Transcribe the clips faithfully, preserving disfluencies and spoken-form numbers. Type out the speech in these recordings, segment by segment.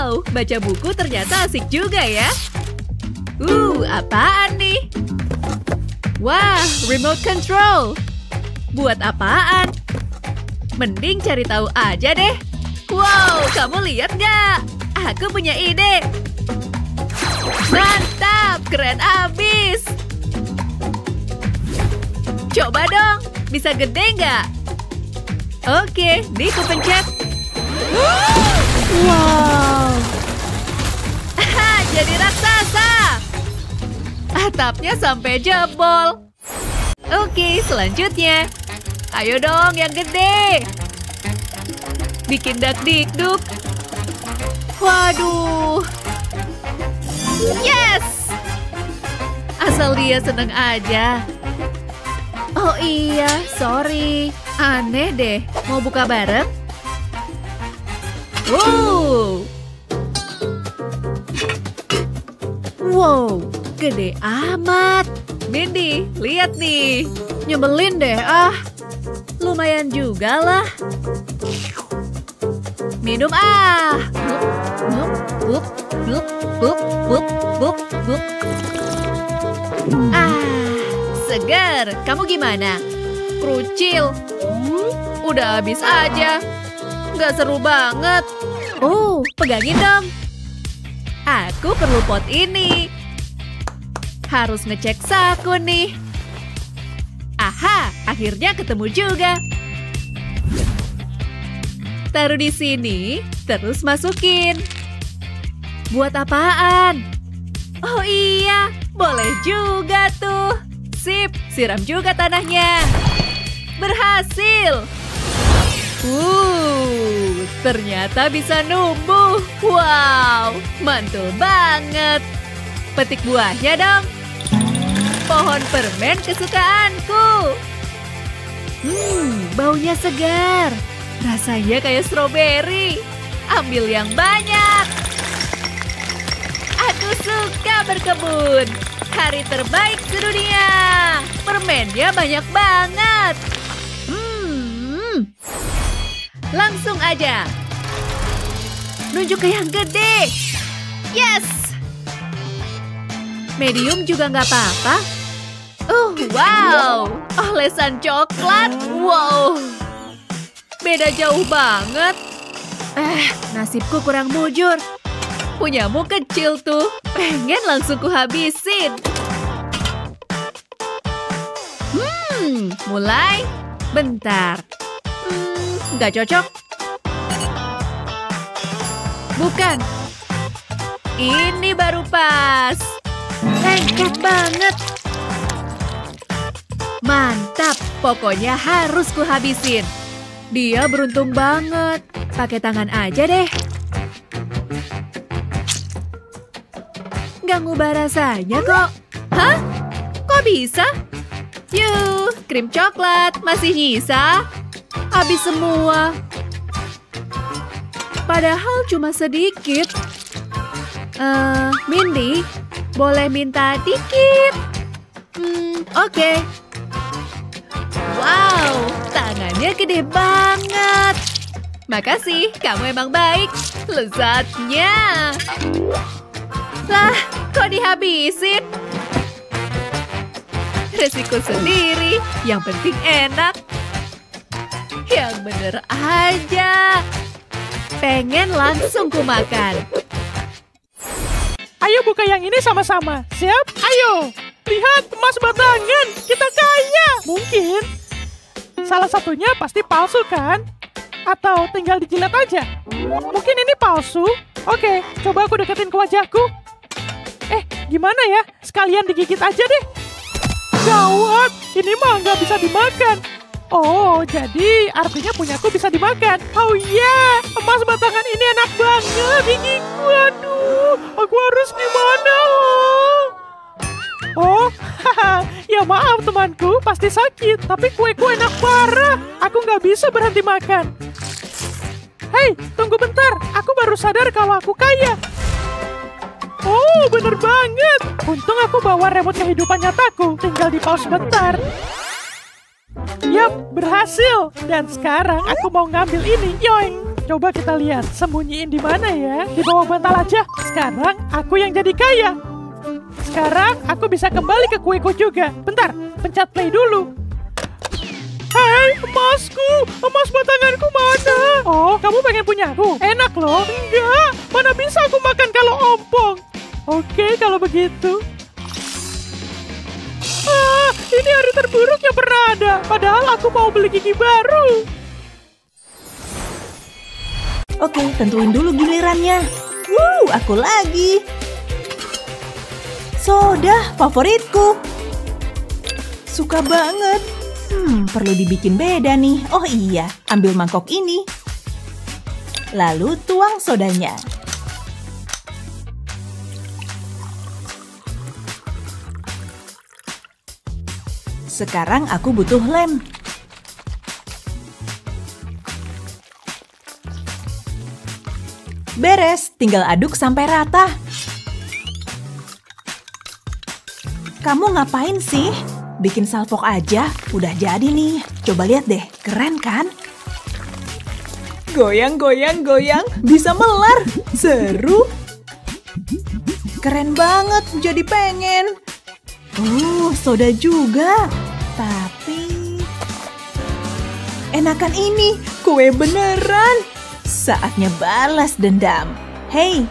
Wow, baca buku ternyata asik juga ya. Uh, apaan nih? Wah, remote control. Buat apaan? Mending cari tahu aja deh. Wow, kamu lihat nggak? Aku punya ide. Mantap, keren abis. Coba dong, bisa gede nggak? Oke, nih aku pencet. Wow. Jadi raksasa. Atapnya sampai jebol. Oke, selanjutnya. Ayo dong, yang gede. Bikin dak-dik-duk. Waduh. Yes. Asal dia seneng aja. Oh iya, sorry. Aneh deh. Mau buka bareng? Wow. Wow, gede amat. Mindy, lihat nih. Nyebelin deh, ah. Lumayan juga lah. Minum ah. Buk, buk, buk, buk, buk, buk, buk. Ah, segar. Kamu gimana? Krucil. Udah habis aja. Nggak seru banget. Oh, pegangin dong. Aku perlu pot ini. Harus ngecek saku nih. Aha, akhirnya ketemu juga. Taruh di sini, terus masukin. Buat apaan? Oh iya, boleh juga tuh. Sip, siram juga tanahnya. Berhasil. Uh, ternyata bisa numbuh. Wow, mantul banget. Petik buahnya dong. Pohon permen kesukaanku. Hmm, baunya segar. Rasanya kayak stroberi. Ambil yang banyak. Aku suka berkebun. Hari terbaik sedunia. Permennya banyak banget. Hmm. Langsung aja. Nunjuk ke yang gede. Yes. Medium juga nggak apa-apa. Uh, wow, olesan coklat, wow, beda jauh banget. Eh, nasibku kurang mujur. Punyamu kecil tuh, pengen langsung kuhabisin. Hmm, mulai, bentar. Hmm, nggak cocok. Bukan. Ini baru pas. Lengket banget. Mantap, pokoknya harus kuhabisin. Dia beruntung banget. Pakai tangan aja deh. Gak ngubah rasanya kok. Hah? Kok bisa? Yuh, krim coklat masih nyisa. Habis semua. Padahal cuma sedikit. Uh, Mindy, boleh minta dikit? Hmm, oke. Okay. Wow, tangannya gede banget. Makasih, kamu emang baik. Lezatnya. Lah, kok dihabisin? Resiko sendiri, yang penting enak. Yang bener aja. Pengen langsung ku makan. Ayo buka yang ini sama-sama. Siap? Ayo. Lihat, emas batangan. Kita kaya. Mungkin. Salah satunya pasti palsu, kan? Atau tinggal dijilat aja. Mungkin ini palsu. Oke, coba aku deketin ke wajahku. Eh, gimana ya? Sekalian digigit aja deh. Gawat, ini mah nggak bisa dimakan. Oh, jadi artinya punyaku bisa dimakan. Oh iya, yeah. Emas batangan ini enak banget. Bikin waduh, aku harus gimana? Oh. Oh, ya maaf temanku, pasti sakit. Tapi kueku enak parah. Aku nggak bisa berhenti makan. Hei, tunggu bentar. Aku baru sadar kalau aku kaya. Oh, bener banget. Untung aku bawa remote kehidupan nyataku. Tinggal di-pause bentar. Yap, berhasil. Dan sekarang aku mau ngambil ini. Yoing. Coba kita lihat, sembunyiin di mana ya? Di bawah bantal aja. Sekarang aku yang jadi kaya. Sekarang aku bisa kembali ke kueku juga. Bentar, pencet play dulu. Hei, emasku, emas batanganku mana? Oh, kamu pengen punya aku? Enak loh. Enggak, mana bisa aku makan kalau ompong. Oke, kalau begitu. Ah, ini hari terburuk yang pernah ada. Padahal aku mau beli gigi baru. Oke, tentuin dulu gilirannya. Wuh, aku lagi. Soda favoritku. Suka banget. Hmm, perlu dibikin beda nih. Oh iya, ambil mangkok ini. Lalu tuang sodanya. Sekarang aku butuh lem. Beres, tinggal aduk sampai rata. Kamu ngapain sih? Bikin salpok aja, udah jadi nih. Coba lihat deh, keren kan? Goyang, goyang, goyang, bisa melar. Seru. Keren banget, jadi pengen. Uh, soda juga. Tapi... enakan ini, kue beneran. Saatnya balas dendam. Hei,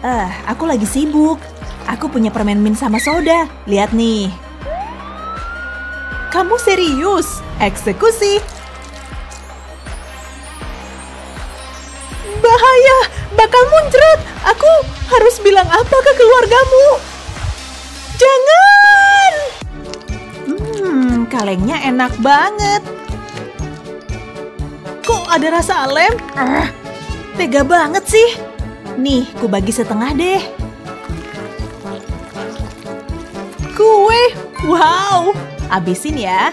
uh, aku lagi sibuk. Aku punya permen mint sama soda. Lihat nih. Kamu serius? Eksekusi! Bahaya! Bakal muncrat! Aku harus bilang apa ke keluargamu? Jangan! Hmm, kalengnya enak banget. Kok ada rasa lem? Ah, tega banget sih. Nih, ku bagi setengah deh. Kue! Wow! Abisin ya.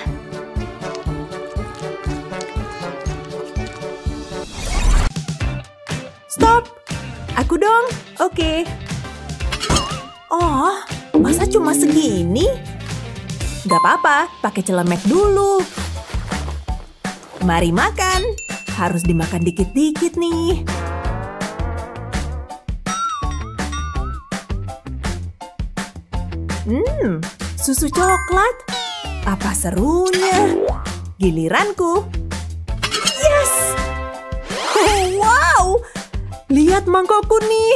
Stop. Aku dong. Oke. Okay. Oh, masa cuma segini? Gak apa-apa, pakai celemek dulu. Mari makan. Harus dimakan dikit-dikit nih. Hmm, susu coklat. Apa serunya? Giliranku. Yes! Wow! Lihat mangkokku nih.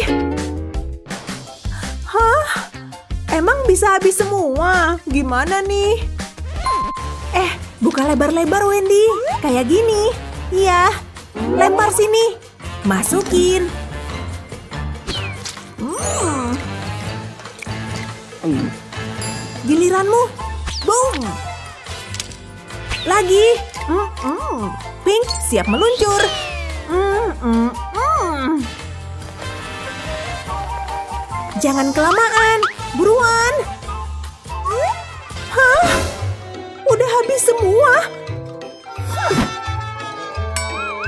Hah? Emang bisa habis semua? Gimana nih? Eh, buka lebar-lebar Wendy. Kayak gini. Iya. Lempar sini. Masukin. Hmm. Giliranmu. Boom! Lagi! Mm -mm. Pink, siap meluncur! Mm -mm -mm. Jangan kelamaan! Buruan! Hah? Udah habis semua? Hmm.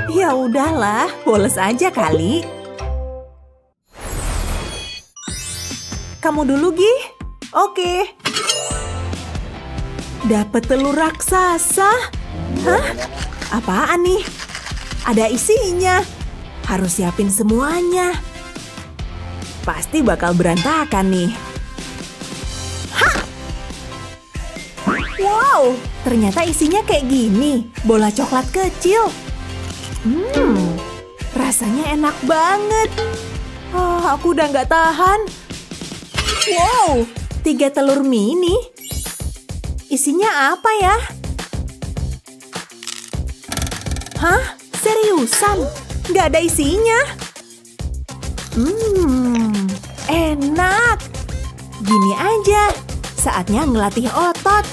Ya udahlah, boles aja kali. Kamu dulu, Gi? Oke. Dapat telur raksasa? Hah? Apaan nih? Ada isinya. Harus siapin semuanya. Pasti bakal berantakan nih. Hah! Wow! Ternyata isinya kayak gini. Bola coklat kecil. Hmm, rasanya enak banget. Oh, aku udah nggak tahan. Wow! Tiga telur mini. Isinya apa ya? Hah? Seriusan? Gak ada isinya? Hmm, enak. Gini aja, saatnya ngelatih otot.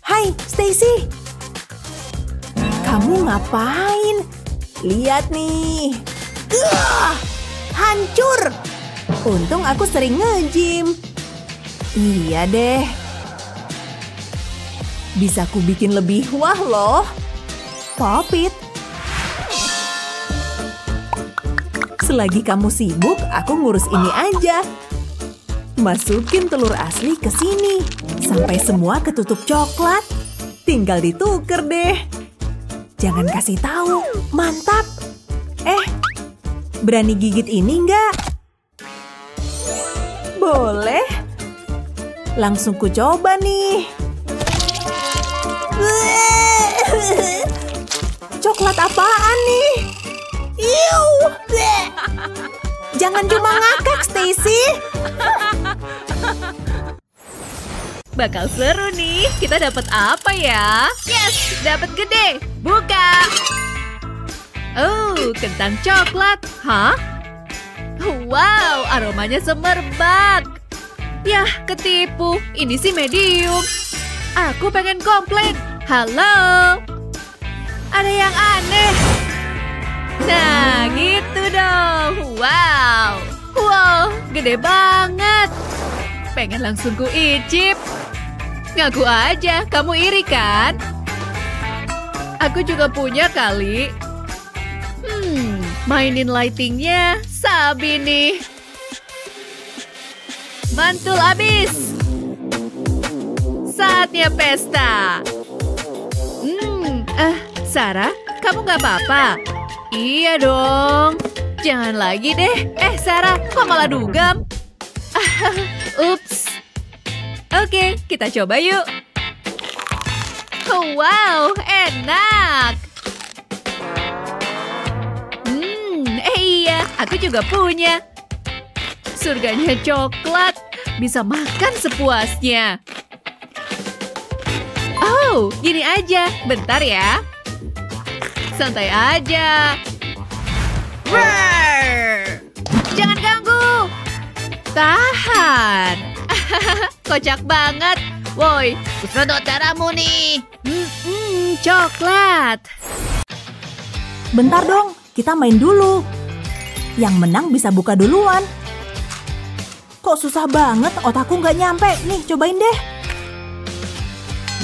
Hai, Stacy. Kamu ngapain? Lihat nih. Uah, hancur. Untung aku sering nge-gym. Iya deh. Bisa ku bikin lebih wah loh. Pop it. Selagi kamu sibuk, aku ngurus ini aja. Masukin telur asli ke sini. Sampai semua ketutup coklat. Tinggal ditukar deh. Jangan kasih tahu. Mantap. Eh, berani gigit ini nggak? Boleh. Langsung ku coba nih. Coklat apaan nih? Iu. Jangan cuma ngakak, Stacy. Bakal seru nih. Kita dapat apa ya? Yes, dapat gede. Buka. Oh, kentang coklat. Hah? Wow, aromanya semerbak. Yah, ketipu. Ini sih medium. Aku pengen komplain. Halo. Ada yang aneh. Nah, gitu dong. Wow. Wow, gede banget. Pengen langsung ku icip. Ngaku aja, kamu iri kan? Aku juga punya kali. Hmm, mainin lightingnya, sabi nih. Mantul abis. Saatnya pesta. Hmm, eh, Sarah, kamu gak apa-apa? Iya dong. Jangan lagi deh. Eh, Sarah, kok malah dugem? Ups. Oke, kita coba yuk. Wow, enak. Hmm, eh iya, aku juga punya. Surganya coklat, bisa makan sepuasnya. Oh, gini aja, bentar ya. Santai aja. Brrr. Jangan ganggu. Tahan. Kocak banget. Woi, kuserot daramu nih. Mm-mm, coklat. Bentar dong, kita main dulu. Yang menang bisa buka duluan. Kok susah banget, otakku nggak nyampe. Nih, cobain deh.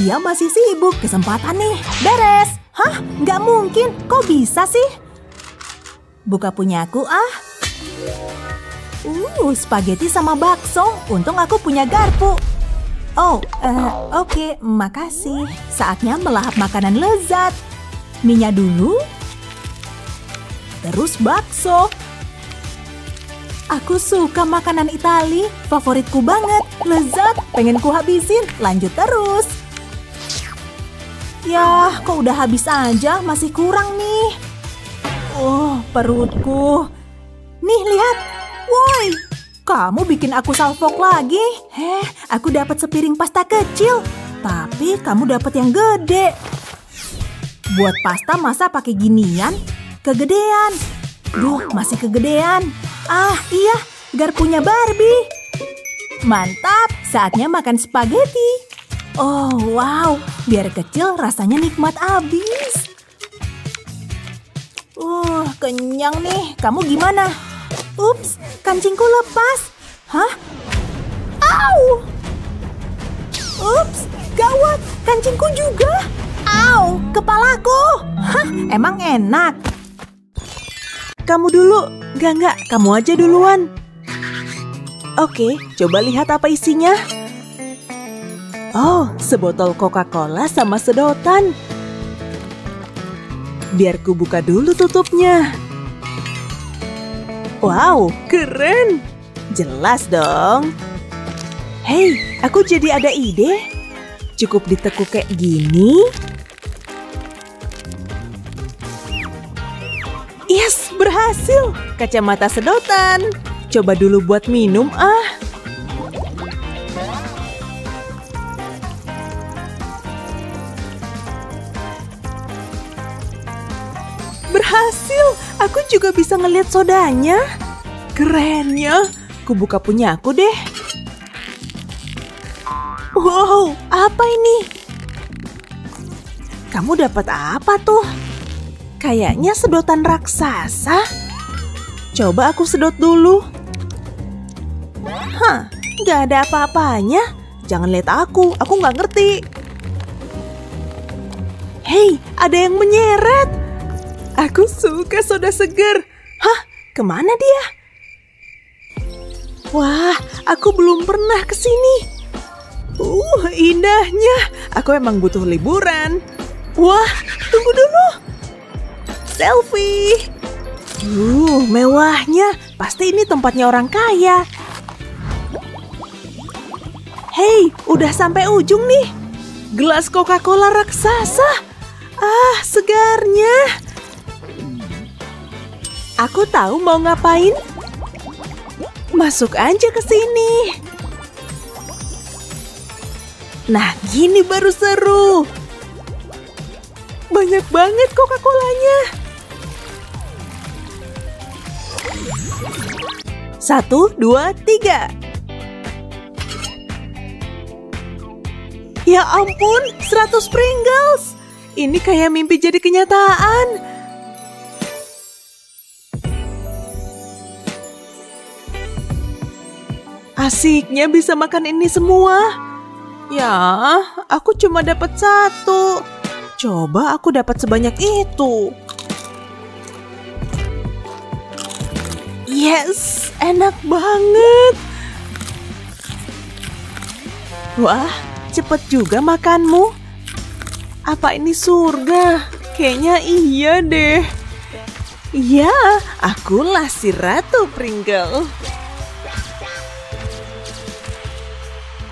Dia masih sibuk, kesempatan nih. Beres. Hah? Nggak mungkin, kok bisa sih? Buka punya aku, ah. Uh, spaghetti sama bakso. Untung aku punya garpu. Oh, uh, oke, okay, makasih. Saatnya melahap makanan lezat. Mie-nya dulu. Terus bakso. Aku suka makanan Itali. Favoritku banget. Lezat, pengen ku habisin. Lanjut terus. Yah, kok udah habis aja? Masih kurang nih. Oh, perutku. Nih, lihat. Woi, kamu bikin aku salfok lagi. Heh, aku dapat sepiring pasta kecil. Tapi kamu dapat yang gede. Buat pasta masa pakai ginian? Kegedean. Duh, masih kegedean. Ah, iya, garpunya Barbie. Mantap, saatnya makan spaghetti. Oh, wow. Biar kecil rasanya nikmat abis. Uh, kenyang nih. Kamu gimana? Ups, kancingku lepas. Hah? Au! Ups, gawat, kancingku juga. Au, kepalaku. Hah, emang enak. Kamu dulu. Gak, gak, kamu aja duluan. Oke, coba lihat apa isinya. Oh, sebotol Coca-Cola sama sedotan. Biar ku buka dulu tutupnya. Wow, keren. Jelas dong. Hei, aku jadi ada ide. Cukup ditekuk kayak gini. Yes, berhasil. Kacamata sedotan. Coba dulu buat minum, ah. Berhasil. Aku juga bisa ngeliat sodanya. Kerennya. Aku buka punya aku deh. Wow, apa ini? Kamu dapat apa tuh? Kayaknya sedotan raksasa. Coba aku sedot dulu. Hah, nggak ada apa-apanya. Jangan lihat aku, aku nggak ngerti. Hei, ada yang menyeret. Aku suka soda seger. Hah? Kemana dia? Wah, aku belum pernah ke sini. Uh, indahnya. Aku emang butuh liburan. Wah, tunggu dulu. Selfie. Uh, mewahnya. Pasti ini tempatnya orang kaya. Hei, udah sampai ujung nih. Gelas Coca-Cola raksasa. Ah, segarnya. Aku tahu mau ngapain. Masuk aja ke sini. Nah, gini baru seru. Banyak banget Coca-Colanya. Satu, dua, tiga. Ya ampun, seratus Pringles. Ini kayak mimpi jadi kenyataan. Asiknya bisa makan ini semua. Ya, aku cuma dapat satu. Coba aku dapat sebanyak itu. Yes, enak banget. Wah, cepet juga makanmu. Apa ini surga? Kayaknya iya deh. Ya, akulah si Ratu Pringle.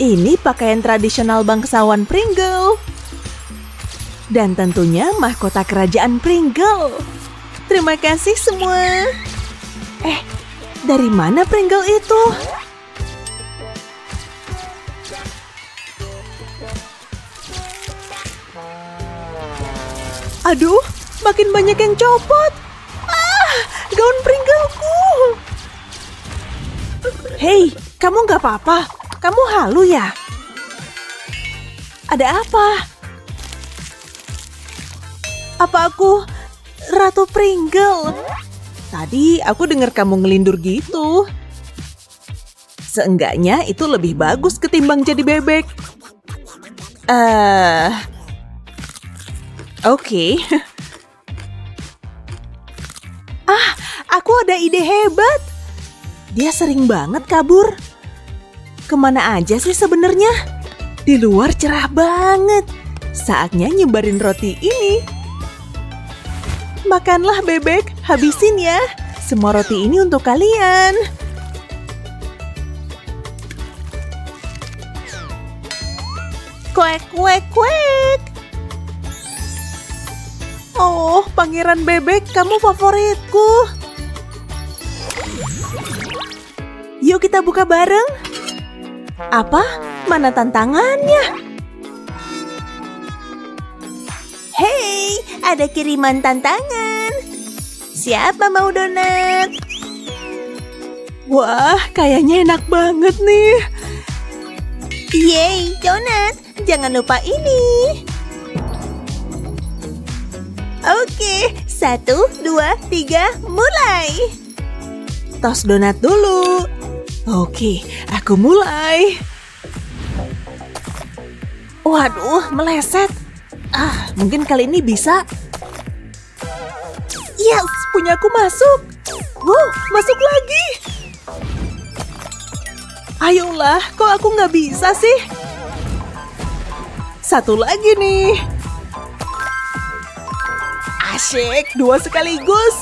Ini pakaian tradisional bangsawan Pringle. Dan tentunya mahkota kerajaan Pringle. Terima kasih semua. Eh, dari mana Pringle itu? Aduh, makin banyak yang copot. Ah, gaun Pringleku. Hei, kamu nggak apa-apa? Kamu halu ya? Ada apa? Apa aku Ratu Pringle? Tadi aku dengar kamu ngelindur gitu. Seenggaknya itu lebih bagus ketimbang jadi bebek. Eh, uh, oke. Okay. Ah, aku ada ide hebat. Dia sering banget kabur. Kemana aja sih sebenarnya? Di luar cerah banget. Saatnya nyebarin roti ini. Makanlah bebek, habisin ya. Semua roti ini untuk kalian. Kuek, kuek, kuek. Oh, pangeran bebek, kamu favoritku. Yuk kita buka bareng. Apa? Mana tantangannya? Hei, ada kiriman tantangan. Siapa mau donat? Wah, kayaknya enak banget nih. Yeay, donat. Jangan lupa ini. Oke, satu, dua, tiga, mulai. Tos donat dulu. Oke, aku mulai. Waduh, meleset. Ah, mungkin kali ini bisa. Yes, punyaku masuk. Wow, masuk lagi. Ayolah, kok aku nggak bisa sih? Satu lagi nih. Asyik, dua sekaligus.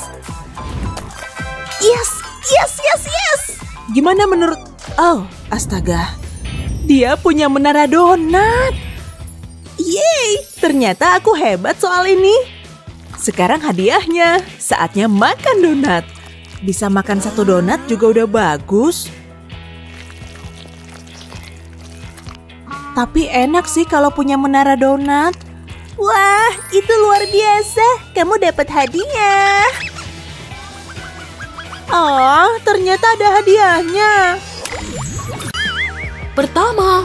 Yes, yes, yes, yes. Gimana menurut... Oh, astaga. Dia punya menara donat. Yeay, ternyata aku hebat soal ini. Sekarang hadiahnya. Saatnya makan donat. Bisa makan satu donat juga udah bagus. Tapi enak sih kalau punya menara donat. Wah, itu luar biasa. Kamu dapat hadiah. Oh, ternyata ada hadiahnya. Pertama,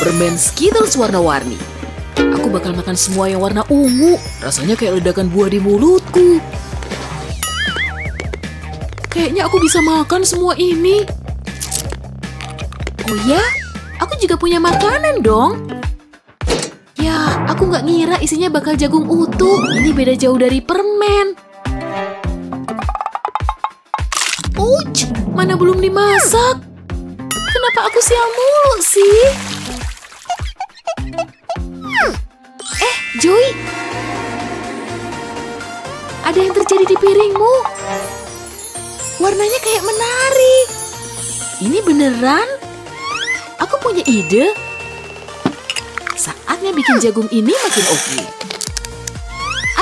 permen Skittles warna-warni. Aku bakal makan semua yang warna ungu. Rasanya kayak ledakan buah di mulutku. Kayaknya aku bisa makan semua ini. Oh ya, aku juga punya makanan dong. Ya, aku nggak ngira isinya bakal jagung utuh. Ini beda jauh dari permen. Uch, mana belum dimasak? Kenapa aku sial mulu sih? Eh, Joy, ada yang terjadi di piringmu. Warnanya kayak menari. Ini beneran? Aku punya ide. Saatnya bikin jagung ini makin oke.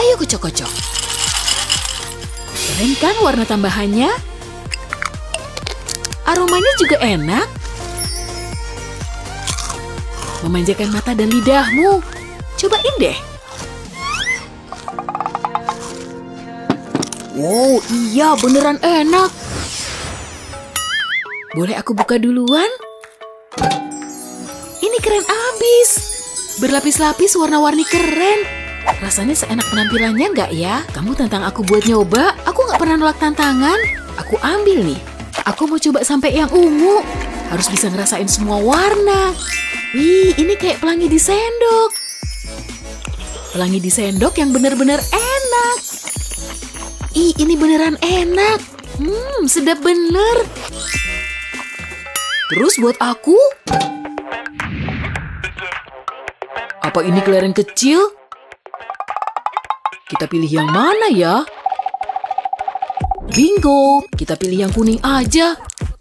Ayo kocok-kocok. Keren kan warna tambahannya? Aromanya juga enak. Memanjakan mata dan lidahmu. Cobain deh. Wow, iya beneran enak. Boleh aku buka duluan? Ini keren abis. Berlapis-lapis warna-warni keren. Rasanya seenak penampilannya nggak ya? Kamu tantang aku buat nyoba. Aku nggak pernah nolak tantangan. Aku ambil nih. Aku mau coba sampai yang ungu. Harus bisa ngerasain semua warna. Wih, ini kayak pelangi di sendok. Pelangi di sendok yang benar-benar enak. Ih, ini beneran enak. Hmm, sedap bener. Terus buat aku? Apa ini kelereng kecil? Kita pilih yang mana ya? Bingo, kita pilih yang kuning aja.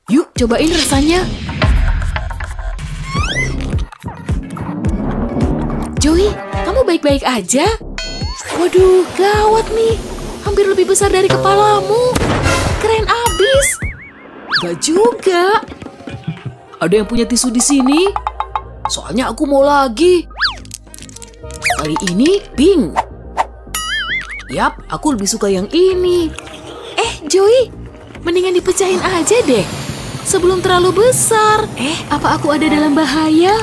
Yuk, cobain rasanya. Joy, kamu baik-baik aja? Waduh, gawat nih. Hampir lebih besar dari kepalamu. Keren abis. Gak juga. Ada yang punya tisu di sini? Soalnya aku mau lagi. Kali ini pink. Yap, aku lebih suka yang ini. Eh, Joy, mendingan dipecahin aja deh. Sebelum terlalu besar. Eh, apa aku ada dalam bahaya?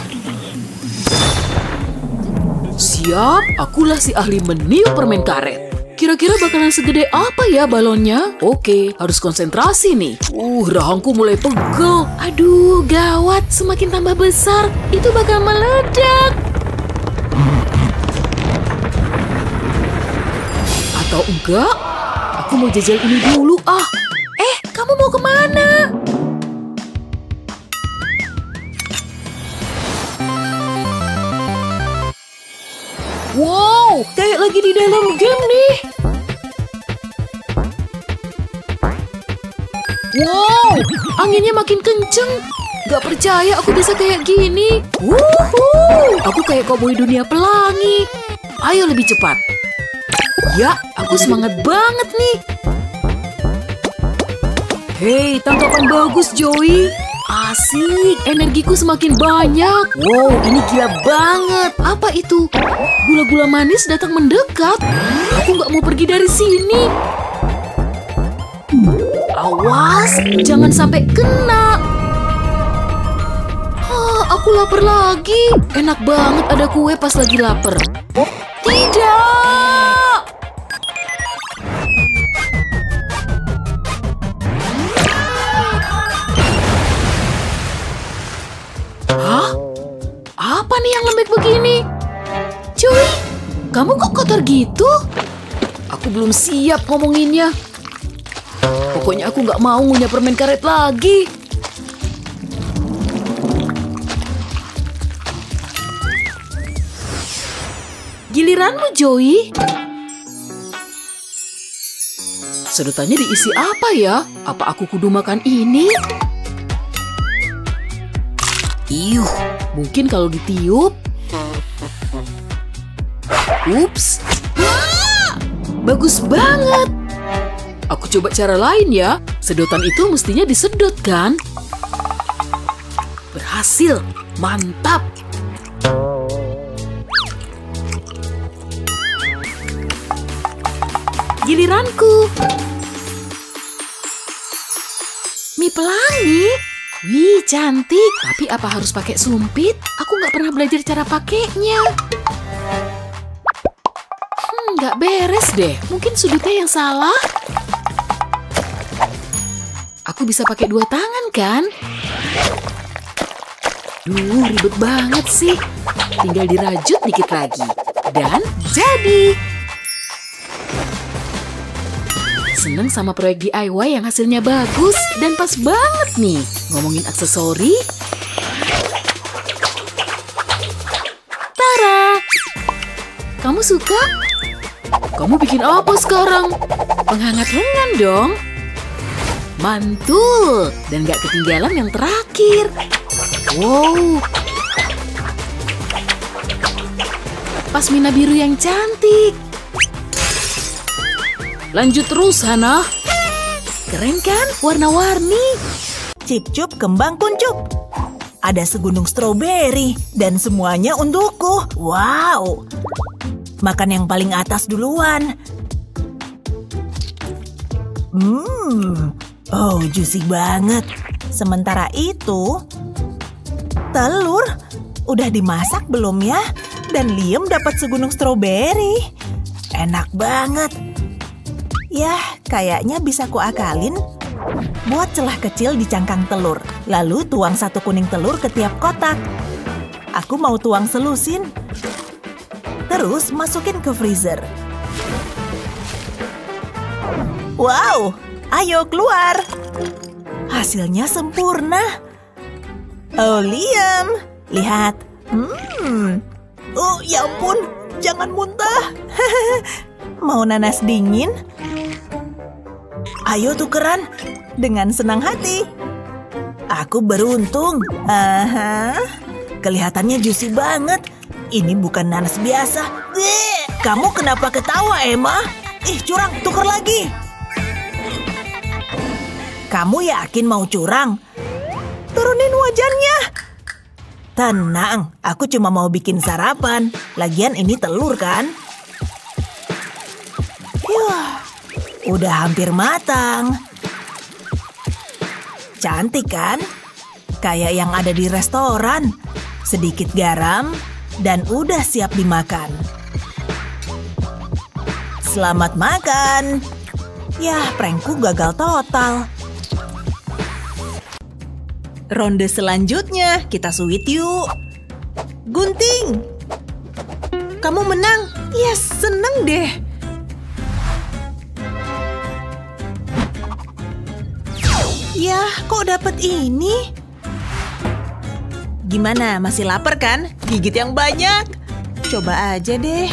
Siap, akulah si ahli meniup permen karet. Kira-kira bakalan segede apa ya balonnya? Oke, harus konsentrasi nih. Uh, rahangku mulai pegel. Aduh, gawat. Semakin tambah besar, itu bakal meledak. Atau enggak? Aku mau jajal ini dulu, ah. Eh, kamu mau kemana? Wow, kayak lagi di dalam game nih. Wow, anginnya makin kenceng. Gak percaya aku bisa kayak gini. Wuhuu, aku kayak koboi dunia pelangi. Ayo lebih cepat. Ya, aku semangat banget nih. Hei, tangkapan bagus, Joy. Asik, energiku semakin banyak. Wow, ini gila banget. Apa itu? Gula-gula manis datang mendekat. Aku nggak mau pergi dari sini. Awas, jangan sampai kena. Hah, aku lapar lagi. Enak banget ada kue pas lagi lapar. Tidak. Hah? Apa nih yang lembek begini? Cuy, kamu kok kotor gitu? Aku belum siap ngomonginnya. Pokoknya aku nggak mau ngunyah permen karet lagi. Giliranmu, Joy. Sedotannya diisi apa ya? Apa aku kudu makan ini? Iuh, mungkin kalau ditiup. Ups. Wah, bagus banget. Aku coba cara lain ya. Sedotan itu mestinya disedot kan? Berhasil, mantap. Giliranku. Mie pelangi. Wih, cantik. Tapi apa harus pakai sumpit? Aku nggak pernah belajar cara pakainya. Hmm, nggak beres deh. Mungkin sudutnya yang salah. Aku bisa pakai dua tangan, kan? Duh, ribet banget sih. Tinggal dirajut dikit lagi. Dan jadi. Seneng sama proyek D I Y yang hasilnya bagus dan pas banget nih. Ngomongin aksesori. Tara, kamu kamu suka? Kamu bikin apa sekarang? Penghangat-hangat dong. Mantul. Dan gak ketinggalan yang terakhir. Wow. Pasmina biru yang cantik. Lanjut terus, Hana. Keren kan? Warna-warni. Cip-cup kembang kuncup. Ada segunung stroberi dan semuanya untukku. Wow. Makan yang paling atas duluan. Hmm. Oh, juicy banget. Sementara itu, telur udah dimasak belum ya? Dan Liam dapat segunung stroberi. Enak banget. Yah, kayaknya bisa kuakalin. Buat celah kecil di cangkang telur, lalu tuang satu kuning telur ke tiap kotak. Aku mau tuang selusin. Terus masukin ke freezer. Wow, ayo keluar. Hasilnya sempurna. Oh, Liam, lihat. Hmm. Oh, ya ampun, jangan muntah. Mau nanas dingin? Ayo tukeran. Dengan senang hati. Aku beruntung. Aha. Kelihatannya juicy banget. Ini bukan nanas biasa. Eee. Kamu kenapa ketawa, Emma? Ih, curang, tuker lagi. Kamu yakin mau curang? Turunin wajannya. Tenang, aku cuma mau bikin sarapan. Lagian ini telur, kan? Yuh, udah hampir matang. Cantik kan? Kayak yang ada di restoran. Sedikit garam dan udah siap dimakan. Selamat makan. Yah, prankku gagal total. Ronde selanjutnya, kita sweet yuk. Gunting. Kamu menang. Yes, seneng deh. Yah, kok dapat ini? Gimana, masih lapar kan? Gigit yang banyak. Coba aja deh.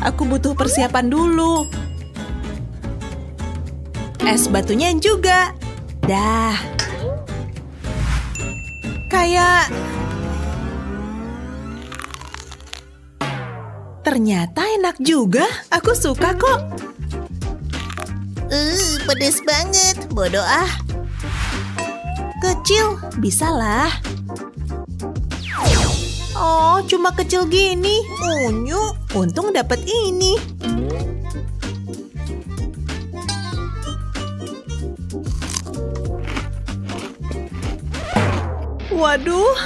Aku butuh persiapan dulu. Es batunya juga. Dah. Kayak... Ternyata enak juga. Aku suka kok. Uh, pedes banget, bodoh ah. Kecil, bisalah. Oh, cuma kecil gini. Unyu, untung dapat ini. Waduh.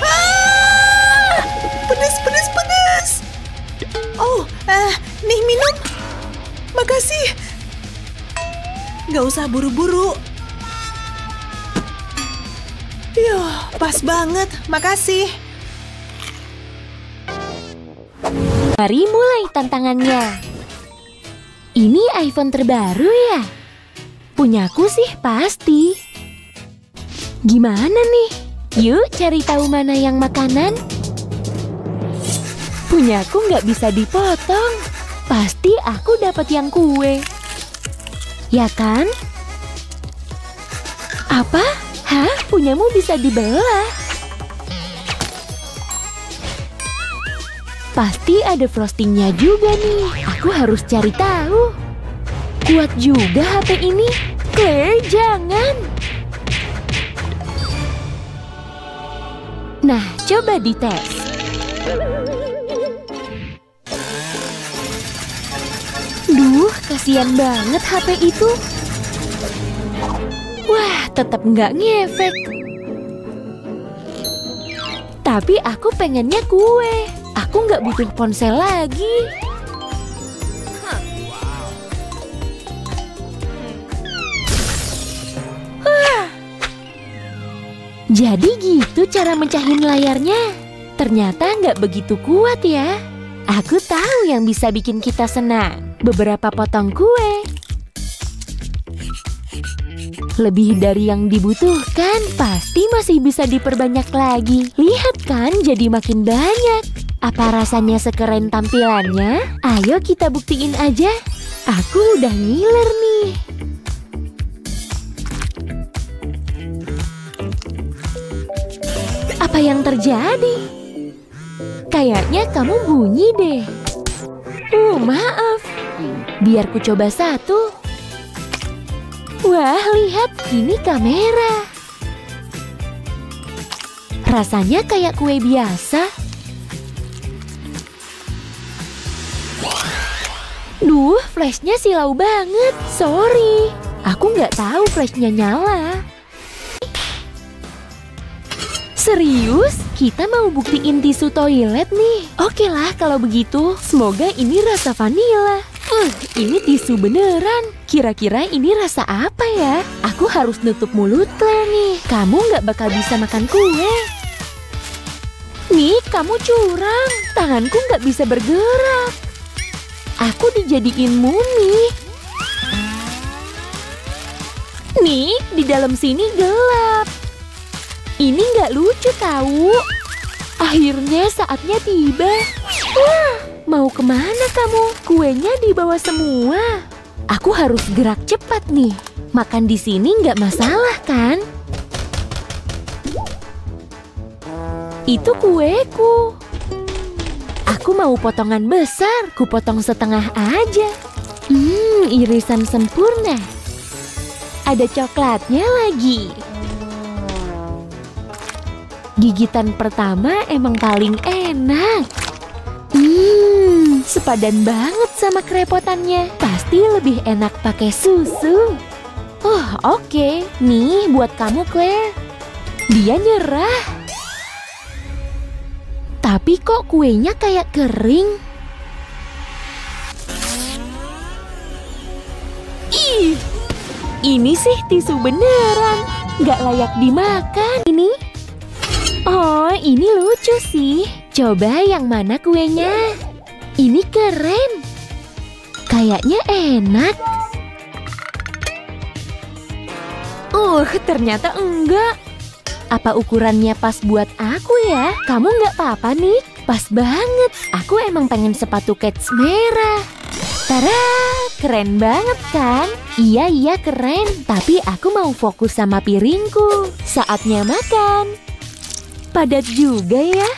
Ah! Pedes, pedes, pedes. Oh, uh, nih minum. Makasih. Gak usah buru-buru. Yuh, pas banget. Makasih. Mari mulai tantangannya. Ini iPhone terbaru ya? Punyaku sih pasti. Gimana nih? Yuk cari tahu mana yang makanan. Punyaku nggak bisa dipotong. Pasti aku dapat yang kue. Ya kan? Apa? Hah? Punyamu bisa dibelah. Pasti ada frostingnya juga nih. Aku harus cari tahu. Kuat juga H P ini. Claire, jangan. Nah, coba dites. Duh, kasihan banget H P itu. Wah, tetap nggak ngefek. Tapi aku pengennya kue. Aku nggak butuh ponsel lagi. Wah. Jadi gitu cara mecahin layarnya. Ternyata nggak begitu kuat ya. Aku tahu yang bisa bikin kita senang. Beberapa potong kue. Lebih dari yang dibutuhkan. Pasti masih bisa diperbanyak lagi. Lihat kan, jadi makin banyak. Apa rasanya sekeren tampilannya? Ayo kita buktiin aja. Aku udah ngiler nih. Apa yang terjadi? Kayaknya kamu bunyi deh. Uh, maaf. Biar ku coba satu. Wah, lihat. Ini kamera. Rasanya kayak kue biasa. Duh, flashnya silau banget. Sorry, aku nggak tahu flashnya nyala. Serius? Kita mau buktiin tisu toilet nih. Oke lah kalau begitu. Semoga ini rasa vanila. Uh, ini tisu beneran. Kira-kira ini rasa apa ya? Aku harus nutup mulutnya nih. Kamu nggak bakal bisa makan kue. Nih, kamu curang. Tanganku nggak bisa bergerak. Aku dijadiin mumi. Nih, di dalam sini gelap. Ini nggak lucu tahu. Akhirnya saatnya tiba. Wah, mau kemana kamu? Kuenya dibawa semua. Aku harus gerak cepat nih. Makan di sini nggak masalah kan? Itu kueku. Aku mau potongan besar. Ku potong setengah aja. Hmm, irisan sempurna. Ada coklatnya lagi. Gigitan pertama emang paling enak. Hmm, sepadan banget sama kerepotannya. Pasti lebih enak pakai susu. Oh, oke. Okay. Nih, buat kamu, Claire. Dia nyerah. Tapi kok kuenya kayak kering? Ih, ini sih tisu beneran. Nggak layak dimakan ini. Oh, ini lucu sih. Coba yang mana kuenya? Ini keren. Kayaknya enak. Uh, ternyata enggak. Apa ukurannya pas buat aku ya? Kamu nggak apa-apa nih? Pas banget. Aku emang pengen sepatu kets merah. Tara, keren banget kan? Iya, iya keren. Tapi aku mau fokus sama piringku. Saatnya makan. Padat juga ya.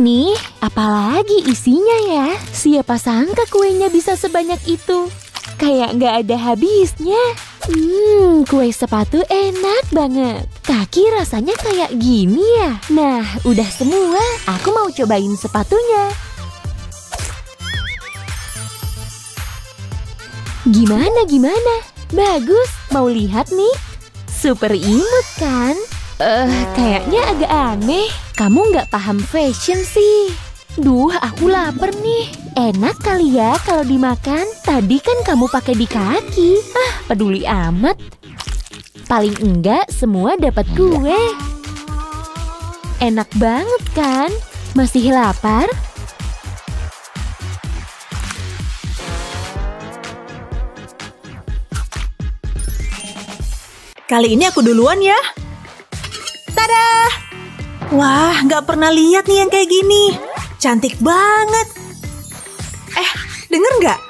Nih, apalagi isinya ya? Siapa sangka kuenya bisa sebanyak itu? Kayak nggak ada habisnya. Hmm, kue sepatu enak banget. Kaki rasanya kayak gini ya. Nah, udah semua. Aku mau cobain sepatunya. Gimana, gimana? Bagus, mau lihat nih. Super imut kan? Eh, uh, kayaknya agak aneh. Kamu nggak paham fashion sih. Duh, aku lapar nih. Enak kali ya kalau dimakan. Tadi kan kamu pakai di kaki. Ah, peduli amat. Paling enggak semua dapat kue. Enak banget kan? Masih lapar? Kali ini aku duluan ya. Tada! Wah, nggak pernah lihat nih yang kayak gini. Cantik banget. Eh, denger nggak?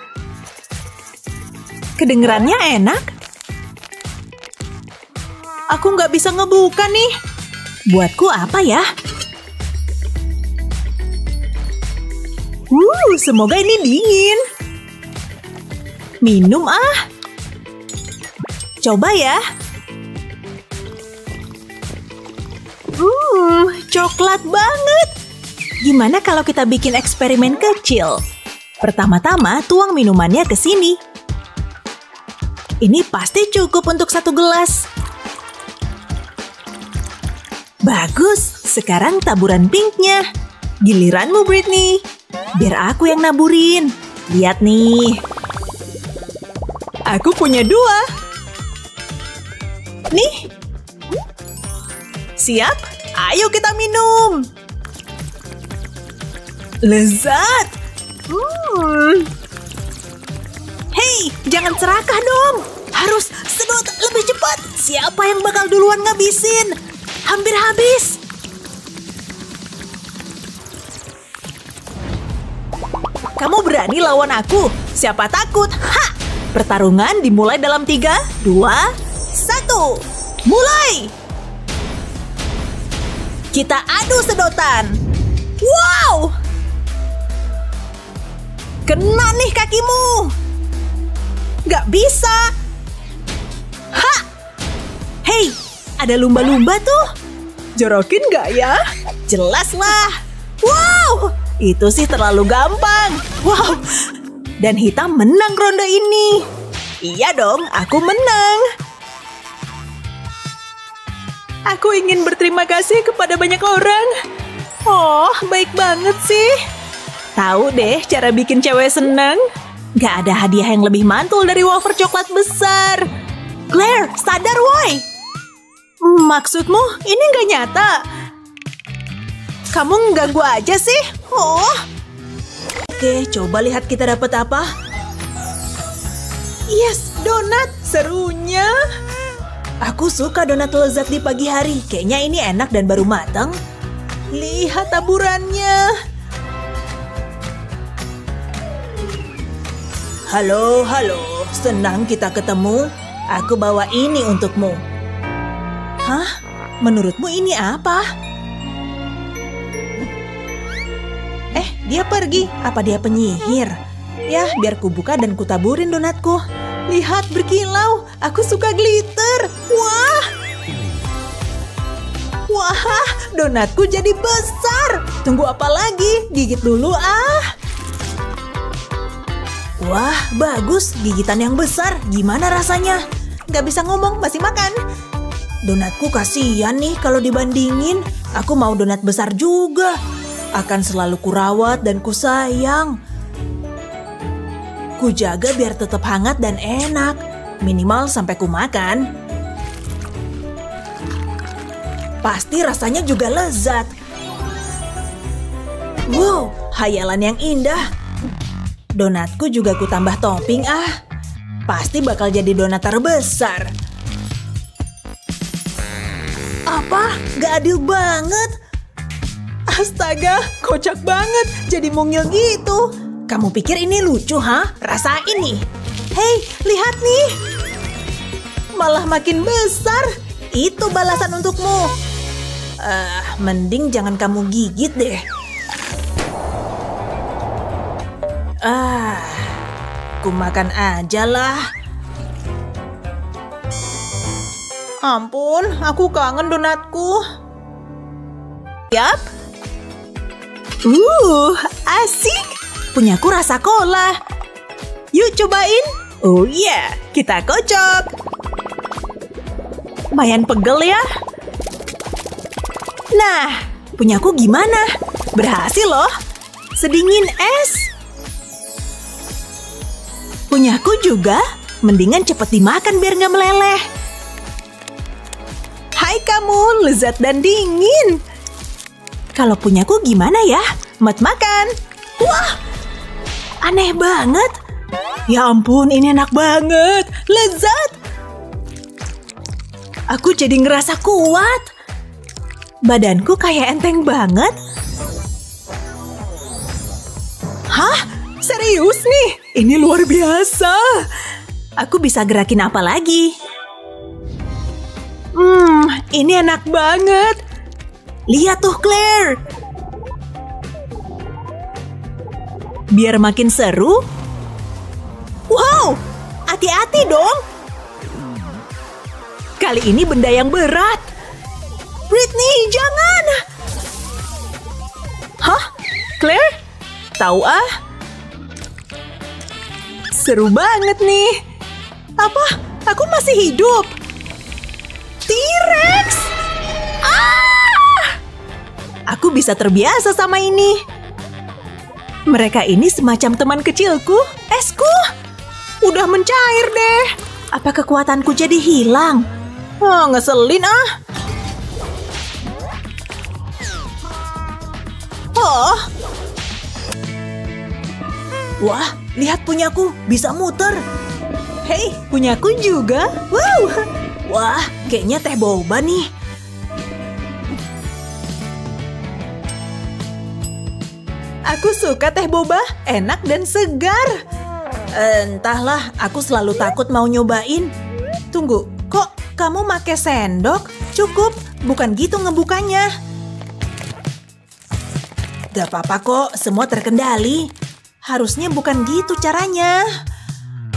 Kedengerannya enak. Aku nggak bisa ngebuka nih. Buatku apa ya? Uh, semoga ini dingin. Minum ah. Coba ya. Uh, coklat banget. Gimana kalau kita bikin eksperimen kecil? Pertama-tama tuang minumannya ke sini. Ini pasti cukup untuk satu gelas. Bagus, sekarang taburan pinknya. Giliranmu, Britney. Biar aku yang naburin. Lihat nih. Aku punya dua. Nih. Siap? Ayo kita minum. Lezat. Hmm. Hei, jangan serakah dong. Harus sedot lebih cepat. Siapa yang bakal duluan ngabisin? Hampir habis. Kamu berani lawan aku? Siapa takut? Ha! Pertarungan dimulai dalam tiga, dua, satu. Mulai! Kita adu sedotan. Wow! Kena nih kakimu. Gak bisa. Ha! Hei, ada lumba-lumba tuh. Jorokin gak ya? Jelas lah. Wow! Itu sih terlalu gampang. Wow. Dan hitam menang ronde ini. Iya dong, aku menang. Aku ingin berterima kasih kepada banyak orang. Oh, baik banget sih. Tahu deh cara bikin cewek seneng. Gak ada hadiah yang lebih mantul dari wafer coklat besar. Claire, sadar woi. Maksudmu, ini gak nyata. Kamu nggak gua aja sih. Oh. Oke, coba lihat kita dapat apa. Yes, donat. Serunya. Aku suka donat lezat di pagi hari. Kayaknya ini enak dan baru matang. Lihat taburannya. Halo, halo. Senang kita ketemu. Aku bawa ini untukmu. Hah? Menurutmu ini apa? Eh, dia pergi. Apa dia penyihir? Yah, biar kubuka dan kutaburin donatku. Lihat, berkilau. Aku suka glitter. Wah! Wah, donatku jadi besar. Tunggu apa lagi? Gigit dulu, ah. Wah, bagus. Gigitan yang besar. Gimana rasanya? Gak bisa ngomong, masih makan. Donatku kasihan nih kalau dibandingin. Aku mau donat besar juga. Akan selalu kurawat dan kusayang. Kujaga biar tetap hangat dan enak. Minimal sampai kumakan. Pasti rasanya juga lezat. Wow, hayalan yang indah. Donatku juga kutambah topping ah. Pasti bakal jadi donat terbesar. Apa? Gak adil banget. Astaga, kocak banget. Jadi mungil gitu. Kamu pikir ini lucu, ha? Rasain nih. Hei, lihat nih. Malah makin besar. Itu balasan untukmu. Uh, mending jangan kamu gigit deh. Ah, uh, ku makan aja lah. Ampun, aku kangen donatku. Yap. Uh, asik. Punyaku rasa cola. Yuk cobain. Oh iya, yeah. Kita kocok. Lumayan pegel ya. Nah, punyaku gimana? Berhasil loh. Sedingin es. Punyaku juga. Mendingan cepet dimakan biar nggak meleleh. Hai kamu, lezat dan dingin. Kalau punyaku gimana ya? Mat makan. Wah! Aneh banget. Ya ampun, ini enak banget. Lezat. Aku jadi ngerasa kuat. Badanku kayak enteng banget. Hah? Serius nih? Ini luar biasa. Aku bisa gerakin apa lagi? Hmm, ini enak banget. Lihat tuh, Claire. Biar makin seru. Wow, hati-hati dong. Kali ini benda yang berat. Britney, jangan. Hah? Claire? Tahu ah. Seru banget nih. Apa? Aku masih hidup. T-Rex. Ah! Aku bisa terbiasa sama ini. Mereka ini semacam teman kecilku. Esku udah mencair deh. Apa kekuatanku jadi hilang? Oh, ngeselin ah. Oh. Wah, lihat punyaku bisa muter. Hei, punyaku juga. Wow. Wah, kayaknya teh boba nih. Aku suka teh boba, enak dan segar. Entahlah, aku selalu takut mau nyobain. Tunggu, kok kamu pakai sendok? Cukup, bukan gitu ngebukanya. Gak apa-apa kok, semua terkendali. Harusnya bukan gitu caranya.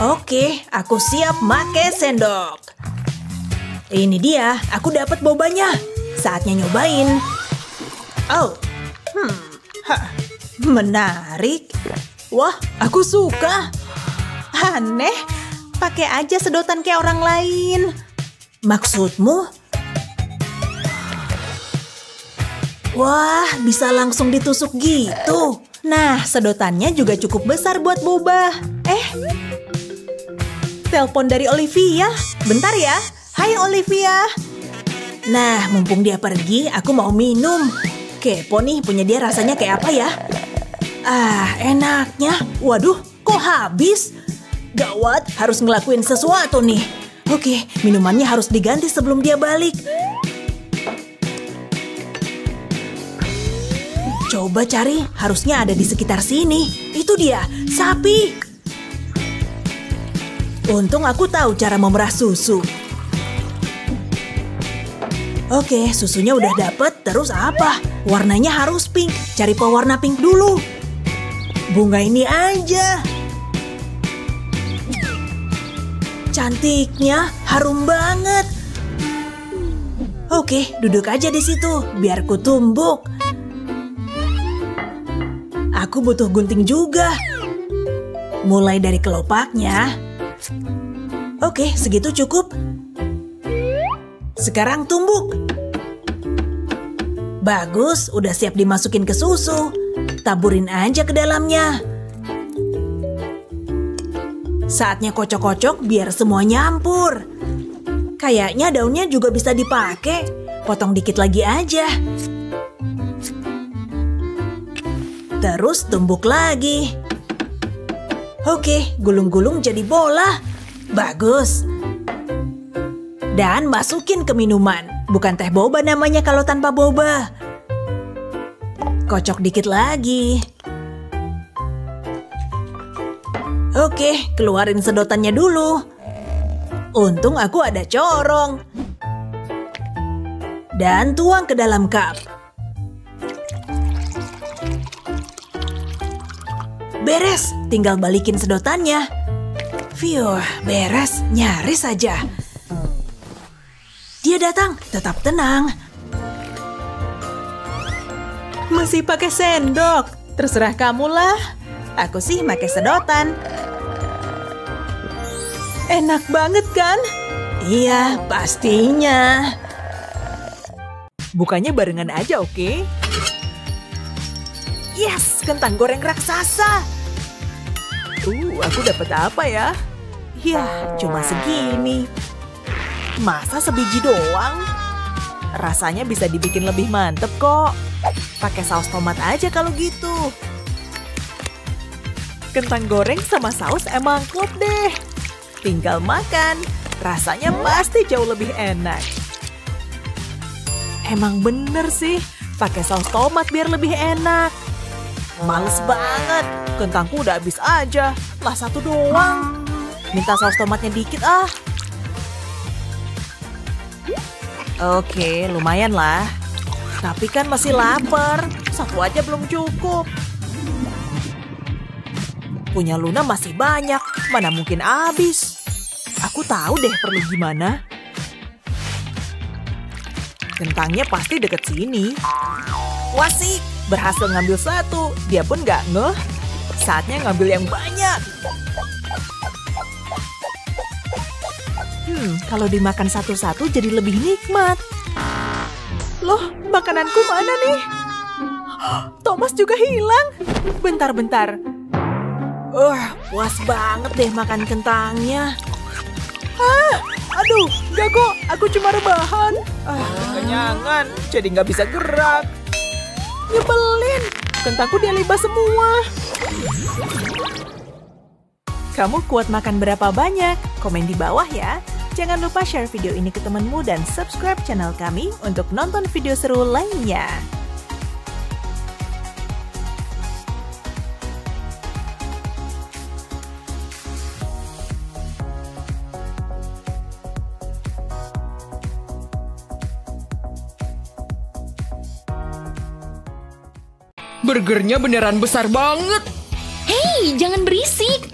Oke, aku siap pakai sendok. Ini dia, aku dapat bobanya. Saatnya nyobain. Oh, hmm, ha, menarik. Wah, aku suka. Aneh, pakai aja sedotan kayak orang lain. Maksudmu? Wah, bisa langsung ditusuk gitu. Nah, sedotannya juga cukup besar buat boba. Eh, telepon dari Olivia. Bentar ya. Hai Olivia. Nah, mumpung dia pergi, aku mau minum. Kepo nih, punya dia rasanya kayak apa ya? Ah, enaknya. Waduh, kok habis? Gawat, harus ngelakuin sesuatu nih. Oke, minumannya harus diganti sebelum dia balik. Coba cari, harusnya ada di sekitar sini. Itu dia, sapi. Untung aku tahu cara memerah susu. Oke, susunya udah dapet, terus apa? Warnanya harus pink, cari pewarna pink dulu. Bunga ini aja. Cantiknya, harum banget. Oke, duduk aja di situ, biar ku tumbuk. Aku butuh gunting juga. Mulai dari kelopaknya. Oke, segitu cukup. Sekarang tumbuk. Bagus, udah siap dimasukin ke susu. Taburin aja ke dalamnya. Saatnya kocok-kocok biar semua nyampur. Kayaknya daunnya juga bisa dipakai. Potong dikit lagi aja. Terus tumbuk lagi. Oke, gulung-gulung jadi bola. Bagus. Dan masukin ke minuman. Bukan teh boba namanya kalau tanpa boba. Kocok dikit lagi. Oke, keluarin sedotannya dulu. Untung aku ada corong. Dan tuang ke dalam cup. Beres, tinggal balikin sedotannya. Fiuh, beres, nyaris saja. Dia datang, tetap tenang. Masih pakai sendok. Terserah kamulah. Aku sih pakai sedotan. Enak banget kan? Iya, pastinya. Bukannya barengan aja, oke? Yes, kentang goreng raksasa. Uh, aku dapat apa ya? Yah, cuma segini. Masa sebiji doang? Rasanya bisa dibikin lebih mantep kok. Pakai saus tomat aja kalau gitu. Kentang goreng sama saus emang klop deh. Tinggal makan. Rasanya pasti jauh lebih enak. Emang bener sih. Pakai saus tomat biar lebih enak. Males banget. Kentangku udah habis aja. Lah satu doang. Minta saus tomatnya dikit ah. Oke, lumayan lah. Tapi kan masih lapar. Satu aja belum cukup. Punya Luna masih banyak. Mana mungkin habis. Aku tahu deh perlu gimana. Kentangnya pasti deket sini. Wasik, berhasil ngambil satu. Dia pun gak ngeh. Saatnya ngambil yang banyak. Hmm, kalau dimakan satu-satu jadi lebih nikmat. Loh, makananku mana nih? Thomas juga hilang. Bentar-bentar. Uh, puas banget deh makan kentangnya. Ah, aduh, gak kok. Aku cuma rebahan. Ah, kenyangan, jadi gak bisa gerak. Nyebelin. Kentangku dilibas semua. Kamu kuat makan berapa banyak? Komen di bawah ya. Jangan lupa share video ini ke temanmu dan subscribe channel kami untuk nonton video seru lainnya. burgernya beneran besar banget. Hei, jangan berisik.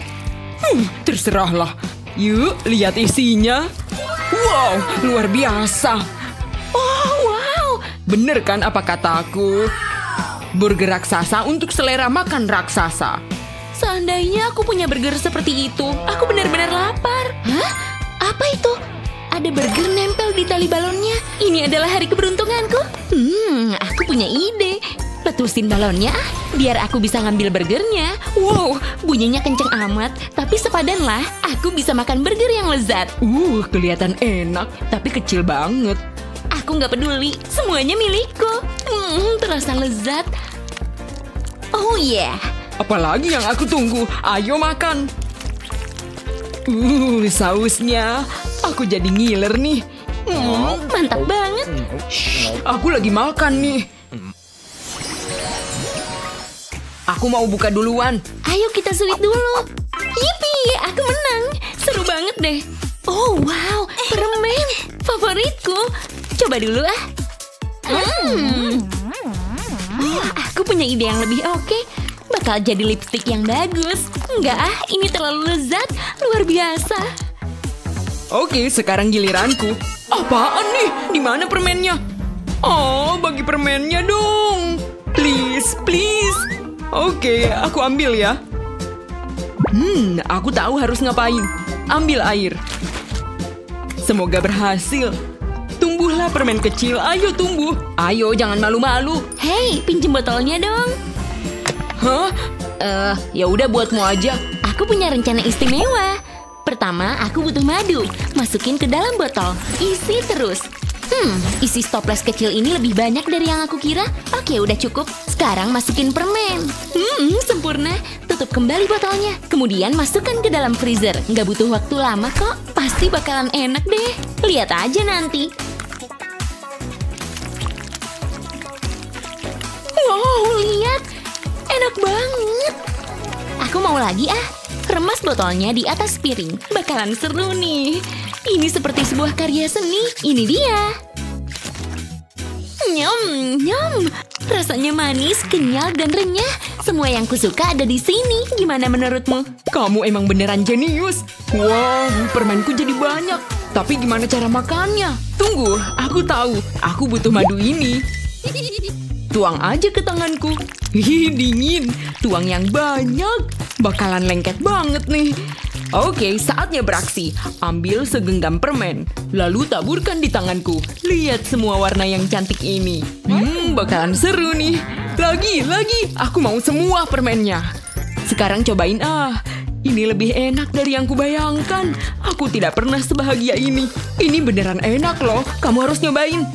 Hmm, terserahlah. Yuk, lihat isinya. Wow, luar biasa. Oh, wow. Bener kan apa kataku? Burger raksasa untuk selera makan raksasa. Seandainya aku punya burger seperti itu, aku benar-benar lapar. Hah? Apa itu? Ada burger nempel di tali balonnya. Ini adalah hari keberuntunganku. Hmm, aku punya ide. Letusin balonnya, biar aku bisa ngambil burgernya. Wow, bunyinya kenceng amat. Tapi sepadanlah, aku bisa makan burger yang lezat. Uh, kelihatan enak, tapi kecil banget. Aku nggak peduli, semuanya milikku. Hmm, terasa lezat. Oh yeah. Apalagi yang aku tunggu, ayo makan. Uh, sausnya. Aku jadi ngiler nih. Hmm, mantap banget. Shh, aku lagi makan nih. Aku mau buka duluan. Ayo kita sulit dulu. Yippee, aku menang. Seru banget deh. Oh wow, permen favoritku. Coba dulu ah. Hmm. Oh, aku punya ide yang lebih oke. Bakal jadi lipstik yang bagus. Enggak ah, ini terlalu lezat. Luar biasa. Oke, sekarang giliranku. Apaan nih? Di mana permennya? Oh, bagi permennya dong. Please, please. Oke, aku ambil ya. Hmm, aku tahu harus ngapain. Ambil air. Semoga berhasil. Tumbuhlah permen kecil, ayo tumbuh. Ayo, jangan malu-malu. Hei, pinjem botolnya dong. Hah? Eh, ya udah buatmu aja. Aku punya rencana istimewa. Pertama, aku butuh madu. Masukin ke dalam botol. Isi terus. Hmm, isi stoples kecil ini lebih banyak dari yang aku kira. Oke, udah cukup. Sekarang masukin permen. Hmm, sempurna. Tutup kembali botolnya. Kemudian masukkan ke dalam freezer. Nggak butuh waktu lama kok. Pasti bakalan enak deh. Lihat aja nanti. Wow, lihat. Enak banget. Aku mau lagi ah. Remas botolnya di atas piring. Bakalan seru nih. Ini seperti sebuah karya seni. Ini dia. Nyom, nyom. Rasanya manis, kenyal, dan renyah. Semua yang kusuka ada di sini. Gimana menurutmu? Kamu emang beneran jenius. Wow, permenku jadi banyak. Tapi gimana cara makannya? Tunggu, aku tahu. Aku butuh madu ini. Tuang aja ke tanganku. Hihi, dingin. Tuang yang banyak. Bakalan lengket banget nih. Oke, saatnya beraksi. Ambil segenggam permen. Lalu taburkan di tanganku. Lihat semua warna yang cantik ini. Hmm, bakalan seru nih. Lagi, lagi. Aku mau semua permennya. Sekarang cobain ah. Ini lebih enak dari yang kubayangkan. Aku tidak pernah sebahagia ini. Ini beneran enak loh. Kamu harus nyobain.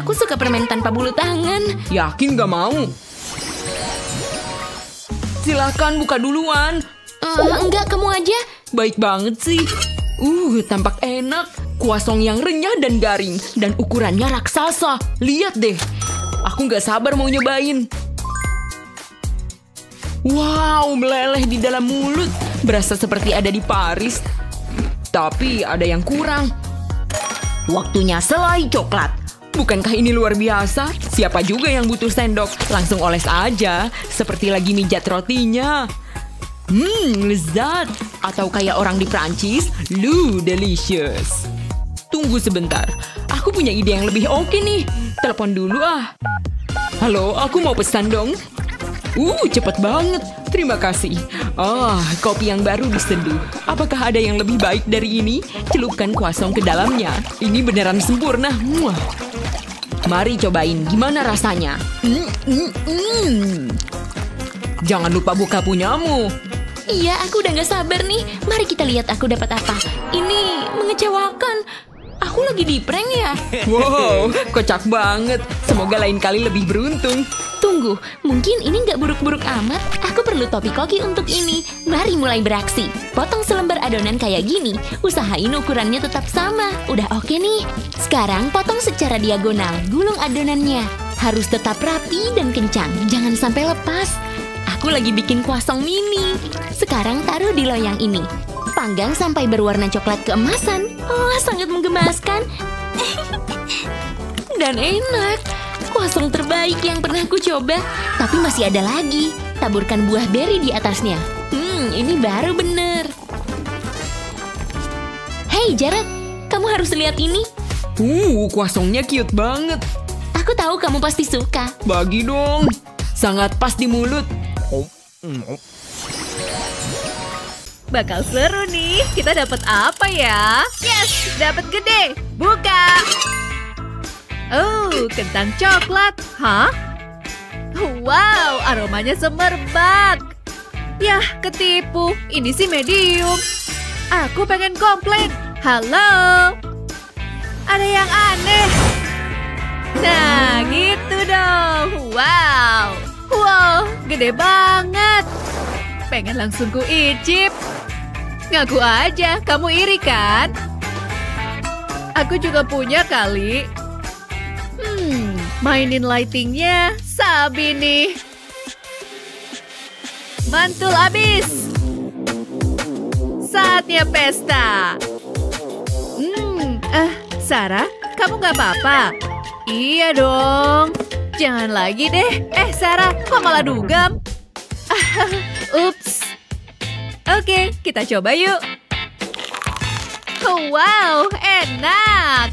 Aku suka permen tanpa bulu tangan. Yakin gak mau? Silahkan buka duluan. Uh, enggak, kamu aja. Baik banget sih. Uh, tampak enak. Kuasong yang renyah dan garing. Dan ukurannya raksasa. Lihat deh. Aku gak sabar mau nyobain. Wow, meleleh di dalam mulut. Berasa seperti ada di Paris. Tapi ada yang kurang. Waktunya selai coklat. Bukankah ini luar biasa? Siapa juga yang butuh sendok? Langsung oles aja, seperti lagi mijat rotinya. Hmm, lezat. Atau kayak orang di Prancis, lu delicious. Tunggu sebentar, aku punya ide yang lebih oke nih. Telepon dulu ah. Halo, aku mau pesan dong. Uh, cepet banget. Terima kasih. Ah, oh, kopi yang baru diseduh. Apakah ada yang lebih baik dari ini? Celupkan croissant ke dalamnya. Ini beneran sempurna. Muah. Mari cobain. Gimana rasanya? Mm, mm, mm. Jangan lupa buka punyamu. Iya, aku udah gak sabar nih. Mari kita lihat aku dapat apa. Ini mengecewakan. Aku lagi di prank ya. Wow, kocak banget. Semoga lain kali lebih beruntung. Tunggu, mungkin ini nggak buruk-buruk amat. Aku perlu topi koki untuk ini. Mari mulai beraksi. Potong selembar adonan kayak gini. Usahain ukurannya tetap sama. Udah oke nih. Sekarang potong secara diagonal. Gulung adonannya. Harus tetap rapi dan kencang. Jangan sampai lepas. Aku lagi bikin croissant mini. Sekarang taruh di loyang ini. Panggang sampai berwarna coklat keemasan. Oh, sangat menggemaskan. Dan enak. Kosong terbaik yang pernah ku coba. Tapi masih ada lagi. Taburkan buah beri di atasnya. Hmm, ini baru bener. Hei, Jared. Kamu harus lihat ini. Uh, kosongnya cute banget. Aku tahu kamu pasti suka. Bagi dong. Sangat pas di mulut. Bakal seru nih. Kita dapat apa ya? Yes, dapat gede. Buka. Oh, kentang coklat. Hah? Wow, aromanya semerbak. Yah, ketipu. Ini sih medium. Aku pengen komplain. Halo? Ada yang aneh. Nah, gitu dong. Wow. Wow, gede banget. Pengen langsung ku icip. Ngaku aja, kamu iri kan? Aku juga punya kali. Hmm, mainin lightingnya, sabi nih. Mantul abis. Saatnya pesta. Hmm, eh, Sarah, kamu gak apa-apa? Iya dong. Jangan lagi deh. Eh, Sarah, kok malah dugem? Ups. Oke, kita coba yuk. Wow, enak.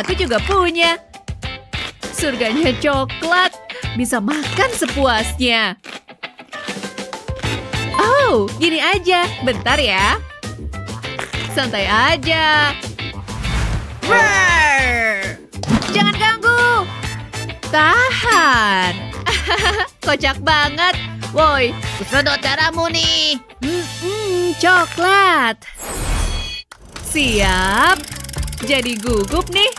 Aku juga punya. Surganya coklat. Bisa makan sepuasnya. Oh, gini aja. Bentar ya. Santai aja. Brrr. Jangan ganggu. Tahan. Kocak banget. Woi, kesedot daramu nih. Mm-mm, coklat. Siap. Jadi gugup nih.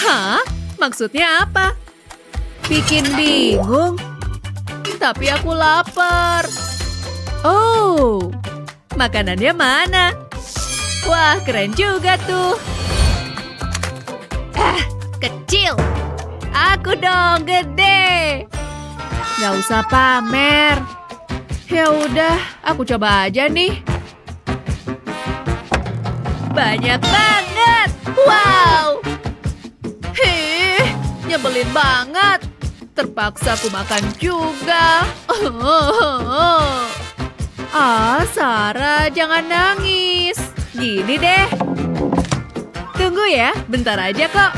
Hah? Maksudnya apa? Bikin bingung. Tapi aku lapar. Oh, makanannya mana? Wah, keren juga tuh. Ah, kecil. Aku dong gede. Gak usah pamer. Ya udah, aku coba aja nih. Banyak banget. Wow. Hih, nyebelin banget. Terpaksa aku makan juga. Oh, oh, oh. Ah, Sarah, jangan nangis. Gini deh. Tunggu ya, bentar aja kok.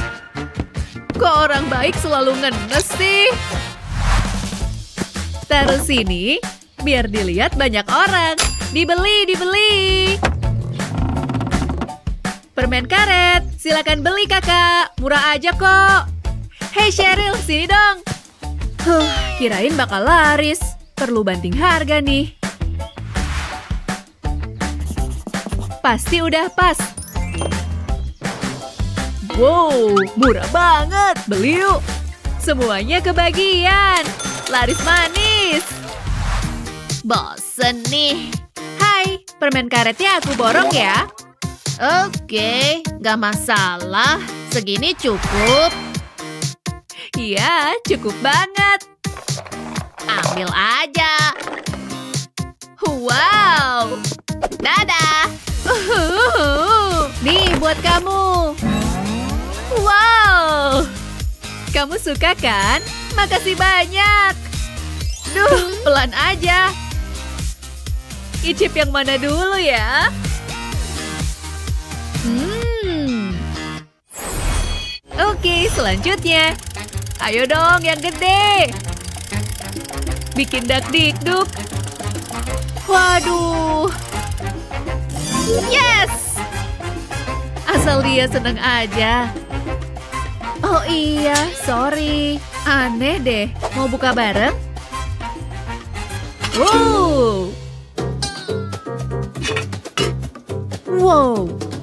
Kok orang baik selalu ngenes sih? Taruh sini, biar dilihat banyak orang. Dibeli, dibeli. Permen karet, silakan beli kakak, murah aja kok. Hei Cheryl, sini dong. Huh, kirain bakal laris, perlu banting harga nih. Pasti udah pas. Wow, murah banget, beli yuk. Semuanya kebagian, laris manis. Bosen nih. Hai, permen karetnya aku borong ya. Oke, gak masalah. Segini cukup. Iya, cukup banget. Ambil aja. Wow. Dadah. Uhuhu. Nih, buat kamu. Wow. Kamu suka kan? Makasih banyak. Duh, pelan aja. Icip yang mana dulu ya? Hmm. Oke, selanjutnya. Ayo dong, yang gede. Bikin dak-dik-duk. Waduh. Yes. Asal dia seneng aja. Oh iya, sorry. Aneh deh. Mau buka bareng? Wow. Wow.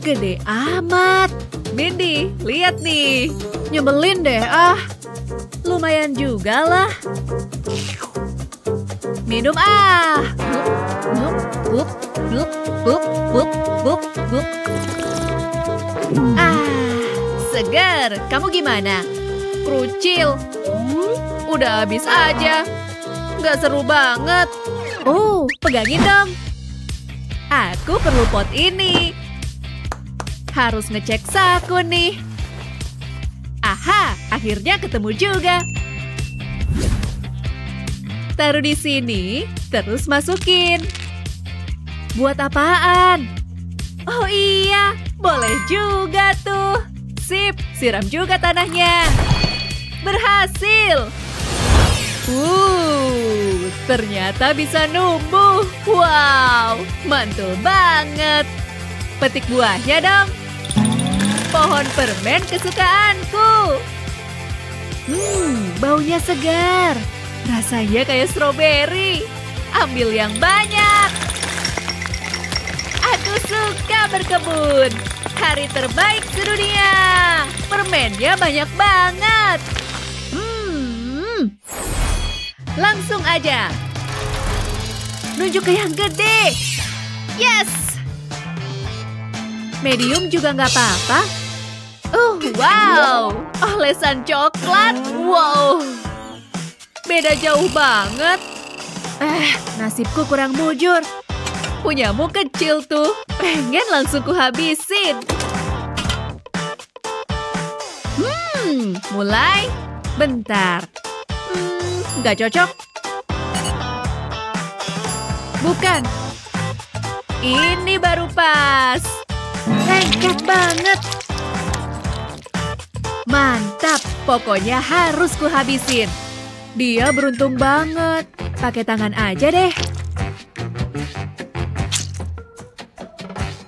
Gede amat. Mindy, lihat nih. Nyebelin deh, ah. Lumayan juga lah. Minum, ah. Buk, buk, buk, buk, buk, buk. Ah, segar. Kamu gimana? Krucil. Udah habis aja. Nggak seru banget. Oh, pegangin dong. Aku perlu pot ini. Harus ngecek saku nih. Aha, akhirnya ketemu juga. Taruh di sini, terus masukin. Buat apaan? Oh iya, boleh juga tuh. Sip, siram juga tanahnya. Berhasil! Uh, ternyata bisa numbuh. Wow, mantul banget. Petik buahnya dong. Pohon permen kesukaanku. Hmm, baunya segar. Rasanya kayak stroberi. Ambil yang banyak. Aku suka berkebun. Hari terbaik sedunia. Permennya banyak banget. Hmm. Langsung aja. Nunjuk ke yang gede. Yes. Medium juga nggak apa-apa. Uh, wow. Olesan coklat. Wow. Beda jauh banget. Eh, nasibku kurang mujur. Punyamu kecil tuh. Pengen langsung kuhabisin. Hmm, mulai. Bentar. Hmm, gak cocok. Bukan. Ini baru pas. Lengket banget. Mantap. Pokoknya harus kuhabisin. Dia beruntung banget. Pakai tangan aja deh.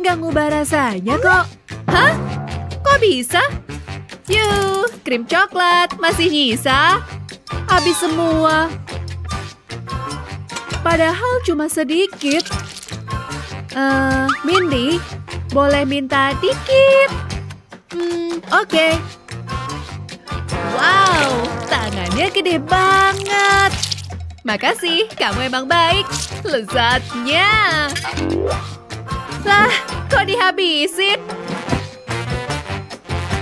Gak ngubah rasanya kok. Hah? Kok bisa? Yuh, krim coklat masih nyisa. Habis semua. Padahal cuma sedikit. Uh, Mindy, boleh minta dikit? Hmm, oke. Okay. Wow, tangannya gede banget. Makasih, kamu emang baik. Lezatnya. Lah, kok dihabisin?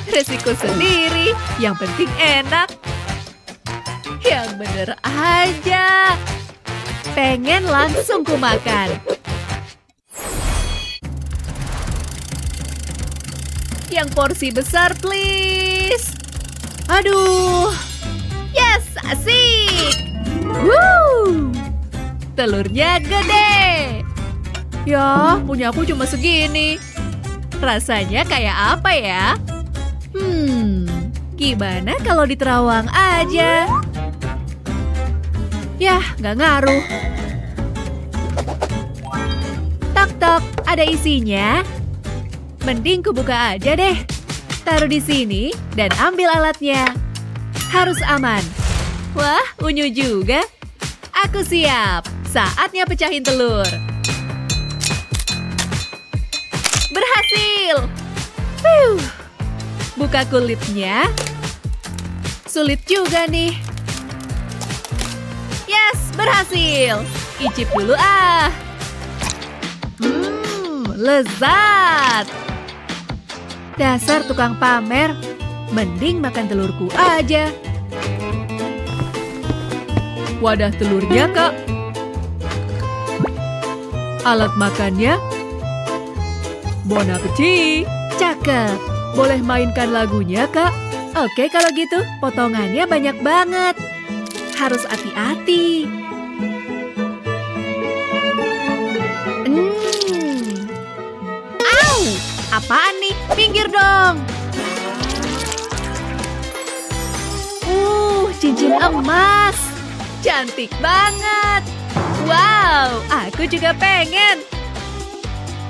Resiko sendiri, yang penting enak. Yang bener aja. Pengen langsung ku makan. Yang porsi besar, please. Aduh, yes, asik. Woo, telurnya gede. Ya, punya aku cuma segini. Rasanya kayak apa ya? Hmm, gimana kalau di terawang aja? Yah, nggak ngaruh. Tok tok, ada isinya. Mending kubuka aja deh. Taruh di sini dan ambil alatnya. Harus aman. Wah, unyu juga. Aku siap. Saatnya pecahin telur. Berhasil. Wuh. Buka kulitnya. Sulit juga nih. Yes, berhasil. Icip dulu ah. Hmm, lezat. Dasar tukang pamer, mending makan telurku aja. Wadah telurnya, Kak. Alat makannya. Bon appétit. Cakep. Boleh mainkan lagunya, Kak? Oke, kalau gitu potongannya banyak banget. Harus hati-hati. Hmm. Au! Apaan nih? Pinggir dong. Uh, cincin emas. Cantik banget. Wow, aku juga pengen.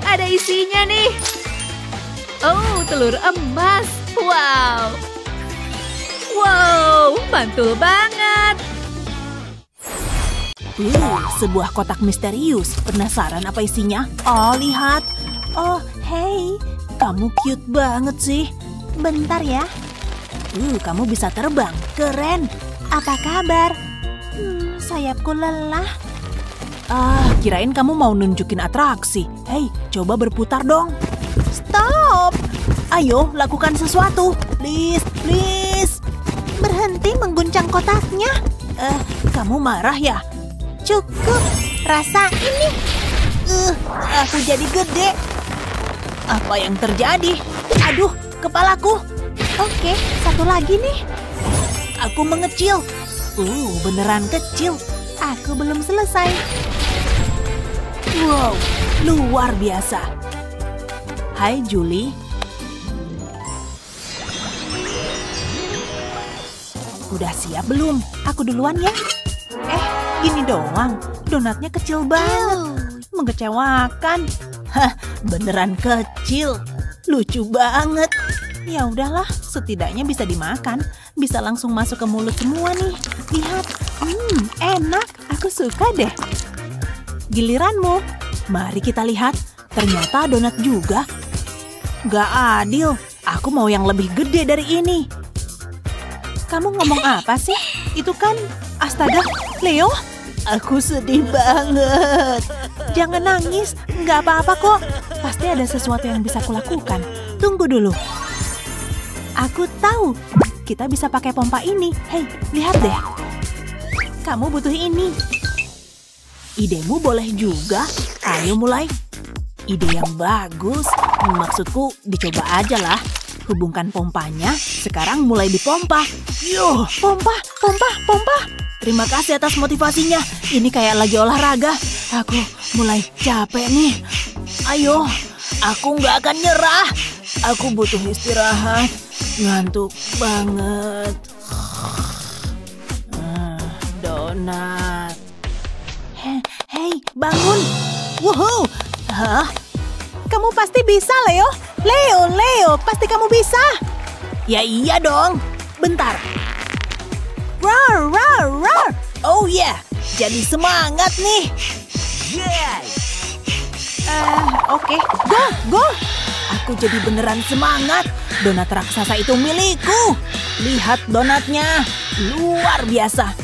Ada isinya nih. Oh, telur emas. Wow. Wow, mantul banget. Uh, sebuah kotak misterius. Penasaran apa isinya? Oh, lihat. Oh, hey. Kamu cute banget sih. Bentar ya. Uh, kamu bisa terbang. Keren. Apa kabar? Hmm, sayapku lelah. Ah, kirain kamu mau nunjukin atraksi. Hei, coba berputar dong. Stop. Ayo, lakukan sesuatu. Please, please. Berhenti mengguncang kotaknya. Eh, uh, kamu marah ya? Cukup. Rasa ini. Uh, aku jadi gede. Apa yang terjadi? Aduh, kepalaku. Oke, satu lagi nih. Aku mengecil. Uh, beneran kecil. Aku belum selesai. Wow, luar biasa. Hai, Julie. Udah siap belum? Aku duluan ya. Eh, gini doang. Donatnya kecil banget. Mengecewakan. Hah, beneran kecil. Lucu banget. Ya udahlah, setidaknya bisa dimakan. Bisa langsung masuk ke mulut semua nih. Lihat, hmm, enak. Aku suka deh. Giliranmu. Mari kita lihat. Ternyata donat juga. Gak adil. Aku mau yang lebih gede dari ini. Kamu ngomong apa sih? Itu kan, astaga, Leo. Aku sedih banget. Jangan nangis. Gak apa-apa kok. Pasti ada sesuatu yang bisa kulakukan. Tunggu dulu. Aku tahu. Kita bisa pakai pompa ini. Hei, lihat deh. Kamu butuh ini. Idemu boleh juga. Ayo mulai. Ide yang bagus. Maksudku, dicoba aja lah. Hubungkan pompanya. Sekarang mulai dipompa. Yuh, pompa, pompa, pompa. Terima kasih atas motivasinya. Ini kayak lagi olahraga. Aku mulai capek nih. Ayo, aku nggak akan nyerah. Aku butuh istirahat. Ngantuk banget. Ah, donat. Hei, hey, bangun. Wow. Hah? Kamu pasti bisa, Leo. Leo, Leo, pasti kamu bisa. Ya iya dong. Bentar. Roar, roar, roar. Oh yeah. Jadi semangat nih. Yeah. Uh, Oke, okay. Go, go. Aku jadi beneran semangat. Donat raksasa itu milikku. Lihat donatnya. Luar biasa.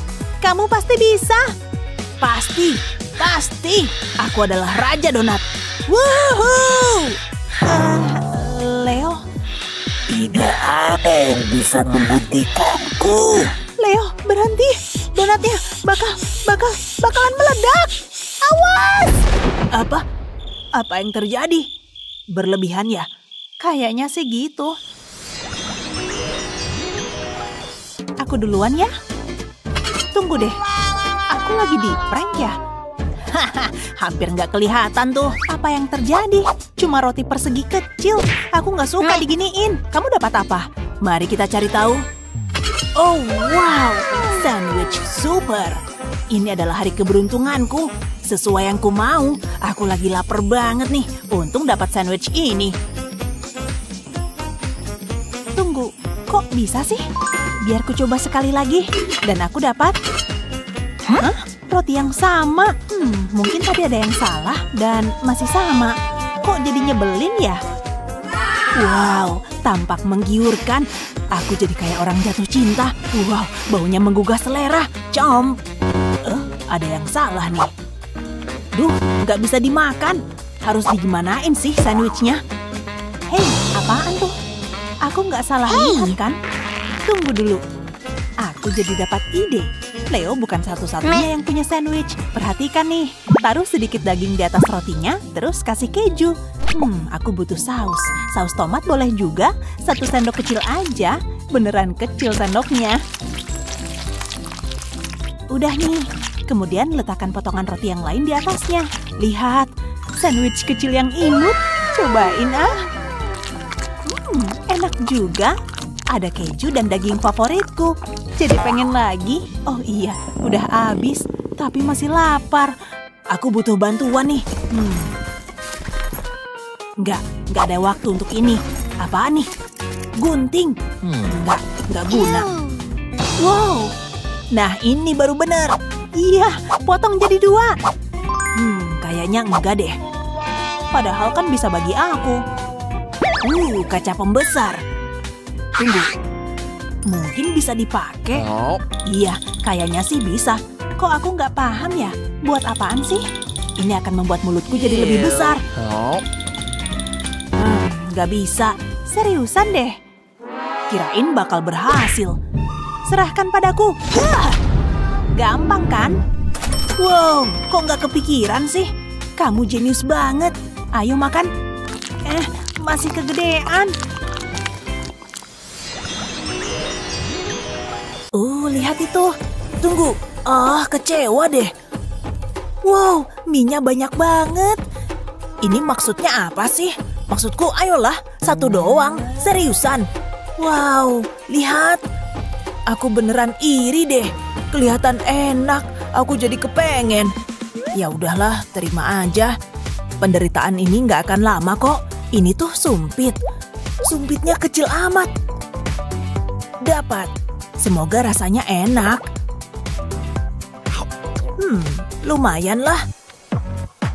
Kamu pasti bisa. Pasti, pasti. Aku adalah raja donat. Woohoo. Uh, Leo. Tidak ada yang bisa membuktikanku. Leo, berhenti. Donatnya bakal, bakal, bakalan meledak. Awas. Apa? Apa yang terjadi? Berlebihan ya? Kayaknya sih gitu. Aku duluan ya? Tunggu deh. Aku lagi di prank ya? Haha, hampir nggak kelihatan tuh. Apa yang terjadi? Cuma roti persegi kecil. Aku nggak suka diginiin. Kamu dapat apa? Mari kita cari tahu. Oh wow, sandwich super. Ini adalah hari keberuntunganku. Sesuai yang ku mau. Aku lagi lapar banget nih. Untung dapat sandwich ini. Tunggu, kok bisa sih? Biar ku coba sekali lagi. Dan aku dapat... Hah? Roti yang sama. Hmm, mungkin tadi ada yang salah dan masih sama. Kok jadi nyebelin ya? Wow, tampak menggiurkan. Aku jadi kayak orang jatuh cinta. Wow, baunya menggugah selera. Com. Eh, ada yang salah nih. Duh, nggak bisa dimakan. Harus digimanain sih sandwichnya. Hei, apaan tuh? Aku nggak salah lihat kan? Tunggu dulu. Aku jadi dapat ide. Leo bukan satu-satunya yang punya sandwich. Perhatikan nih. Taruh sedikit daging di atas rotinya, terus kasih keju. Hmm, aku butuh saus. Saus tomat boleh juga. Satu sendok kecil aja. Beneran kecil sendoknya. Udah nih. Kemudian letakkan potongan roti yang lain di atasnya. Lihat, sandwich kecil yang imut. Cobain ah. Hmm, enak juga. Ada keju dan daging favoritku. Jadi pengen lagi. Oh iya, udah habis. Tapi masih lapar. Aku butuh bantuan nih. Hmm. Nggak, nggak ada waktu untuk ini. Apaan nih? Gunting. Nggak, nggak guna. Wow. Nah, ini baru bener. Iya, potong jadi dua. Hmm, kayaknya enggak deh. Padahal kan bisa bagi aku. Uh, kaca pembesar. Tunggu. Mungkin bisa dipakai. Iya, kayaknya sih bisa. Kok aku nggak paham ya? Buat apaan sih? Ini akan membuat mulutku jadi lebih besar. Hmm, nggak bisa. Seriusan deh. Kirain bakal berhasil. Serahkan padaku. Hah! Gampang kan? Wow, kok nggak kepikiran sih? Kamu jenius banget. Ayo makan. Eh, masih kegedean. lihat itu. Tunggu. Ah, kecewa deh. Wow, mie-nya banyak banget. Ini maksudnya apa sih? Maksudku, ayolah, satu doang. Seriusan. Wow, lihat. Aku beneran iri deh. Kelihatan enak. Aku jadi kepengen. Ya udahlah, terima aja. Penderitaan ini nggak akan lama kok. Ini tuh sumpit. Sumpitnya kecil amat. Dapat. Semoga rasanya enak. Hmm, lumayan lah.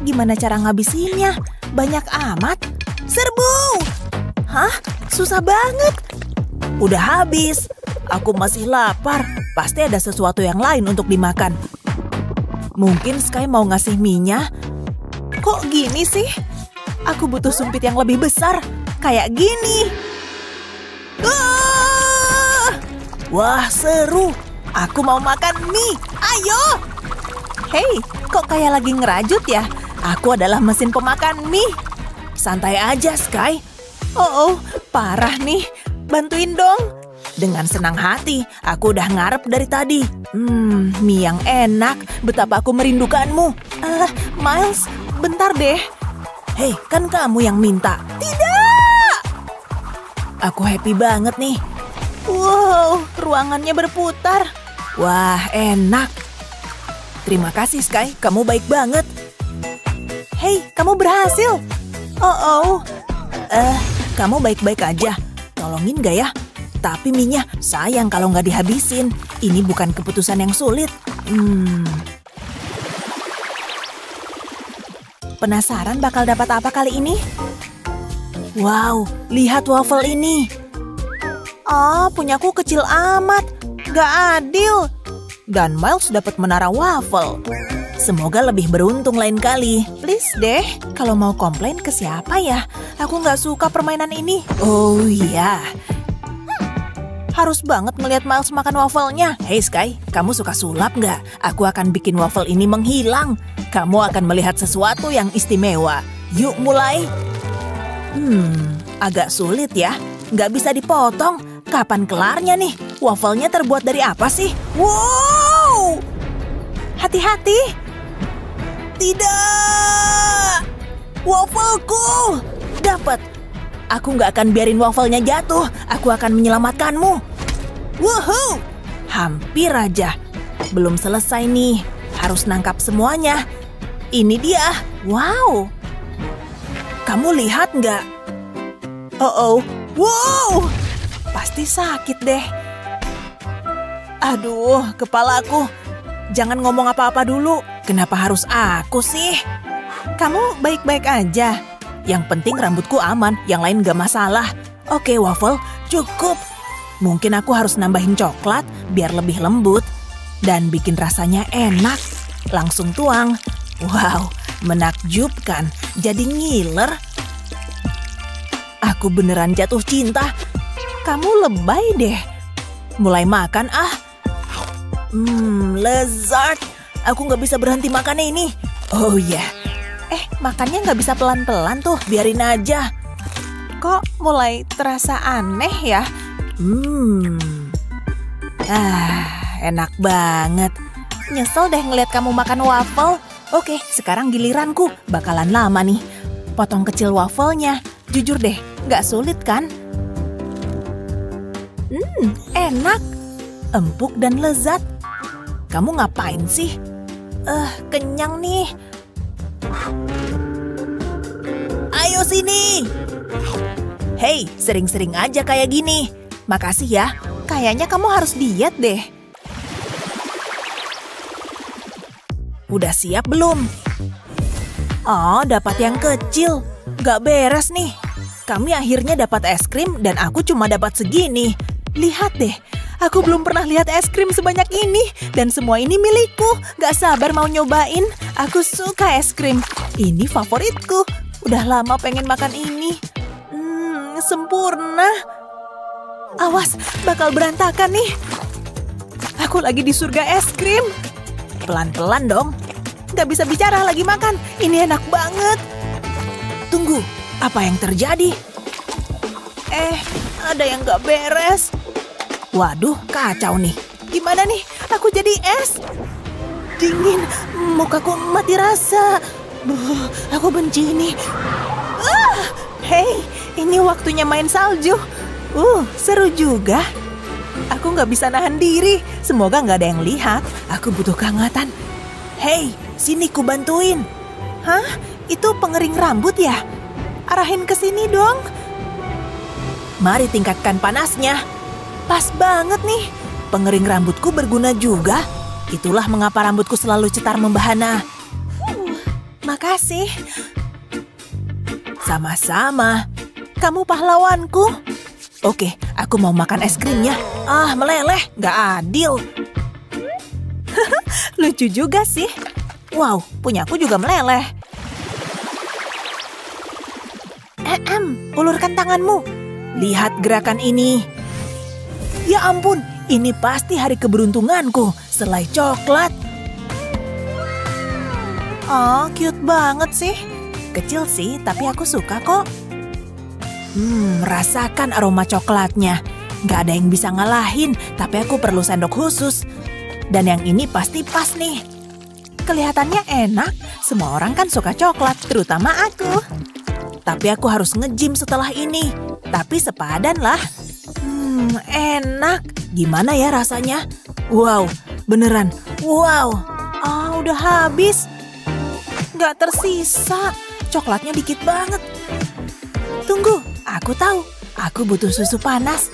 Gimana cara ngabisinnya? Banyak amat. Serbu! Hah? Susah banget. Udah habis. Aku masih lapar. Pasti ada sesuatu yang lain untuk dimakan. Mungkin Sky mau ngasih mie-nya. Kok gini sih? Aku butuh sumpit yang lebih besar. Kayak gini. Uah! Wah, seru. Aku mau makan mie. Ayo! Hei, kok kayak lagi ngerajut ya? Aku adalah mesin pemakan mie. Santai aja, Sky. Oh, oh, parah nih. Bantuin dong. Dengan senang hati, aku udah ngarep dari tadi. Hmm, mie yang enak. Betapa aku merindukanmu. Eh, uh, Miles, bentar deh. Hei, kan kamu yang minta. Tidak! Aku happy banget nih. Wow, ruangannya berputar. Wah, enak. Terima kasih, Sky. Kamu baik banget. Hei, kamu berhasil. Oh, oh. Eh, kamu baik-baik aja. Tolongin gak ya? Tapi mie-nya, sayang kalau nggak dihabisin. Ini bukan keputusan yang sulit. Hmm. Penasaran bakal dapat apa kali ini? Wow, lihat waffle ini. Oh, punyaku kecil amat. Nggak adil. Dan Miles dapat menara waffle. Semoga lebih beruntung lain kali. Please deh, kalau mau komplain ke siapa ya? Aku nggak suka permainan ini. Oh iya. Harus banget ngeliat Miles makan waffle-nya. Hey Sky, kamu suka sulap nggak? Aku akan bikin waffle ini menghilang. Kamu akan melihat sesuatu yang istimewa. Yuk mulai. Hmm, agak sulit ya. Nggak bisa dipotong. Kapan kelarnya nih? Waffle-nya terbuat dari apa sih? Wow! Hati-hati. Tidak! Waffleku! Dapat! Aku nggak akan biarin waffle-nya jatuh. Aku akan menyelamatkanmu. Woohoo! Hampir aja. Belum selesai nih. Harus nangkap semuanya. Ini dia. Wow! Kamu lihat nggak? Oh, oh. Wow! Pasti sakit deh. Aduh, kepalaku. Jangan ngomong apa-apa dulu. Kenapa harus aku sih? Kamu baik-baik aja. Yang penting rambutku aman, yang lain gak masalah. Oke, waffle, cukup. Mungkin aku harus nambahin coklat biar lebih lembut. Dan bikin rasanya enak. Langsung tuang. Wow, menakjubkan. Jadi ngiler. Aku beneran jatuh cinta. Kamu lebay deh. Mulai makan ah. Hmm, lezat. Aku nggak bisa berhenti makan ini. Oh ya. Yeah. Eh, makannya nggak bisa pelan-pelan tuh. Biarin aja. Kok mulai terasa aneh ya? Hmm. Ah, enak banget. Nyesel deh ngeliat kamu makan waffle. Oke, sekarang giliranku. Bakalan lama nih. Potong kecil waffle-nya. Jujur deh, nggak sulit kan? Hmm, enak. Empuk dan lezat. Kamu ngapain sih? Eh, uh, kenyang nih. Ayo sini. Hei, sering-sering aja kayak gini. Makasih ya. Kayaknya kamu harus diet deh. Udah siap belum? Oh, dapat yang kecil. Gak beres nih. Kami akhirnya dapat es krim dan aku cuma dapat segini. Lihat deh. Aku belum pernah lihat es krim sebanyak ini. Dan semua ini milikku. Gak sabar mau nyobain. Aku suka es krim. Ini favoritku. Udah lama pengen makan ini. Hmm, sempurna. Awas, bakal berantakan nih. Aku lagi di surga es krim. Pelan-pelan dong. Gak bisa bicara lagi makan. Ini enak banget. Tunggu, apa yang terjadi? Eh, ada yang gak beres. Waduh, kacau nih. Gimana nih? Aku jadi es. Dingin. Mukaku mati rasa. Buh, aku benci ini. Uh, Hei, ini waktunya main salju. Uh, seru juga. Aku nggak bisa nahan diri. Semoga nggak ada yang lihat. Aku butuh kehangatan. Hei, sini ku bantuin. Hah? Itu pengering rambut ya? Arahin ke sini dong. Mari tingkatkan panasnya. Pas banget nih. Pengering rambutku berguna juga. Itulah mengapa rambutku selalu cetar membahana. Uh, makasih. Sama-sama. Kamu pahlawanku. Oke, aku mau makan es krimnya. Ah, meleleh. Nggak adil. Lucu juga sih. Wow, punyaku juga meleleh. Ehem, ulurkan tanganmu. Lihat gerakan ini. Ya ampun, ini pasti hari keberuntunganku. Selai coklat. Oh, cute banget sih. Kecil sih, tapi aku suka kok. Hmm, rasakan aroma coklatnya. Gak ada yang bisa ngalahin, tapi aku perlu sendok khusus. Dan yang ini pasti pas nih. Kelihatannya enak. Semua orang kan suka coklat, terutama aku. Tapi aku harus nge-gym setelah ini. Tapi sepadan lah. Hmm, enak. Gimana ya rasanya? Wow, beneran. Wow. Ah, udah habis. Gak tersisa. Coklatnya dikit banget. Tunggu, aku tahu. Aku butuh susu panas.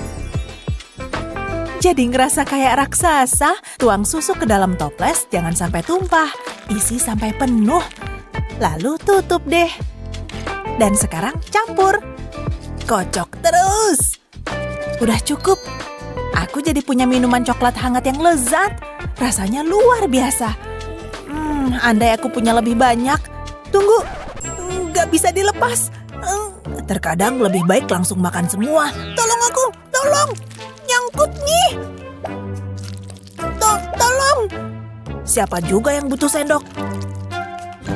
Jadi ngerasa kayak raksasa. Tuang susu ke dalam toples, jangan sampai tumpah. Isi sampai penuh. Lalu tutup deh. Dan sekarang campur. Kocok terus. Udah cukup. Aku jadi punya minuman coklat hangat yang lezat. Rasanya luar biasa. Hmm, andai aku punya lebih banyak. Tunggu, nggak bisa dilepas. Terkadang lebih baik langsung makan semua. Tolong aku, tolong. Nyangkut nih. Tolong, tolong. Siapa juga yang butuh sendok?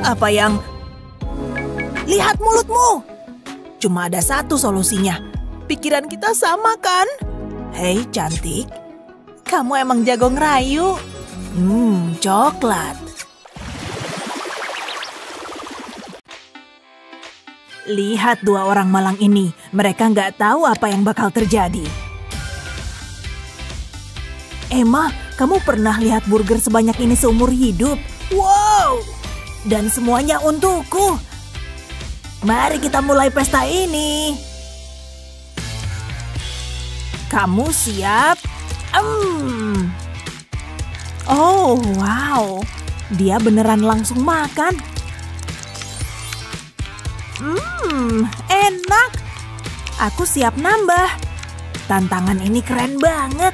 Apa yang... Lihat mulutmu. Cuma ada satu solusinya. Pikiran kita sama kan? Hei, cantik. Kamu emang jago ngerayu. Hmm, coklat. Lihat dua orang malang ini. Mereka nggak tahu apa yang bakal terjadi. Emma, kamu pernah lihat burger sebanyak ini seumur hidup? Wow! Dan semuanya untukku. Mari kita mulai pesta ini. Kamu siap? Um. Oh, wow. Dia beneran langsung makan. Hmm, enak. Aku siap nambah. Tantangan ini keren banget.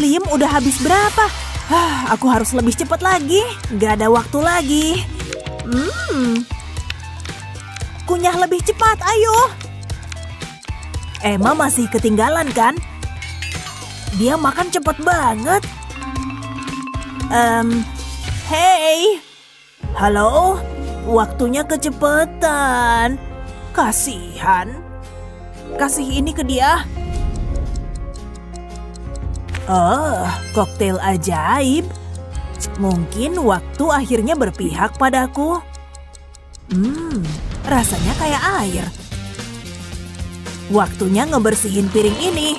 Liam udah habis berapa? Hah, aku harus lebih cepat lagi. Gak ada waktu lagi. Hmm. Kunyah lebih cepat, ayo. Emma masih ketinggalan kan? Dia makan cepat banget. Um, hey. Halo? Waktunya kecepatan. Kasihan. Kasih ini ke dia. Oh, koktail ajaib. Mungkin waktu akhirnya berpihak padaku. Hmm, rasanya kayak air. Waktunya ngebersihin piring ini.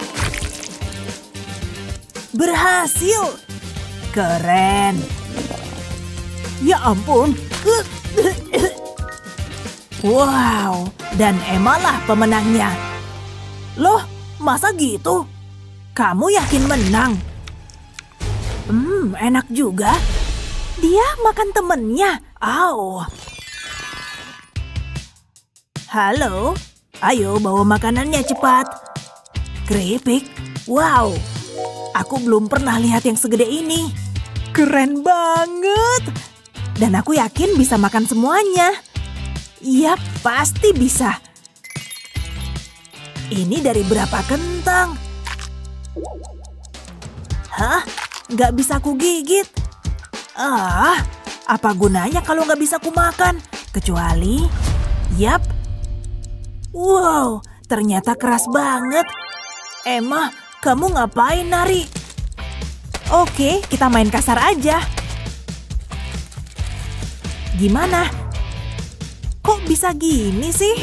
Berhasil. Keren. Ya ampun. Wow, dan Emma lah pemenangnya. Loh, masa gitu? Kamu yakin menang? Hmm, enak juga. Dia makan temennya. Au. Halo? Ayo bawa makanannya cepat. Keripik? Wow. Aku belum pernah lihat yang segede ini. Keren banget. Dan aku yakin bisa makan semuanya. Iya, pasti bisa. Ini dari berapa kentang? Hah? Gak bisa ku gigit. Ah, apa gunanya kalau gak bisa ku makan? Kecuali, yap. Wow, ternyata keras banget. Emma, Kamu ngapain nari? Oke, kita main kasar aja. Gimana? Kok bisa gini sih?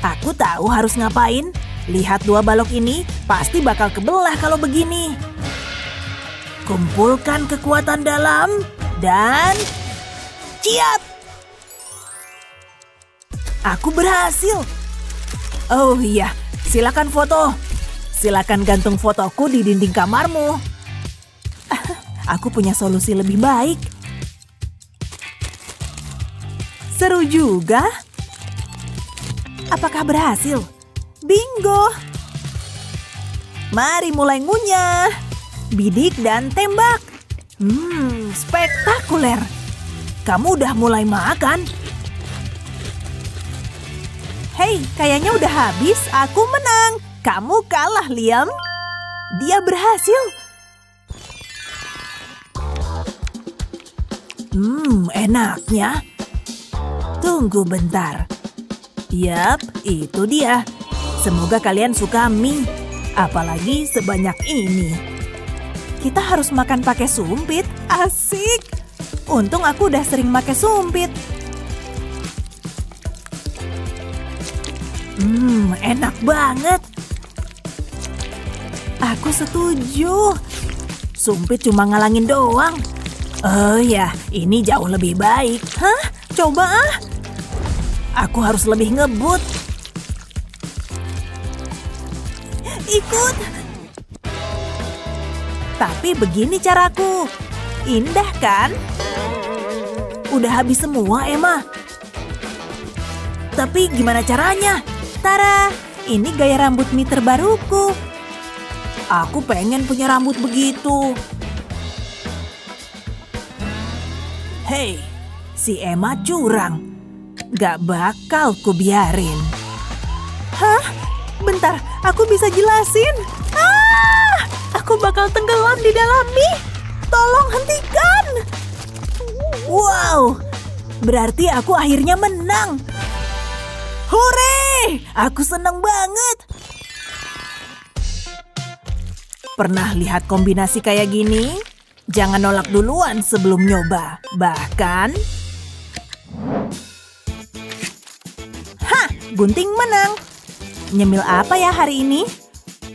Aku tahu harus ngapain. Lihat dua balok ini, pasti bakal kebelah kalau begini. Kumpulkan kekuatan dalam, dan... ciat! Aku berhasil. Oh iya, silakan foto. Silakan gantung fotoku di dinding kamarmu. Aku punya solusi lebih baik. Seru juga. Apakah berhasil? Bingo! Mari mulai ngunyah. Bidik dan tembak. Hmm, spektakuler. Kamu udah mulai makan. Hei, kayaknya udah habis. Aku menang. Kamu kalah, Liam. Dia berhasil. Hmm, enaknya. Tunggu bentar. Yap, itu dia. Semoga kalian suka mie. Apalagi sebanyak ini. Kita harus makan pakai sumpit. Asik. Untung aku udah sering pakai sumpit. Hmm, enak banget. Aku setuju. Sumpit cuma ngalangin doang. Oh ya, ini jauh lebih baik. Hah? Coba ah. Aku harus lebih ngebut. Ikut. Tapi begini caraku. Indah kan? Udah habis semua, Emma. Tapi gimana caranya? Tara, ini gaya rambut mie terbaruku. Aku pengen punya rambut begitu. Hei, si Emma curang. Gak bakal kubiarin. Hah? Bentar, aku bisa jelasin. Ah! Aku bakal tenggelam di dalam mie. Tolong hentikan. Wow, berarti aku akhirnya menang. Hore! Aku senang banget. Pernah lihat kombinasi kayak gini? Jangan nolak duluan sebelum nyoba. Bahkan... Gunting menang. Nyemil apa ya hari ini?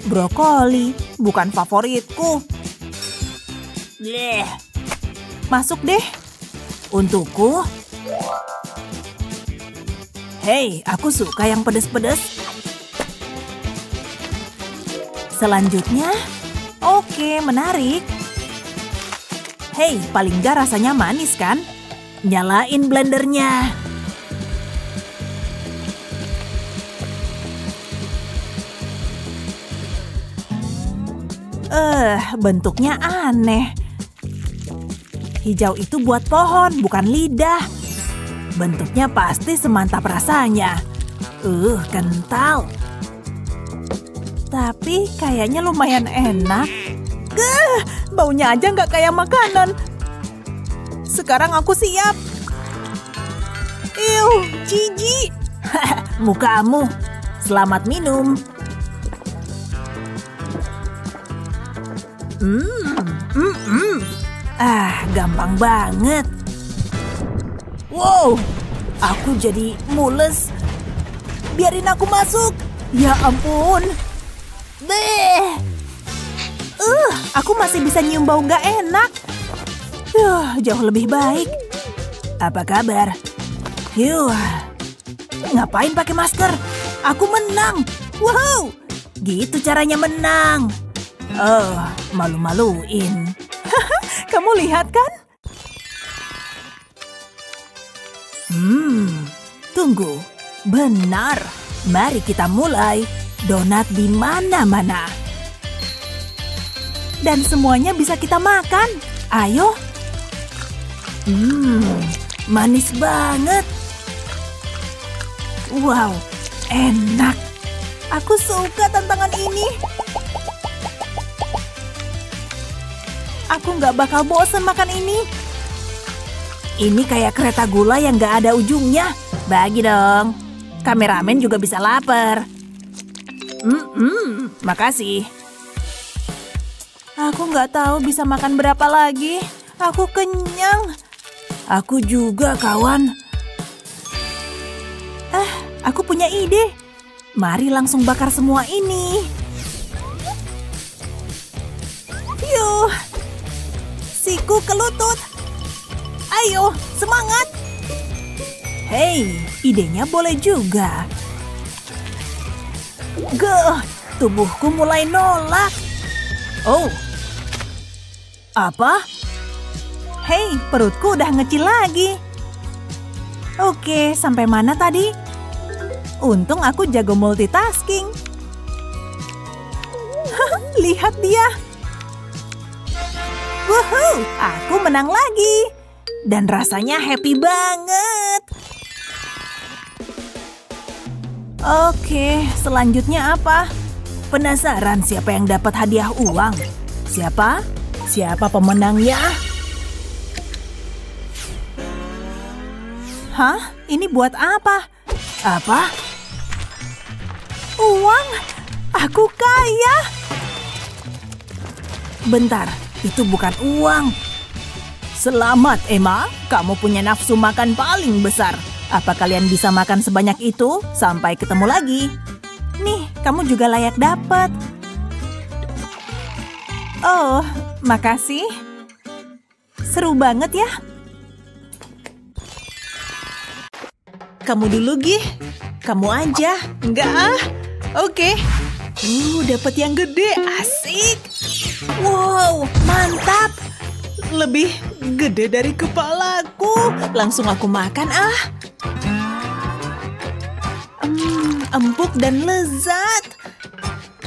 Brokoli, bukan favoritku. Bleh. Masuk deh. Untukku. Hei, aku suka yang pedes-pedes. Selanjutnya. Oke, menarik. Hei, paling gak rasanya manis kan? Nyalain blendernya. Eh, uh, bentuknya aneh. Hijau itu buat pohon, bukan lidah. Bentuknya pasti semantap rasanya. Uh, kental. Tapi kayaknya lumayan enak. Gah, baunya aja nggak kayak makanan. Sekarang aku siap. Iuh, jijik. Mukamu. Selamat minum. Hmm, hmm, hmm. Ah, gampang banget. Wow, aku jadi mules. Biarin aku masuk. Ya ampun. Beh. Uh, aku masih bisa nyium bau nggak enak. Uh, jauh lebih baik. Apa kabar? Yuh. Ngapain pakai masker? Aku menang. Wow. Gitu caranya menang. Oh, malu-maluin. Kamu lihat kan? Hmm, tunggu. Benar. Mari kita mulai. Donat di mana-mana. Dan semuanya bisa kita makan. Ayo. Hmm, manis banget. Wow, enak. Aku suka tantangan ini. Aku nggak bakal bosen makan ini. Ini kayak kereta gula yang nggak ada ujungnya. Bagi dong. Kameramen juga bisa lapar. Hmm, makasih. Aku nggak tahu bisa makan berapa lagi. Aku kenyang. Aku juga, kawan. Ah, aku punya ide. Mari langsung bakar semua ini. Yuh, siku ke lutut. Ayo, semangat. Hei, idenya boleh juga. Gah, tubuhku mulai nolak. Oh, apa? Hei, perutku udah ngecil lagi. Oke, sampai mana tadi? Untung aku jago multitasking. Lihat dia. Wuhuu, aku menang lagi. Dan rasanya happy banget. Oke, selanjutnya apa? Penasaran siapa yang dapat hadiah uang? Siapa? Siapa pemenangnya? Hah? Ini buat apa? Apa? Uang? Aku kaya! Bentar, itu bukan uang. Selamat, Emma. Kamu punya nafsu makan paling besar. Apa kalian bisa makan sebanyak itu? Sampai ketemu lagi. Nih, kamu juga layak dapat. Oh, makasih. Seru banget ya. Kamu dulu, Gih. Kamu aja. Enggak ah. Oke. Uh, dapat yang gede. Asik. Wow, mantap. Lebih gede dari kepalaku. Langsung aku makan ah. Empuk dan lezat.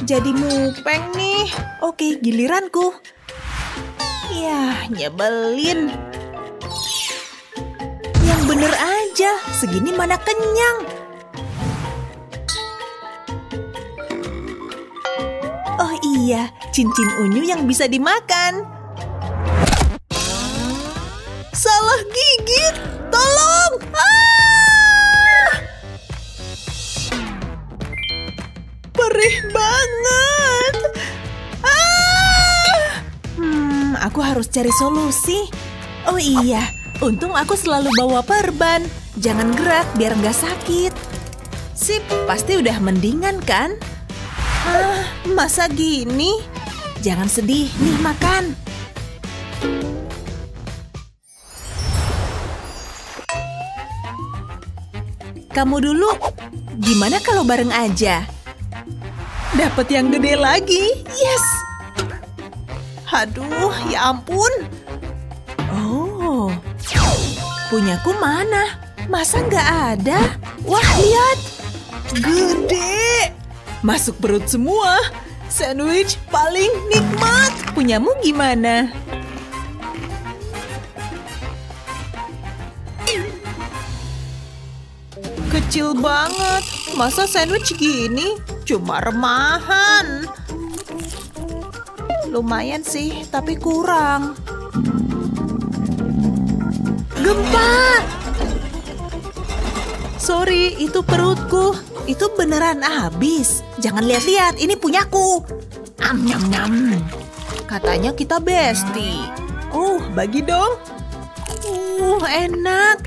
Jadi mupeng nih. Oke, giliranku. Yah, nyebelin. Yang bener aja. Segini mana kenyang. Oh iya, cincin unyu yang bisa dimakan. Salah gigit. Tolong. Ah! Perih banget. Ah! Hmm, aku harus cari solusi. Oh iya, untung aku selalu bawa perban. Jangan gerak biar nggak sakit. Sip, pasti udah mendingan kan? Ah, masa gini? Jangan sedih, nih makan. Kamu dulu. Gimana kalau bareng aja? Dapat yang gede lagi. Yes. Aduh, ya ampun. Oh. Punyaku mana? Masa nggak ada? Wah, lihat. Gede. Masuk perut semua. Sandwich paling nikmat. Punyamu gimana? Kecil banget. Masa sandwich gini? Cuma remahan. Lumayan sih, tapi kurang. Gempa! Sorry, itu perutku. Itu beneran habis. Jangan lihat-lihat, ini punyaku. Am nyam nyam. Katanya kita bestie. Uh, bagi dong. Uh, enak.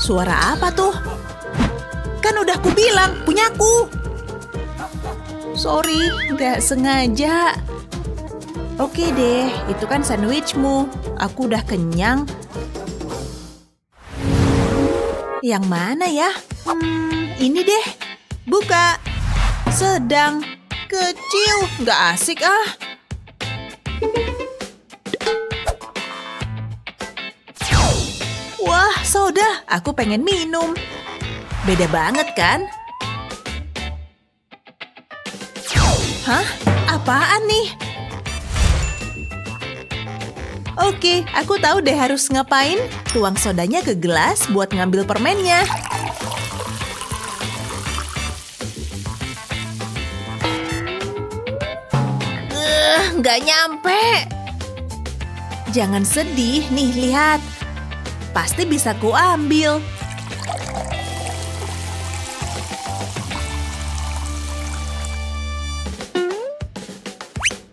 Suara apa tuh? Kan udah kubilang, punyaku. Sorry, nggak sengaja. Oke deh, itu kan sandwichmu. Aku udah kenyang. Yang mana ya? Hmm, ini deh. Buka. Sedang. Kecil. Nggak asik ah. Wah, soda. Aku pengen minum. Beda banget kan? Hah? Apaan nih? Oke, aku tahu deh harus ngapain. Tuang sodanya ke gelas buat ngambil permennya. Uh, nggak nyampe. Jangan sedih. Nih, lihat. Pasti bisa ku ambil.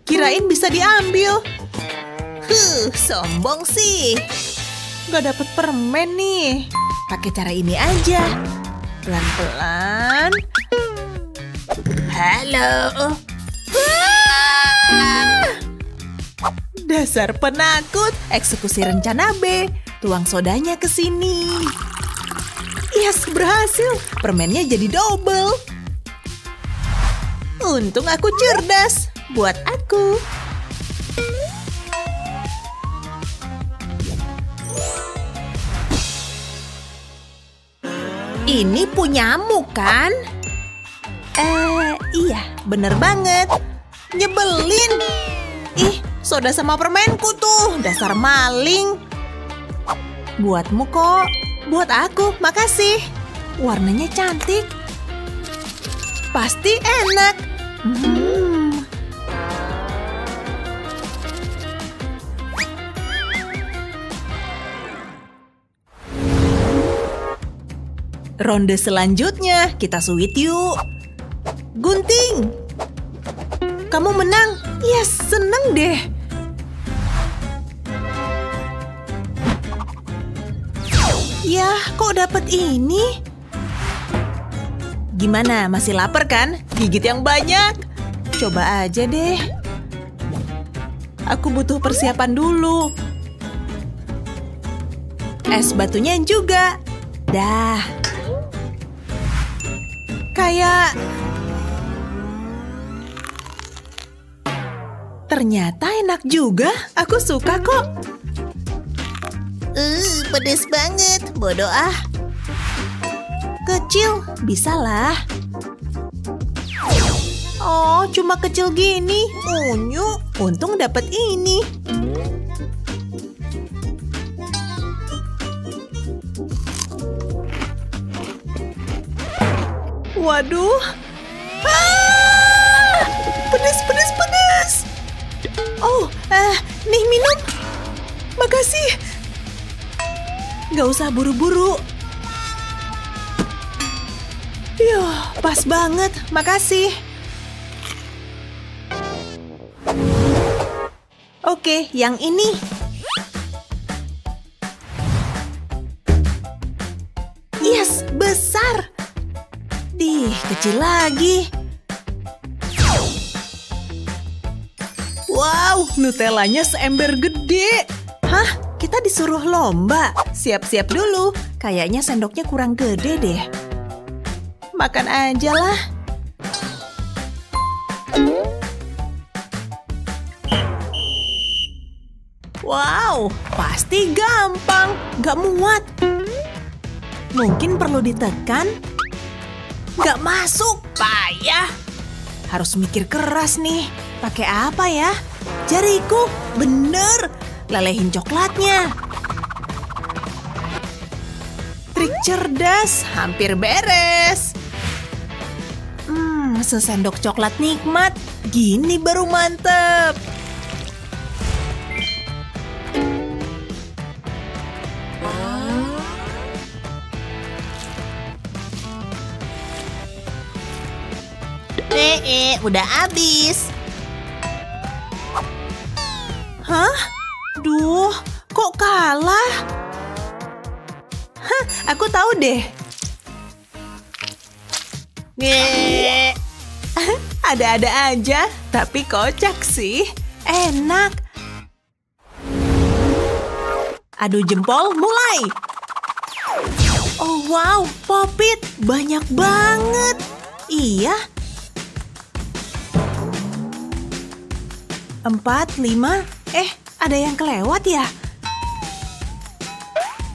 Kirain bisa diambil. Huh, sombong sih. Gak dapet permen nih. Pakai cara ini aja. Pelan-pelan. Halo. Ah! Dasar penakut. Eksekusi rencana B. Tuang sodanya ke sini. Yes, berhasil. Permennya jadi double. Untung aku cerdas. Buat aku. Ini punyamu, kan? Eh, iya, bener banget. Nyebelin. Ih, soda sama permenku tuh. Dasar maling. Buatmu kok. Buat aku, makasih. Warnanya cantik. Pasti enak. Hmm. Ronde selanjutnya, kita sweet yuk. Gunting. Kamu menang. Yes, seneng deh. Yah, kok dapat ini? Gimana, masih lapar kan? Gigit yang banyak. Coba aja deh. Aku butuh persiapan dulu. Es batunya juga. Dah. Kayak... Ternyata enak juga. Aku suka kok. Uh, pedes banget. Bodoh ah. Kecil. Bisalah. Oh, cuma kecil gini. Unyu. Untung dapat ini. Waduh. Ah! Pedes, pedes, pedes. Oh, eh, nih minum. Makasih. Gak usah buru-buru. Yuh, pas banget. Makasih. Oke, yang ini. Yes, besar. Dih, kecil lagi. Wow, Nutellanya seember gede. Hah, kita disuruh lomba. Siap-siap dulu. Kayaknya sendoknya kurang gede deh. Makan aja lah. Wow, pasti gampang. Gak muat. Mungkin perlu ditekan. Gak masuk, payah. Harus mikir keras nih. Pakai apa ya? Jariku, bener. Lelehin coklatnya. Trik cerdas, hampir beres. Hmm, sesendok coklat nikmat. Gini baru mantep. Eh, udah habis. Hah? Duh, kok kalah? Hah, aku tahu deh. Nge. Ada-ada aja, tapi kocak sih. Enak. Adu jempol, mulai. Oh, wow, popit. Banyak banget. Iya. Empat, lima, eh ada yang kelewat ya?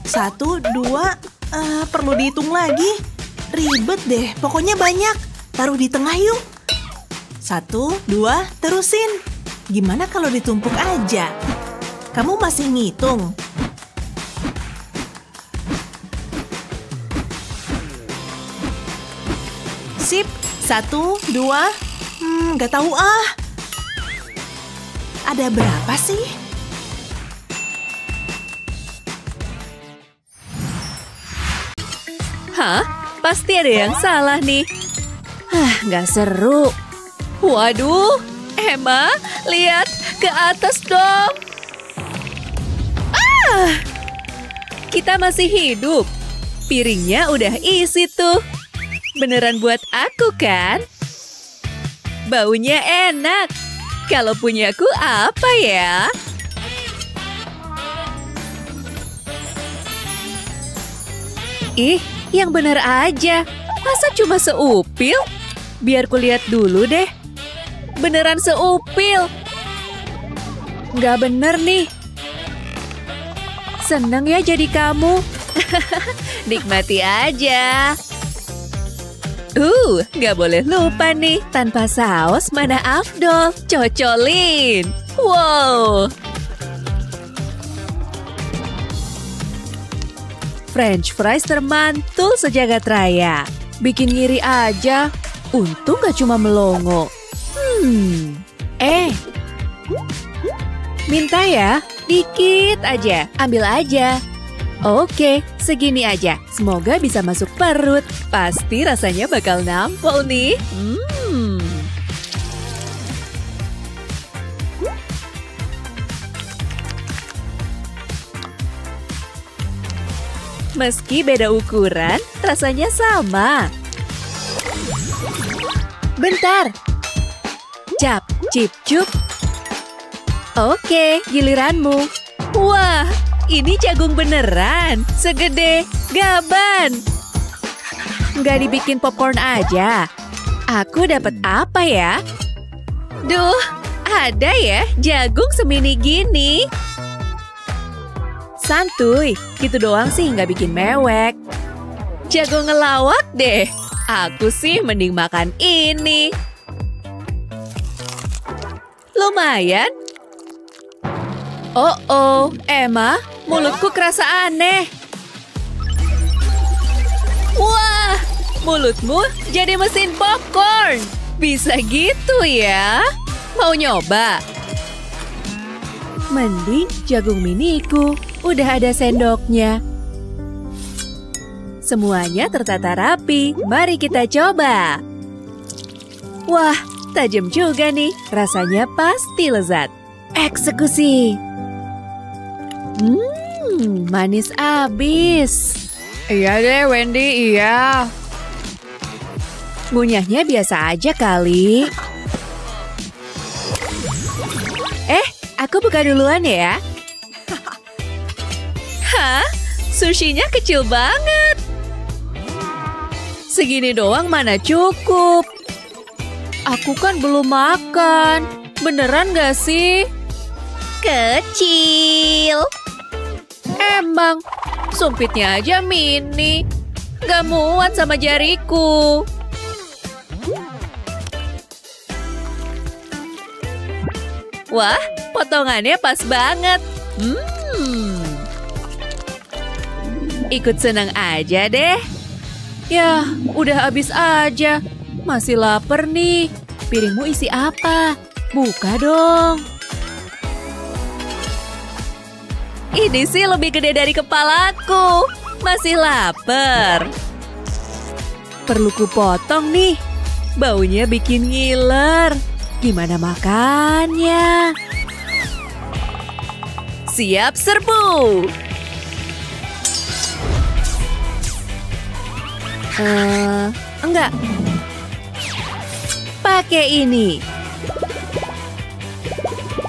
Satu, dua, uh, perlu dihitung lagi. Ribet deh, pokoknya banyak. Taruh di tengah yuk. Satu, dua, terusin. Gimana kalau ditumpuk aja? Kamu masih ngitung. Sip, satu, dua, hmm, gak tahu ah. Ada berapa sih? Hah? Pasti ada yang salah nih. Hah, nggak seru. Waduh, Emma, lihat ke atas dong. Ah, kita masih hidup. Piringnya udah isi tuh. Beneran buat aku kan? Baunya enak. Kalau punyaku apa ya? Ih, yang bener aja. Masa cuma seupil? Biar kulihat dulu deh. Beneran seupil. Nggak bener nih. Seneng ya jadi kamu. Nikmati aja. Uh, nggak boleh lupa nih, tanpa saus mana afdol, cocolin. Wow. French fries termantul sejagat raya. Bikin ngiri aja, untung gak cuma melongo. Hmm, eh. Minta ya, dikit aja, ambil aja. Oke, segini aja. Semoga bisa masuk perut. Pasti rasanya bakal nampol nih. Hmm. Meski beda ukuran, rasanya sama. Bentar. Cap, cip, cup. Oke, giliranmu. Wah. Ini jagung beneran, segede gaban. Nggak dibikin popcorn aja. Aku dapat apa ya? Duh, ada ya jagung semini gini. Santuy, gitu doang sih nggak bikin mewek. Jagung ngelawak deh. Aku sih mending makan ini. Lumayan. Oh oh, Emma. Mulutku kerasa aneh. Wah, mulutmu jadi mesin popcorn. Bisa gitu ya? Mau nyoba? Mending jagung miniku. Udah ada sendoknya. Semuanya tertata rapi. Mari kita coba. Wah, tajam juga nih. Rasanya pasti lezat. Eksekusi. Hmm. Hmm, manis abis. Iya deh, Wendy, iya. Ngunyahnya biasa aja kali. Eh, aku buka duluan ya. Hah? Sushinya kecil banget. Segini doang mana cukup. Aku kan belum makan. Beneran gak sih? Kecil. Emang, sumpitnya aja mini. Gak muat sama jariku. Wah, potongannya pas banget. Hmm. Ikut senang aja deh. Yah, udah habis aja. Masih lapar nih. Piringmu isi apa? Buka dong. Ini sih lebih gede dari kepalaku. Masih lapar. Perlu kupotong nih. Baunya bikin ngiler. Gimana makannya? Siap serbu. Uh, enggak. Pakai ini.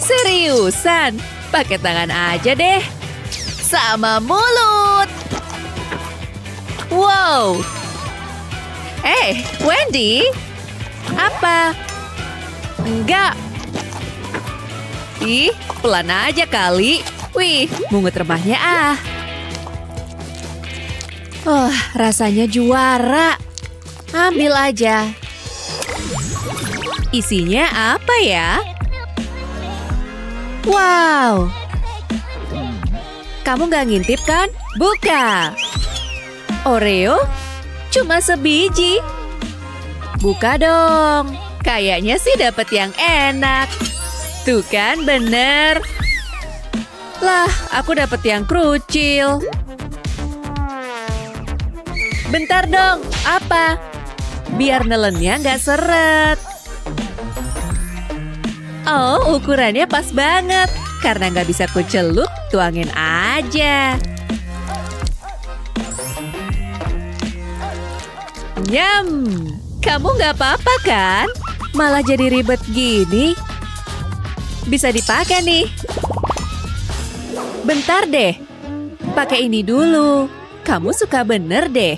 Seriusan? Pakai tangan aja deh. Sama mulut. Wow. Eh, hey, Wendy. Apa? Enggak. Ih, pelan aja kali. Wih, mungut remahnya ah. Oh, rasanya juara. Ambil aja. Isinya apa ya? Wow. Kamu gak ngintip kan? Buka. Oreo? Cuma sebiji. Buka dong. Kayaknya sih dapet yang enak. Tuh kan bener. Lah, aku dapet yang krucil. Bentar dong. Apa? Biar nelennya gak seret. Oh, ukurannya pas banget. Karena nggak bisa kucelup, tuangin aja. Nyam! Kamu nggak apa-apa kan? Malah jadi ribet gini. Bisa dipakai nih. Bentar deh. Pakai ini dulu. Kamu suka bener deh.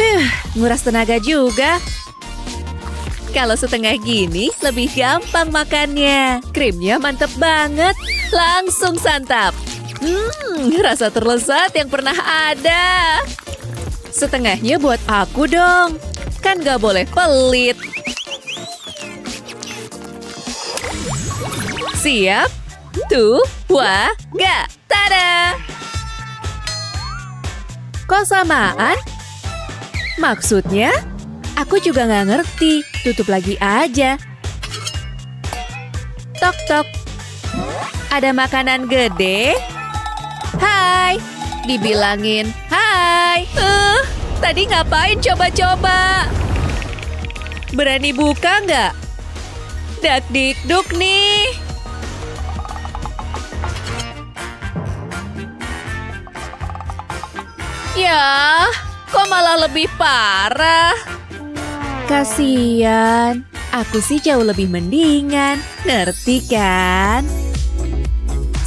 Uh, nguras tenaga juga. Kalau setengah gini, lebih gampang makannya. Krimnya mantep banget. Langsung santap. Hmm, rasa terlezat yang pernah ada. Setengahnya buat aku dong. Kan gak boleh pelit. Siap? Tuh, wah, gak. Tada! Kok samaan? Maksudnya? Aku juga nggak ngerti. Tutup lagi aja. Tok tok. Ada makanan gede? Hai. Dibilangin hai. Uh, tadi ngapain coba-coba? Berani buka nggak? Dak dik duk nih. Ya, kok malah lebih parah? Kasian, aku sih jauh lebih mendingan, ngerti kan?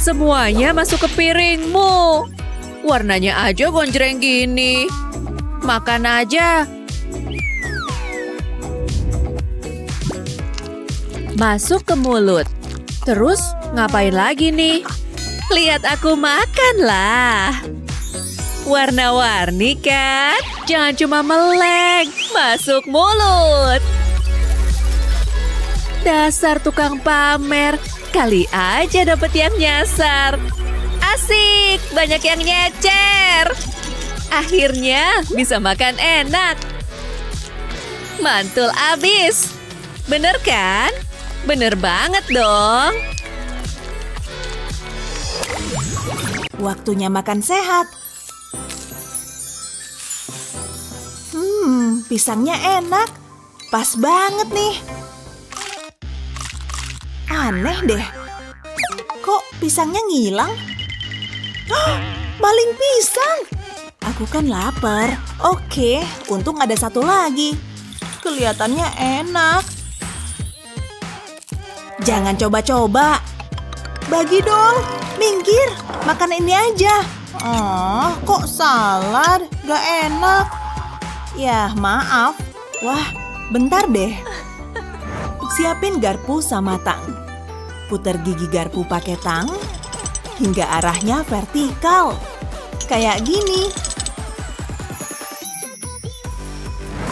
Semuanya masuk ke piringmu. Warnanya aja gonjreng gini. Makan aja. Masuk ke mulut. Terus ngapain lagi nih? Lihat aku makan lah. Warna-warni kan? Jangan cuma melek, masuk mulut. Dasar tukang pamer, kali aja dapet yang nyasar. Asik, banyak yang nyecer. Akhirnya bisa makan enak. Mantul abis. Bener kan? Bener banget dong. Waktunya makan sehat. Hmm, pisangnya enak. Pas banget nih. Aneh deh. Kok pisangnya ngilang? Oh, maling pisang. Aku kan lapar. Oke, untung ada satu lagi. Kelihatannya enak. Jangan coba-coba. Bagi dong. Minggir, makan ini aja. Oh, kok salad? Gak enak. Ya, maaf. Wah, bentar deh. Siapin garpu sama tang. Putar gigi garpu pakai tang hingga arahnya vertikal. Kayak gini.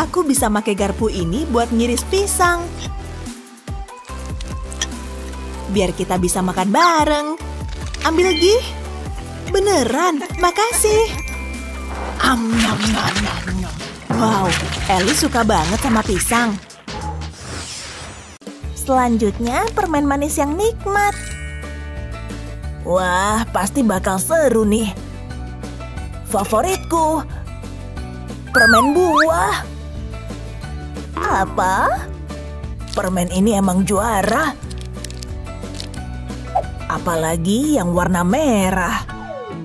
Aku bisa pakai garpu ini buat ngiris pisang. Biar kita bisa makan bareng. Ambil lagi. Beneran, makasih. Am nom nom nom nom. Wow, Ellie suka banget sama pisang. Selanjutnya, permen manis yang nikmat. Wah, pasti bakal seru nih. Favoritku. Permen buah. Apa? Permen ini emang juara. Apalagi yang warna merah.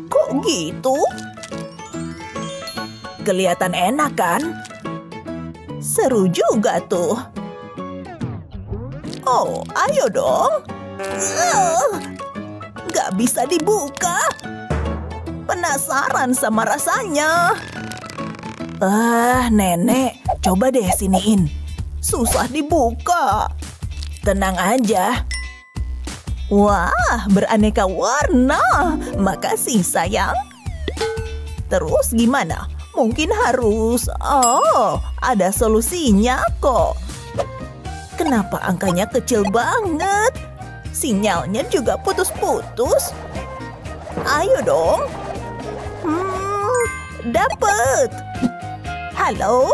Kok gitu? Kelihatan enak kan? Seru juga tuh. Oh, ayo dong. Uh, gak bisa dibuka. Penasaran sama rasanya. Ah, nenek, coba deh siniin. Susah dibuka. Tenang aja. Wah, beraneka warna. Makasih, sayang. Terus gimana? Mungkin harus, oh, ada solusinya kok. Kenapa angkanya kecil banget? Sinyalnya juga putus-putus. Ayo dong. Hmm, dapet. Halo?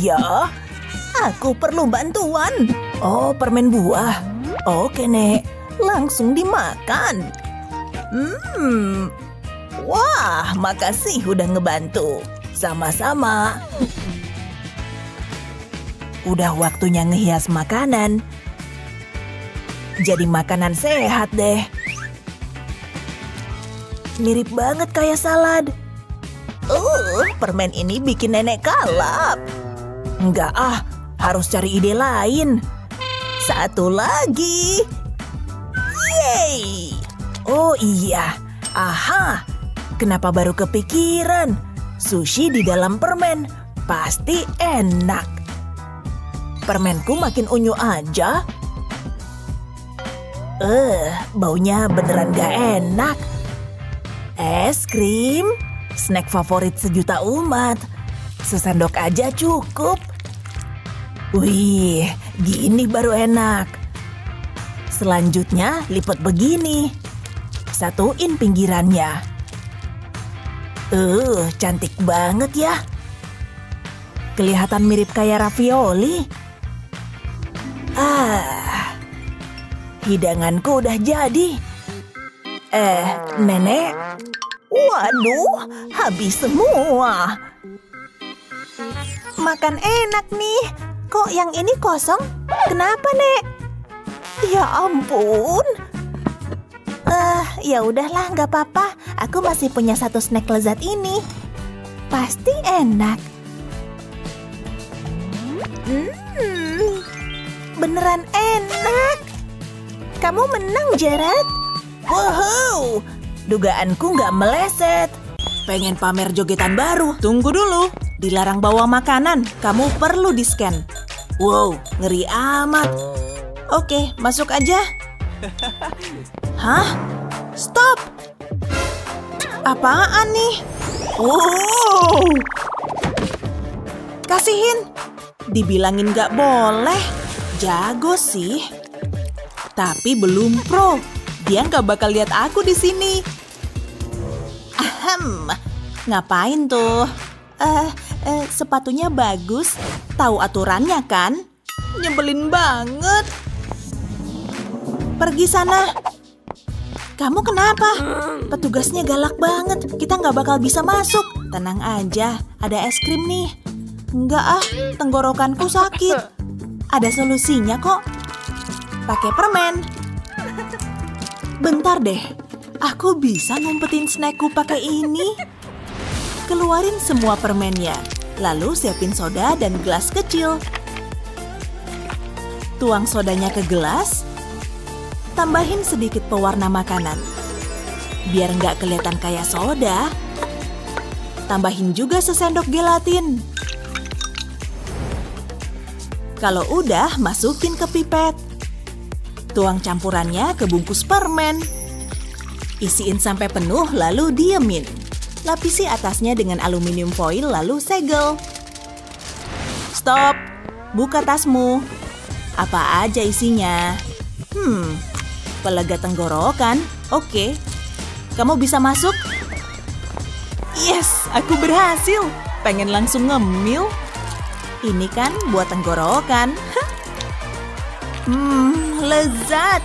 Ya, aku perlu bantuan. Oh, permen buah. Oke, Nek. Langsung dimakan. Hmm, Wah, makasih udah ngebantu. Sama-sama. Udah waktunya ngehias makanan. Jadi makanan sehat deh. Mirip banget kayak salad. Uh, permen ini bikin nenek kalap. Enggak ah, harus cari ide lain. Satu lagi. Yeay. Oh iya. Aha, kenapa baru kepikiran? Sushi di dalam permen. Pasti enak. Permenku makin unyu aja. Eh, uh, baunya beneran gak enak. Es krim, snack favorit sejuta umat. Sesendok aja cukup. Wih, gini baru enak. Selanjutnya lipat begini. Satuin pinggirannya. Eh, uh, cantik banget ya. Kelihatan mirip kayak ravioli. Ah. Hidanganku udah jadi. Eh, nenek? Waduh, habis semua. Makan enak nih. Kok yang ini kosong? Kenapa, Nek? Ya ampun. Eh, ya udahlah, nggak apa-apa. Aku masih punya satu snack lezat ini. Pasti enak. Hmm, beneran enak. Kamu menang, Jared. Wow, dugaanku nggak meleset. Pengen pamer jogetan baru? Tunggu dulu. Dilarang bawa makanan. Kamu perlu di-scan. Wow, ngeri amat. Oke, masuk aja. Hah? Stop. Apaan nih? Wow. Kasihin. Dibilangin nggak boleh. Jago sih. Tapi belum pro. Dia nggak bakal lihat aku di sini. Ahem. Ngapain tuh? Eh, eh, sepatunya bagus. Tahu aturannya kan? Nyebelin banget. Pergi sana. Kamu kenapa? Petugasnya galak banget. Kita nggak bakal bisa masuk. Tenang aja. Ada es krim nih. Enggak ah. Tenggorokanku sakit. Ada solusinya kok. Pakai permen. Bentar deh. Aku bisa ngumpetin snackku pakai ini. Keluarin semua permennya. Lalu siapin soda dan gelas kecil. Tuang sodanya ke gelas. Tambahin sedikit pewarna makanan. Biar nggak kelihatan kayak soda. Tambahin juga sesendok gelatin. Kalau udah, masukin ke pipet. Tuang campurannya ke bungkus permen. Isiin sampai penuh lalu diemin. Lapisi atasnya dengan aluminium foil lalu segel. Stop! Buka tasmu. Apa aja isinya? Hmm, pelega tenggorokan. Oke. Kamu bisa masuk? Yes, aku berhasil. Pengen langsung ngemil. Ini kan buat tenggorokan. Hmm. Lezat.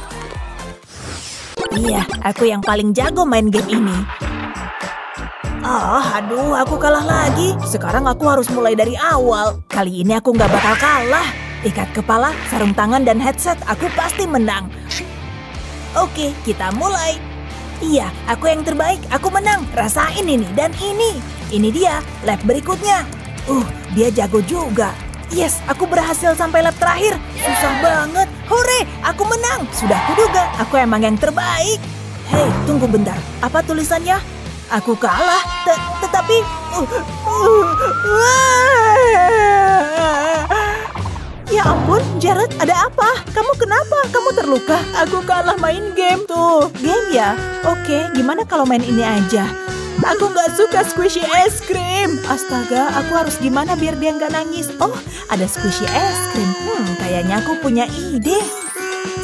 Iya, aku yang paling jago main game ini. Ah, aduh, aku kalah lagi. Sekarang aku harus mulai dari awal. Kali ini aku nggak bakal kalah. Ikat kepala, sarung tangan, dan headset. Aku pasti menang. Oke, kita mulai. Iya, aku yang terbaik. Aku menang. Rasain ini dan ini. Ini dia, lap berikutnya. Uh, dia jago juga. Yes, aku berhasil sampai lap terakhir. Susah banget. Hore, aku menang. Sudah kuduga, aku emang yang terbaik. Hei, tunggu bentar. Apa tulisannya? Aku kalah, tetapi... Ya ampun, Jared, ada apa? Kamu kenapa? Kamu terluka? Aku kalah main game tuh. Game ya? Oke, gimana kalau main ini aja? Aku nggak suka squishy es krim. Astaga, aku harus gimana biar dia nggak nangis? Oh, ada squishy es krim. Hmm, kayaknya aku punya ide.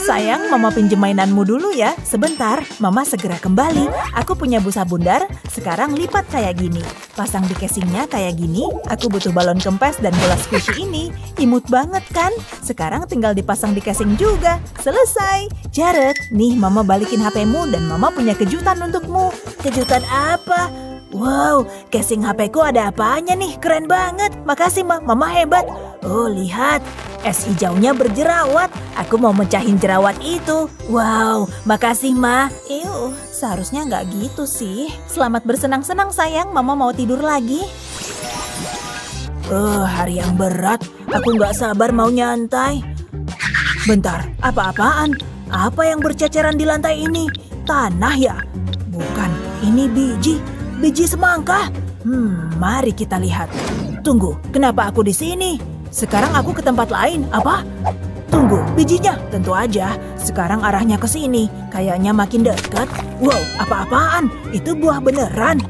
Sayang, Mama pinjem mainanmu dulu ya. Sebentar, Mama segera kembali. Aku punya busa bundar, sekarang lipat kayak gini. Pasang di casingnya kayak gini. Aku butuh balon kempes dan bola squishy ini. Imut banget kan? Sekarang tinggal dipasang di casing juga. Selesai. Jared, nih Mama balikin H P-mu dan Mama punya kejutan untukmu. Kejutan apa? Wow, casing H P-ku ada apanya nih? Keren banget. Makasih, Ma. Mama hebat. Oh, lihat. Es hijaunya berjerawat. Aku mau mecahin jerawat itu. Wow, makasih, Ma. Ew, seharusnya nggak gitu sih. Selamat bersenang-senang, sayang. Mama mau tidur lagi. Oh, hari yang berat. Aku nggak sabar mau nyantai. Bentar, apa-apaan? Apa yang berceceran di lantai ini? Tanah ya? Bukan, ini biji. Biji semangka. Hmm, mari kita lihat. Tunggu, kenapa aku di sini? Sekarang aku ke tempat lain, apa? Tunggu, bijinya? Tentu aja. Sekarang arahnya ke sini. Kayaknya makin dekat. Wow, apa-apaan? Itu buah beneran.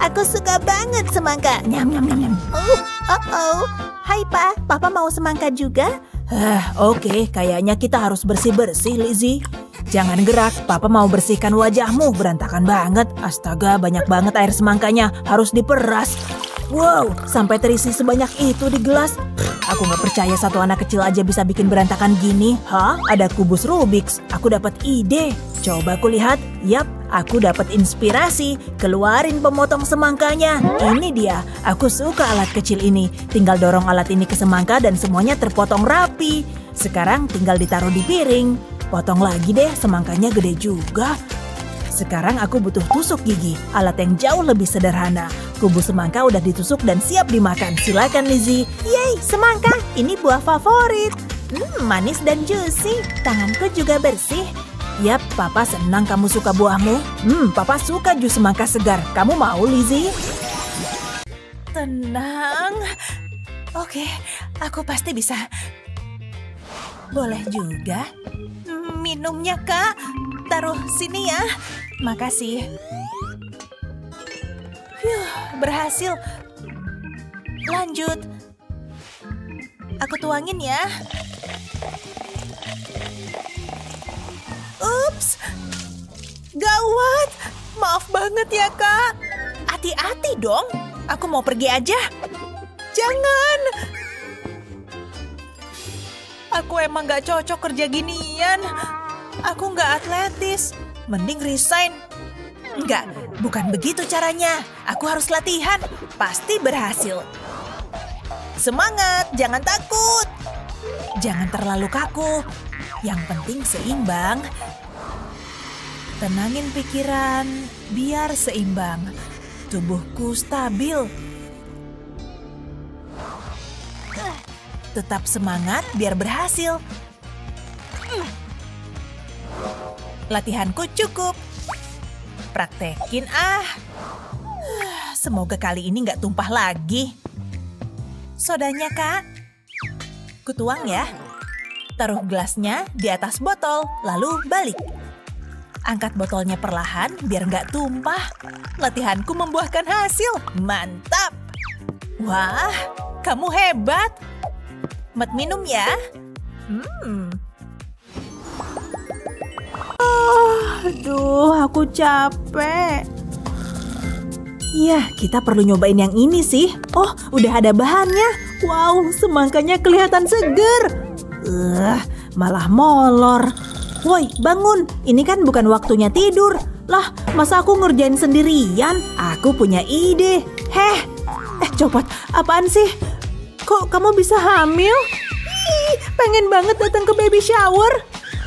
Aku suka banget semangka. Nyam, nyam, nyam, nyam. Oh, oh, oh. Hai, Pa. Papa mau semangka juga? Eh, oke. Kayaknya kita harus bersih-bersih, Lizzie. Jangan gerak. Papa mau bersihkan wajahmu. Berantakan banget. Astaga, banyak banget air semangkanya. Harus diperas. Wow, sampai terisi sebanyak itu di gelas. Aku gak percaya satu anak kecil aja bisa bikin berantakan gini. Hah? Ada kubus Rubik's. Aku dapat ide. Coba aku lihat. Yap, aku dapat inspirasi. Keluarin pemotong semangkanya. Ini dia. Aku suka alat kecil ini. Tinggal dorong alat ini ke semangka dan semuanya terpotong rapi. Sekarang tinggal ditaruh di piring. Potong lagi deh, semangkanya gede juga. Sekarang aku butuh tusuk gigi. Alat yang jauh lebih sederhana. Kubus semangka udah ditusuk dan siap dimakan. Silakan, Lizzie. Yeay, semangka. Ini buah favorit. Hmm, manis dan juicy. Tanganku juga bersih. Yap, Papa senang kamu suka buahmu. Hmm, Papa suka jus semangka segar. Kamu mau, Lizzie? Tenang. Oke, aku pasti bisa. Boleh juga. Minumnya, Kak. Taruh sini ya. Makasih. Yuh, berhasil. Lanjut. Aku tuangin ya. Ups. Gawat. Maaf banget ya, Kak. Hati-hati dong. Aku mau pergi aja. Jangan. Aku emang gak cocok kerja ginian. Aku gak atletis. Mending resign. Enggak, bukan begitu caranya. Aku harus latihan. Pasti berhasil. Semangat, jangan takut. Jangan terlalu kaku. Yang penting seimbang. Tenangin pikiran, biar seimbang. Tubuhku stabil. Tetap semangat biar berhasil. Latihanku cukup. Praktekin ah. Semoga kali ini nggak tumpah lagi. Sodanya, Kak. Kutuang ya. Taruh gelasnya di atas botol, lalu balik. Angkat botolnya perlahan biar nggak tumpah. Latihanku membuahkan hasil. Mantap. Wah, kamu hebat. Mat minum ya. Hmm. Aduh, aku capek. Iya, kita perlu nyobain yang ini sih. Oh, udah ada bahannya. Wow, semangkanya kelihatan seger. Uh, malah molor. Woi, bangun. Ini kan bukan waktunya tidur. Lah, masa aku ngerjain sendirian? Aku punya ide. Heh, eh copot. Apaan sih? Kok kamu bisa hamil? Ih, pengen banget datang ke baby shower.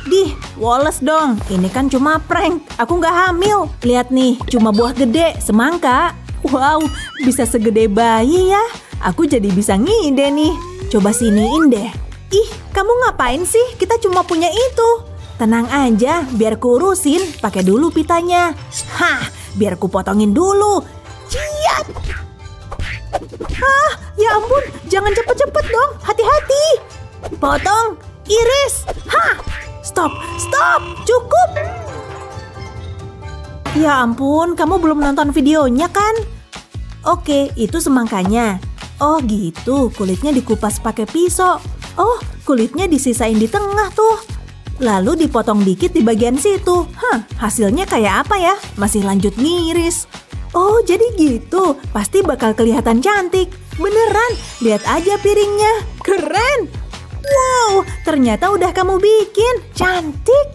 Dih, woles dong. Ini kan cuma prank. Aku nggak hamil. Lihat nih, cuma buah gede, semangka. Wow, bisa segede bayi ya. Aku jadi bisa ngide nih. Coba siniin deh. Ih, kamu ngapain sih? Kita cuma punya itu. Tenang aja, biar ku urusin. Pakai dulu pitanya. Hah, biar ku potongin dulu. Ciat! Hah, ya ampun. Jangan cepet-cepet dong. Hati-hati. Potong, iris. Hah! Stop, stop, cukup. Ya ampun, kamu belum nonton videonya kan? Oke, itu semangkanya. Oh gitu, kulitnya dikupas pakai pisau. Oh, kulitnya disisain di tengah tuh. Lalu dipotong dikit di bagian situ. Hah, hasilnya kayak apa ya? Masih lanjut ngiris. Oh, jadi gitu. Pasti bakal kelihatan cantik. Beneran, lihat aja piringnya. Keren! Wow, ternyata udah kamu bikin. Cantik!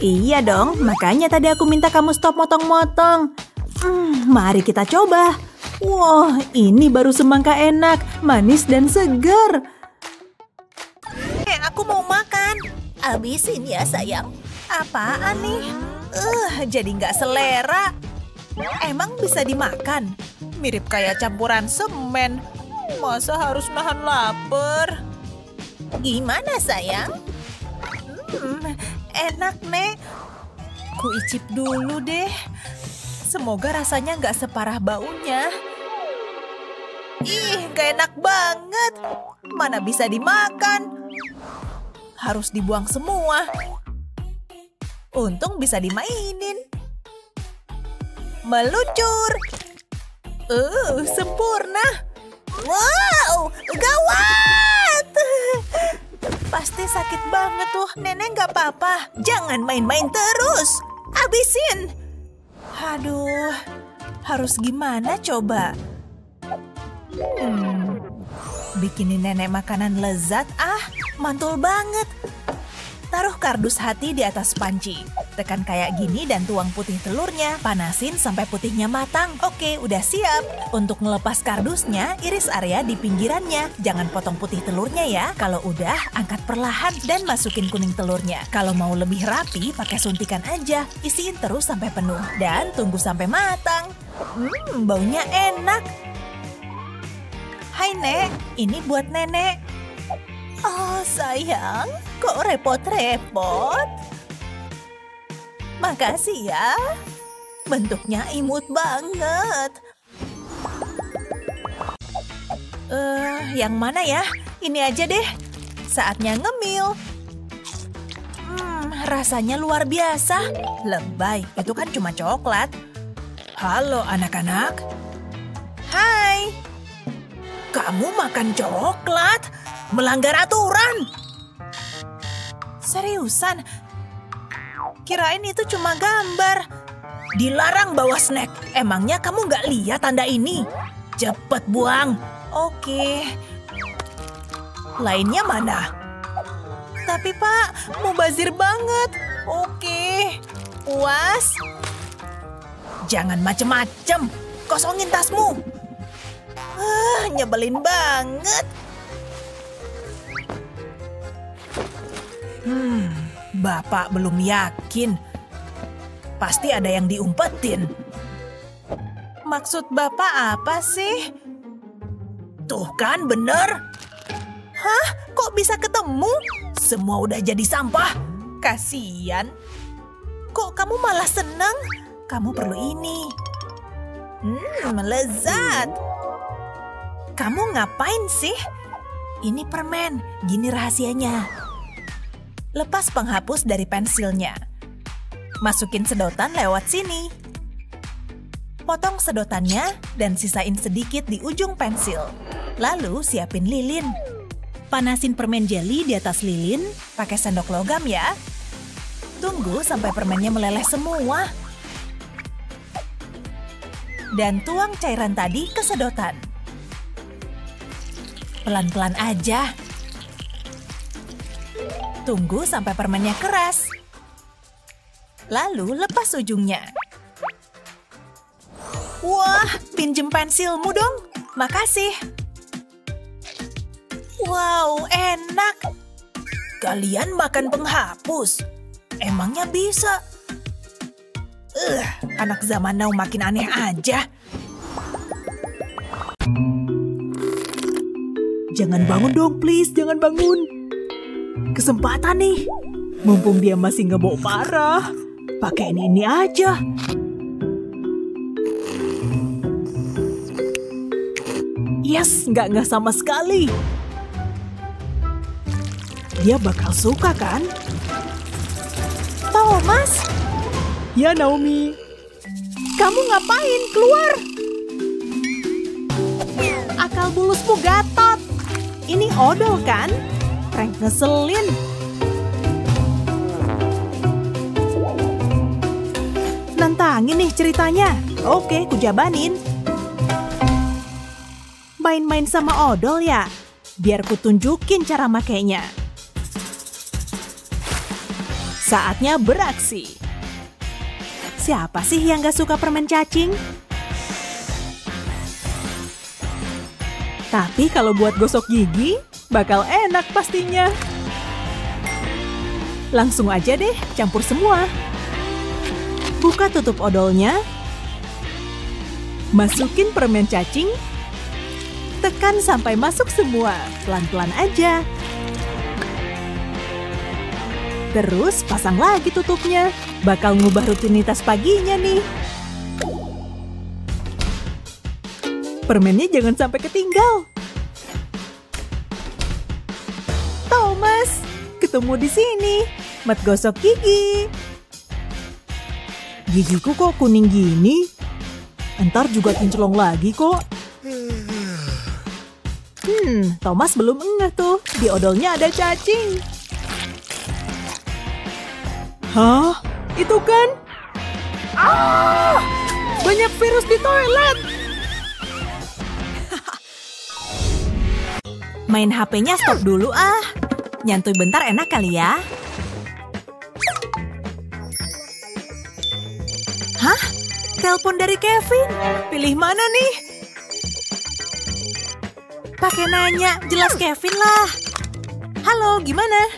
Iya dong, makanya tadi aku minta kamu stop motong-motong. Hmm, mari kita coba. Wow, ini baru semangka enak, manis dan segar. Eh, aku mau makan. Habisin ya sayang. Apaan nih? Uh, jadi nggak selera. Emang bisa dimakan? Mirip kayak campuran semen. Masa harus nahan lapar? Gimana sayang? Hmm, enak nek. Ku icip dulu deh. Semoga rasanya nggak separah baunya. Ih, nggak enak banget. Mana bisa dimakan? Harus dibuang semua. Untung bisa dimainin. Meluncur. Uh, sempurna. Wow, gawat. Pasti sakit banget tuh. Nenek gak apa-apa. Jangan main-main terus. Habisin. Aduh, harus gimana coba? Hmm. Bikinin nenek makanan lezat, ah. Mantul banget. Taruh kardus hati di atas panci. Tekan kayak gini dan tuang putih telurnya. Panasin sampai putihnya matang. Oke, udah siap. Untuk melepas kardusnya, iris area di pinggirannya. Jangan potong putih telurnya ya. Kalau udah, angkat perlahan dan masukin kuning telurnya. Kalau mau lebih rapi, pakai suntikan aja. Isiin terus sampai penuh. Dan tunggu sampai matang. Hmm, baunya enak. Hai, Nek. Ini buat Nenek. Oh, sayang. Kok repot-repot? Makasih ya. Bentuknya imut banget. Eh, uh, yang mana ya? Ini aja deh. Saatnya ngemil. Hmm, rasanya luar biasa. Lebay, itu kan cuma coklat. Halo, anak-anak. Hai. Kamu makan coklat? Melanggar aturan! Seriusan? Kirain itu cuma gambar. Dilarang bawa snack. Emangnya kamu nggak lihat tanda ini? Cepet buang. Oke. Lainnya mana? Tapi Pak, mubazir banget. Oke. Puas. Jangan macem-macem. Kosongin tasmu. Ah, nyebelin banget. Hmm, Bapak belum yakin. Pasti ada yang diumpetin. Maksud Bapak apa sih? Tuh kan bener. Hah? Kok bisa ketemu? Semua udah jadi sampah. Kasian. Kok kamu malah senang? Kamu perlu ini. Hmm, lezat. Kamu ngapain sih? Ini permen, gini rahasianya. Lepas penghapus dari pensilnya. Masukin sedotan lewat sini. Potong sedotannya dan sisain sedikit di ujung pensil. Lalu siapin lilin. Panasin permen jeli di atas lilin, pakai sendok logam ya. Tunggu sampai permennya meleleh semua. Dan tuang cairan tadi ke sedotan. Pelan-pelan aja. Tunggu sampai permennya keras. Lalu lepas ujungnya. Wah, pinjem pensilmu dong. Makasih. Wow, enak. Kalian makan penghapus. Emangnya bisa? Eh, anak zaman now makin aneh aja. Jangan bangun dong, please. Jangan bangun. Kesempatan nih. Mumpung dia masih ngebok parah. Pakaiin ini aja. Yes, nggak nggak sama sekali. Dia bakal suka, kan? Thomas? Ya, Naomi. Kamu ngapain? Keluar! Akal bulusmu gatot. Ini odol kan? Prank ngeselin. nantangin nih ceritanya. Oke, kujabanin. Main-main sama odol ya? Biar kutunjukin cara makainya. Saatnya beraksi. Siapa sih yang gak suka permen cacing? Tapi kalau buat gosok gigi, bakal enak pastinya. Langsung aja deh, campur semua. Buka tutup odolnya. Masukin permen cacing. Tekan sampai masuk semua. Pelan-pelan aja. Terus pasang lagi tutupnya. Bakal ngubah rutinitas paginya nih. Permennya jangan sampai ketinggal. Thomas, ketemu di sini. Mat gosok gigi. Gigiku kok kuning gini? Entar juga kinclong lagi kok. Hmm, Thomas belum ngeh tuh. Di odolnya ada cacing. Hah? Itu kan? Ah! Banyak virus di toilet. Main H P-nya stop dulu ah. Nyantui bentar enak kali ya. Hah? Telepon dari Kevin? Pilih mana nih? Pakai nanya, jelas Kevin lah. Halo, gimana?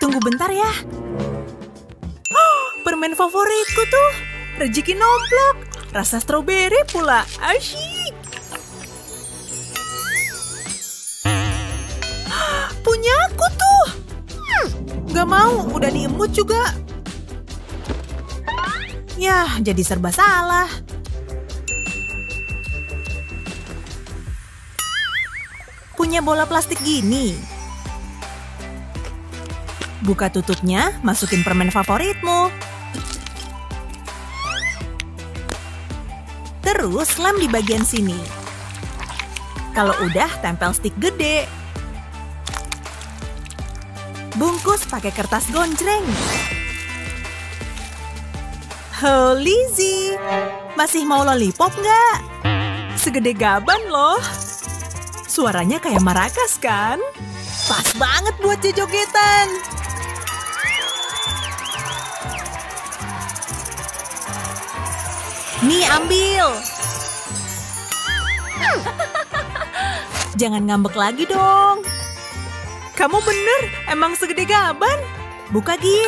Tunggu bentar ya. Oh, permen favoritku tuh. Rezeki Noblok. Rasa stroberi pula. Asyik. Punya aku tuh. Gak mau, udah diemut juga. Yah, jadi serba salah. Punya bola plastik gini. Buka tutupnya, masukin permen favoritmu. Terus lem di bagian sini. Kalau udah, tempel stik gede. Bungkus pakai kertas gonjreng. Oh, Lizzie. Masih mau lollipop nggak? Segede gaban loh. Suaranya kayak maracas kan? Pas banget buat jogetan. Nih, ambil. Jangan ngambek lagi dong. Kamu bener, emang segede gaban. Buka, Gi.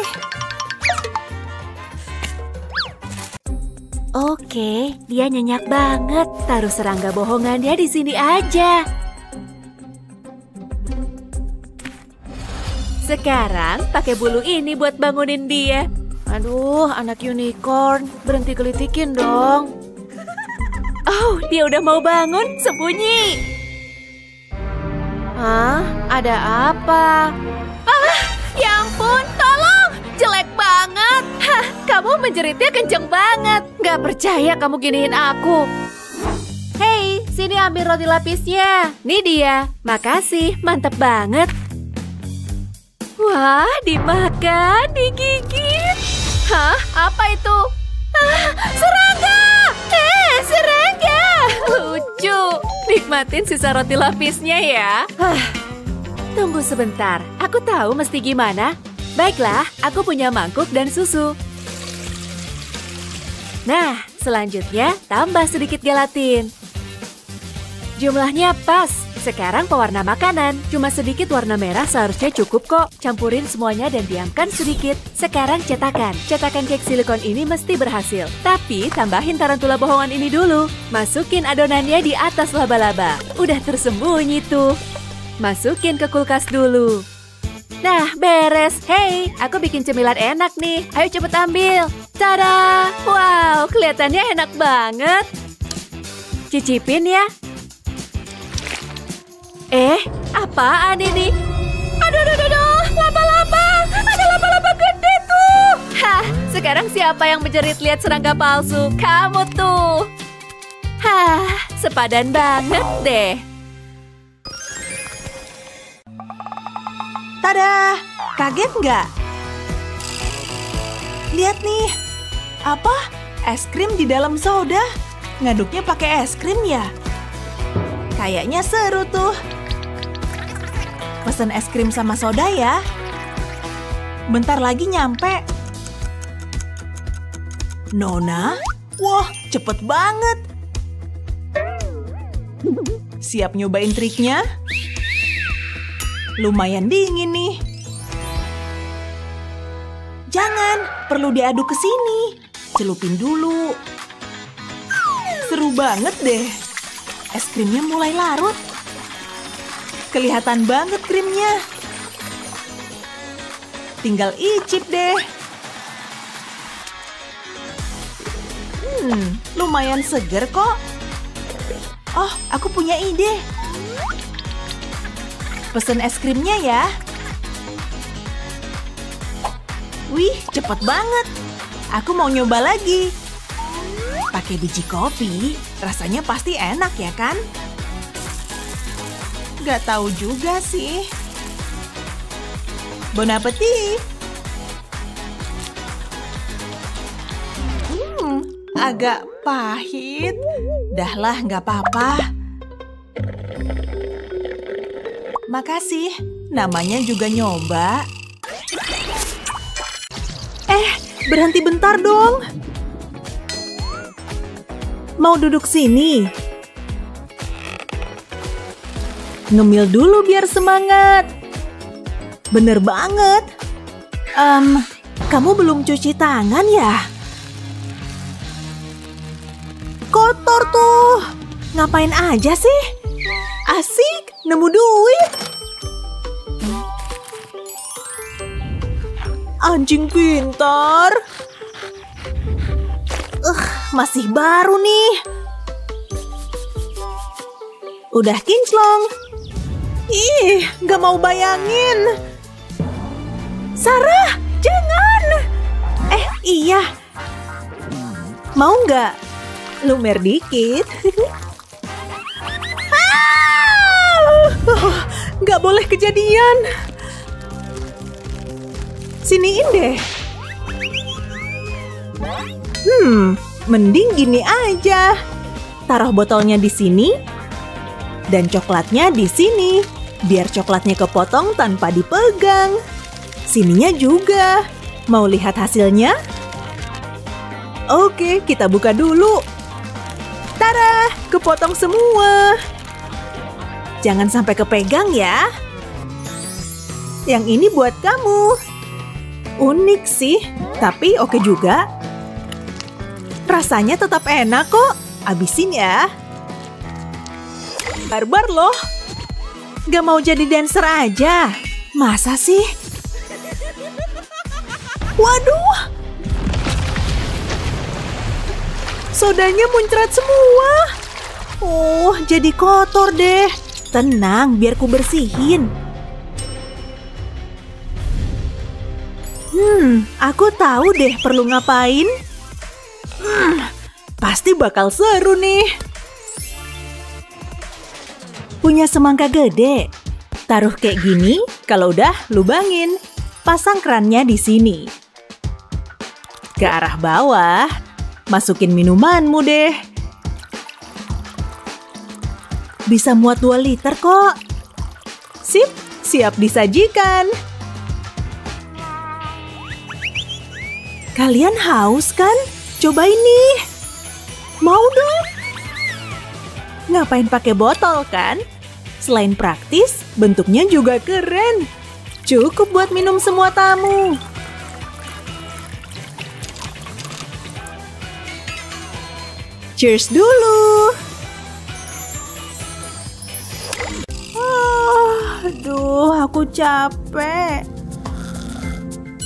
Oke, dia nyenyak banget. Taruh serangga bohongannya di sini aja. Sekarang pakai bulu ini buat bangunin dia. Aduh, anak unicorn. Berhenti kelitikin dong. Oh, dia udah mau bangun. Sembunyi. Hah? Ada apa? Ah, ya ampun, tolong! Jelek banget! Hah, kamu menjeritnya kenceng banget. Gak percaya kamu giniin aku. Hei, sini ambil roti lapisnya. Nih dia. Makasih, mantep banget. Wah, dimakan, digigit. Hah, apa itu? Ah, serangga! Eh, serangga! Lucu. Nikmatin sisa roti lapisnya ya. Huh. Tunggu sebentar, aku tahu mesti gimana. Baiklah, aku punya mangkuk dan susu. Nah, selanjutnya tambah sedikit gelatin. Jumlahnya pas. Sekarang pewarna makanan. Cuma sedikit warna merah seharusnya cukup kok. Campurin semuanya dan diamkan sedikit. Sekarang cetakan. Cetakan cake silikon ini mesti berhasil. Tapi tambahin tarantula bohongan ini dulu. Masukin adonannya di atas laba-laba. Udah tersembunyi tuh. Masukin ke kulkas dulu. Nah, beres. Hei, aku bikin cemilan enak nih. Ayo cepet ambil. Tada! Wow, kelihatannya enak banget. Cicipin ya. Eh, apaan ini? Aduh, aduh, aduh, laba-laba. Ada laba-laba gede tuh. Hah, sekarang siapa yang menjerit lihat serangga palsu? Kamu tuh. Hah, sepadan banget deh. Tada, kaget nggak? Lihat nih. Apa? Es krim di dalam soda? Ngaduknya pakai es krim ya? Kayaknya seru tuh. Pesan es krim sama soda ya. Bentar lagi nyampe. Nona? Wah, cepet banget. Siap nyobain triknya? Lumayan dingin nih. Jangan, perlu diaduk ke sini. Celupin dulu. Seru banget deh. Es krimnya mulai larut. Kelihatan banget krimnya. Tinggal icip deh. Hmm, lumayan seger kok. Oh, aku punya ide. Pesen es krimnya ya. Wih, cepet banget. Aku mau nyoba lagi. Pakai biji kopi, rasanya pasti enak ya kan? Gak tahu juga sih. Bon appetit. Hmm, agak pahit. Dahlah, gak apa-apa. Makasih, namanya juga nyoba. Eh, berhenti bentar dong. Mau duduk sini? Ngemil dulu biar semangat. Bener banget. Um, kamu belum cuci tangan ya? Kotor tuh. Ngapain aja sih? Asik, nemu duit. Anjing pintar. Uh, masih baru nih. Udah kinclong. Ih, gak mau bayangin. Sarah, jangan. Eh, iya. Mau gak? Lumer dikit. Oh, gak boleh kejadian. Siniin deh. Hmm, mending gini aja. Taruh botolnya di sini dan coklatnya di sini. Biar coklatnya kepotong tanpa dipegang. Sininya juga. Mau lihat hasilnya? Oke, kita buka dulu. Tara, kepotong semua. Jangan sampai kepegang ya. Yang ini buat kamu. Unik sih, tapi oke juga. Rasanya tetap enak kok. Abisin ya. Barbar loh. Gak mau jadi dancer aja. Masa sih? Waduh. Sodanya muncrat semua. Oh, jadi kotor deh. Tenang, biar ku bersihin. Hmm, aku tahu deh perlu ngapain. Hmm, pasti bakal seru nih. Punya semangka gede. Taruh kayak gini, kalau udah lubangin. Pasang kerannya di sini. Ke arah bawah, masukin minumanmu deh. Bisa muat dua liter kok. Sip, siap disajikan. Kalian haus kan? Coba ini. Mau dong? Ngapain pakai botol kan? Selain praktis, bentuknya juga keren. Cukup buat minum semua tamu. Cheers dulu. Oh, aduh, aku capek.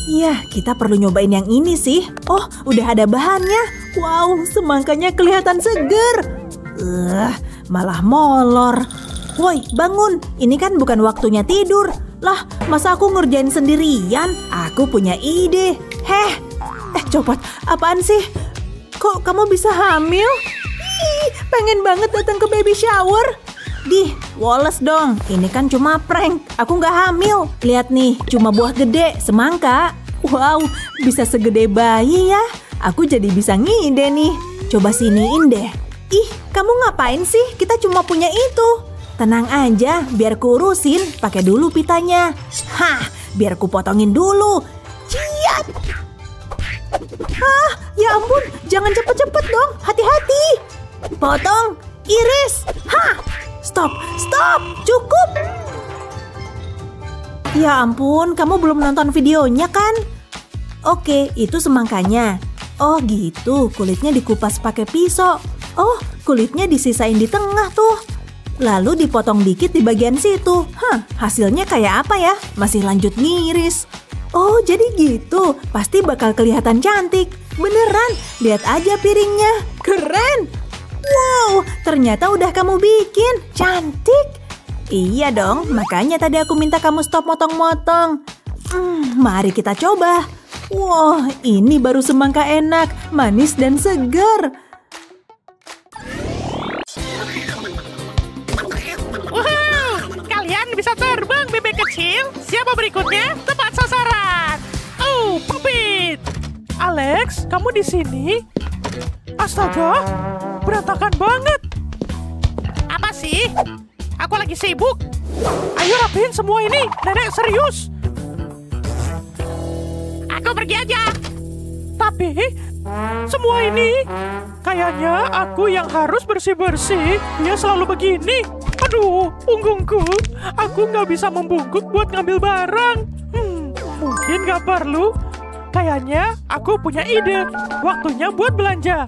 Iya, kita perlu nyobain yang ini sih. Oh, udah ada bahannya. Wow, semangkanya kelihatan seger. Uh, malah molor. Woi, bangun. Ini kan bukan waktunya tidur. Lah, masa aku ngerjain sendirian? Aku punya ide. Heh, eh copot. Apaan sih? Kok kamu bisa hamil? Ih, pengen banget datang ke baby shower. Dih, woles dong. Ini kan cuma prank. Aku nggak hamil. Lihat nih, cuma buah gede, semangka. Wow, bisa segede bayi ya. Aku jadi bisa ngide nih. Coba siniin deh. Ih, kamu ngapain sih? Kita cuma punya itu. Tenang aja, biar ku urusin. Pakai dulu pitanya. Hah, biar ku potongin dulu. Ciat. Hah, ya ampun. Jangan cepet-cepet dong. Hati-hati. Potong. Iris. Hah. Stop, stop. Cukup. Ya ampun, kamu belum nonton videonya kan? Oke, itu semangkanya. Oh gitu, kulitnya dikupas pakai pisau. Oh, kulitnya disisain di tengah tuh. Lalu dipotong dikit di bagian situ. Hah, hasilnya kayak apa ya? Masih lanjut ngiris. Oh, jadi gitu. Pasti bakal kelihatan cantik. Beneran, lihat aja piringnya. Keren! Wow, ternyata udah kamu bikin. Cantik! Iya dong, makanya tadi aku minta kamu stop motong-motong. Hmm, mari kita coba. Wow, ini baru semangka enak, manis dan segar. Wow, kalian bisa terbang, bebek kecil. Siapa berikutnya? Tepat sasaran. Oh, Pupit. Alex, kamu di sini? Astaga, berantakan banget. Apa sih? Aku lagi sibuk. Ayo rapihin semua ini. Nenek serius. Aku pergi aja. Tapi semua ini kayaknya aku yang harus bersih-bersih. Dia selalu begini. Aduh, punggungku. Aku nggak bisa membungkuk buat ngambil barang. Hmm, mungkin nggak perlu. Kayaknya aku punya ide. Waktunya buat belanja.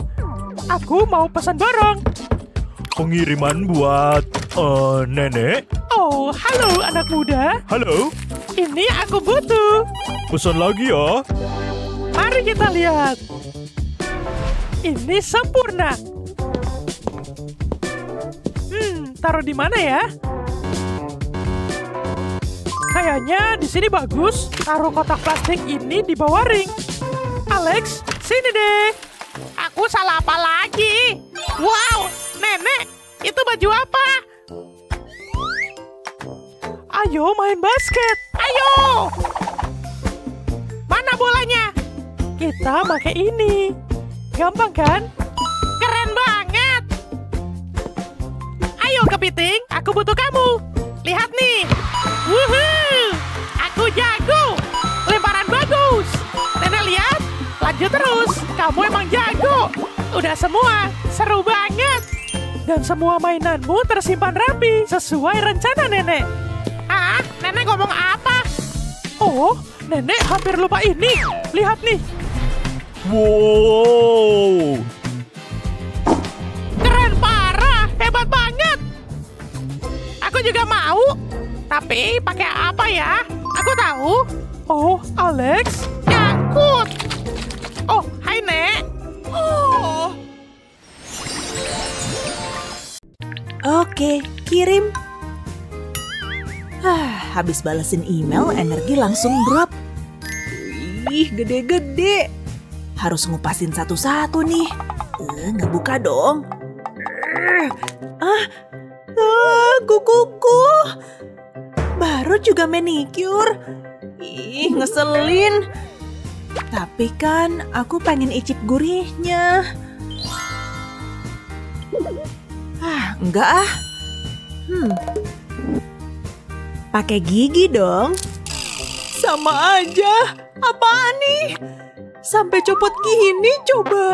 Aku mau pesan barang. Pengiriman buat... Uh, nenek? Oh, halo anak muda. Halo. Ini aku butuh. Pesan lagi ya. Mari kita lihat. Ini sempurna. Hmm, taruh di mana ya? Kayaknya di sini bagus. Taruh kotak plastik ini di bawah ring. Alex, sini deh. Aku salah apa lagi? Wow, nenek, itu baju apa? Ayo main basket. Ayo. Mana bolanya? Kita pakai ini. Gampang kan? Keren banget. Ayo kepiting, aku butuh kamu. Lihat nih. Wuhuu. Aku jago. Lemparan bagus. Nenek lihat. Lanjut terus. Kamu emang jago. Udah semua. Seru banget. Dan semua mainanmu tersimpan rapi sesuai rencana nenek. Ah, nenek ngomong apa? Oh, nenek hampir lupa ini. Lihat nih. Wow. Keren parah, hebat banget. Aku juga mau. Tapi pakai apa ya? Aku tahu. Oh, Alex. Nyangkut. Oh, hai Nek. Oh. Oke, kirim. Ah, habis balesin email, energi langsung drop. Ih, gede-gede. Harus ngupasin satu-satu nih. Uh, ngebuka dong. Ah, ah, kukuku. Baru juga manicure. Ih, ngeselin. Tapi kan aku pengen icip gurihnya. Ah, enggak ah. Hmm. Pakai gigi dong. Sama aja. Apaan nih? Sampai copot gini coba.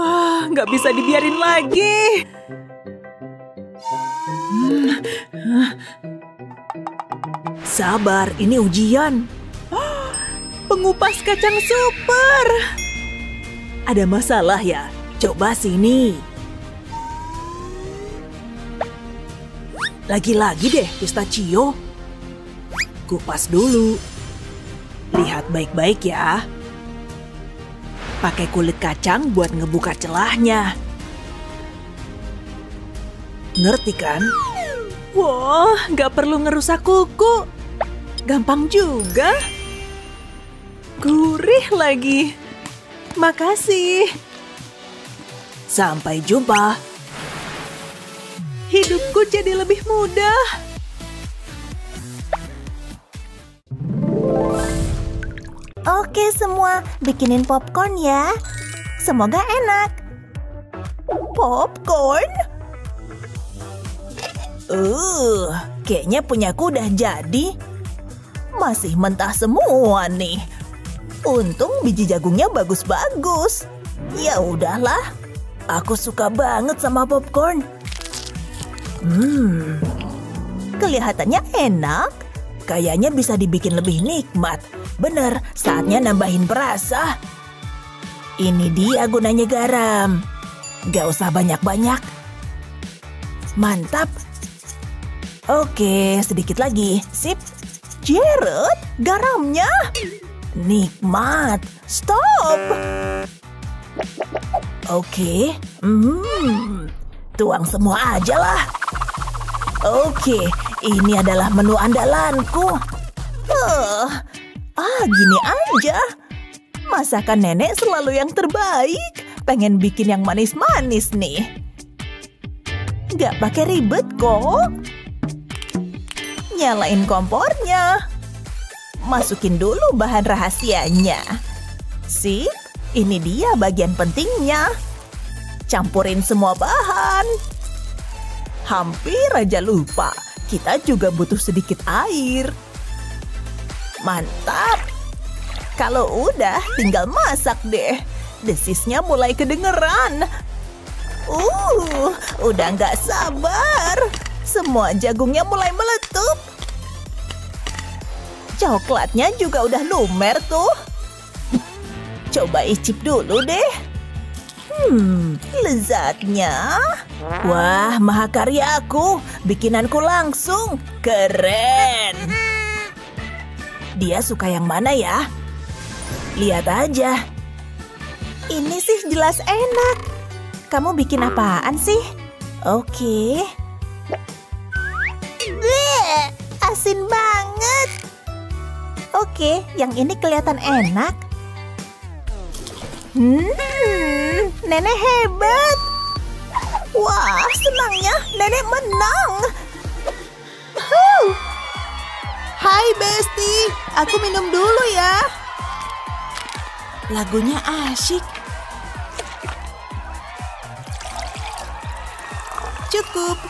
Wah, nggak bisa dibiarin lagi. Hmm. Sabar, ini ujian. Pengupas kacang super. Ada masalah ya? Coba sini. Lagi-lagi deh, pistachio. Kupas dulu. Lihat baik-baik ya. Pakai kulit kacang buat ngebuka celahnya. Ngerti kan? Wah, wow, gak perlu ngerusak kuku. Gampang juga. Gurih lagi. Makasih. Sampai jumpa. Hidupku jadi lebih mudah. Oke semua, bikinin popcorn ya. Semoga enak. Popcorn? Uh, kayaknya punyaku udah jadi. Masih mentah semua nih. Untung biji jagungnya bagus-bagus. Ya udahlah, aku suka banget sama popcorn. Hmm, kelihatannya enak. Kayaknya bisa dibikin lebih nikmat. Bener, saatnya nambahin perasa. Ini dia gunanya garam. Gak usah banyak-banyak. Mantap. Oke, sedikit lagi. Sip. Jared, garamnya. Nikmat. Stop. Oke. Hmm, tuang semua aja lah. Oke, ini adalah menu andalanku. Uh, ah, gini aja. Masakan nenek selalu yang terbaik. Pengen bikin yang manis-manis nih. Gak pakai ribet kok. Nyalain kompornya. Masukin dulu bahan rahasianya. Sip, ini dia bagian pentingnya. Campurin semua bahan. Hampir aja lupa. Kita juga butuh sedikit air. Mantap. Kalau udah, tinggal masak deh. Desisnya mulai kedengeran. Uh, udah nggak sabar. Semua jagungnya mulai meletup. Coklatnya juga udah lumer tuh. Coba icip dulu deh. Hmm, lezatnya. Wah, mahakaryaku. Bikinanku langsung. Keren. Dia suka yang mana ya? Lihat aja. Ini sih jelas enak. Kamu bikin apaan sih? Oke. Asin banget. Oke, yang ini kelihatan enak. Hmm, nenek hebat. Wah, senangnya nenek menang. Huh. Hai Besti, aku minum dulu ya. Lagunya asyik. Cukup.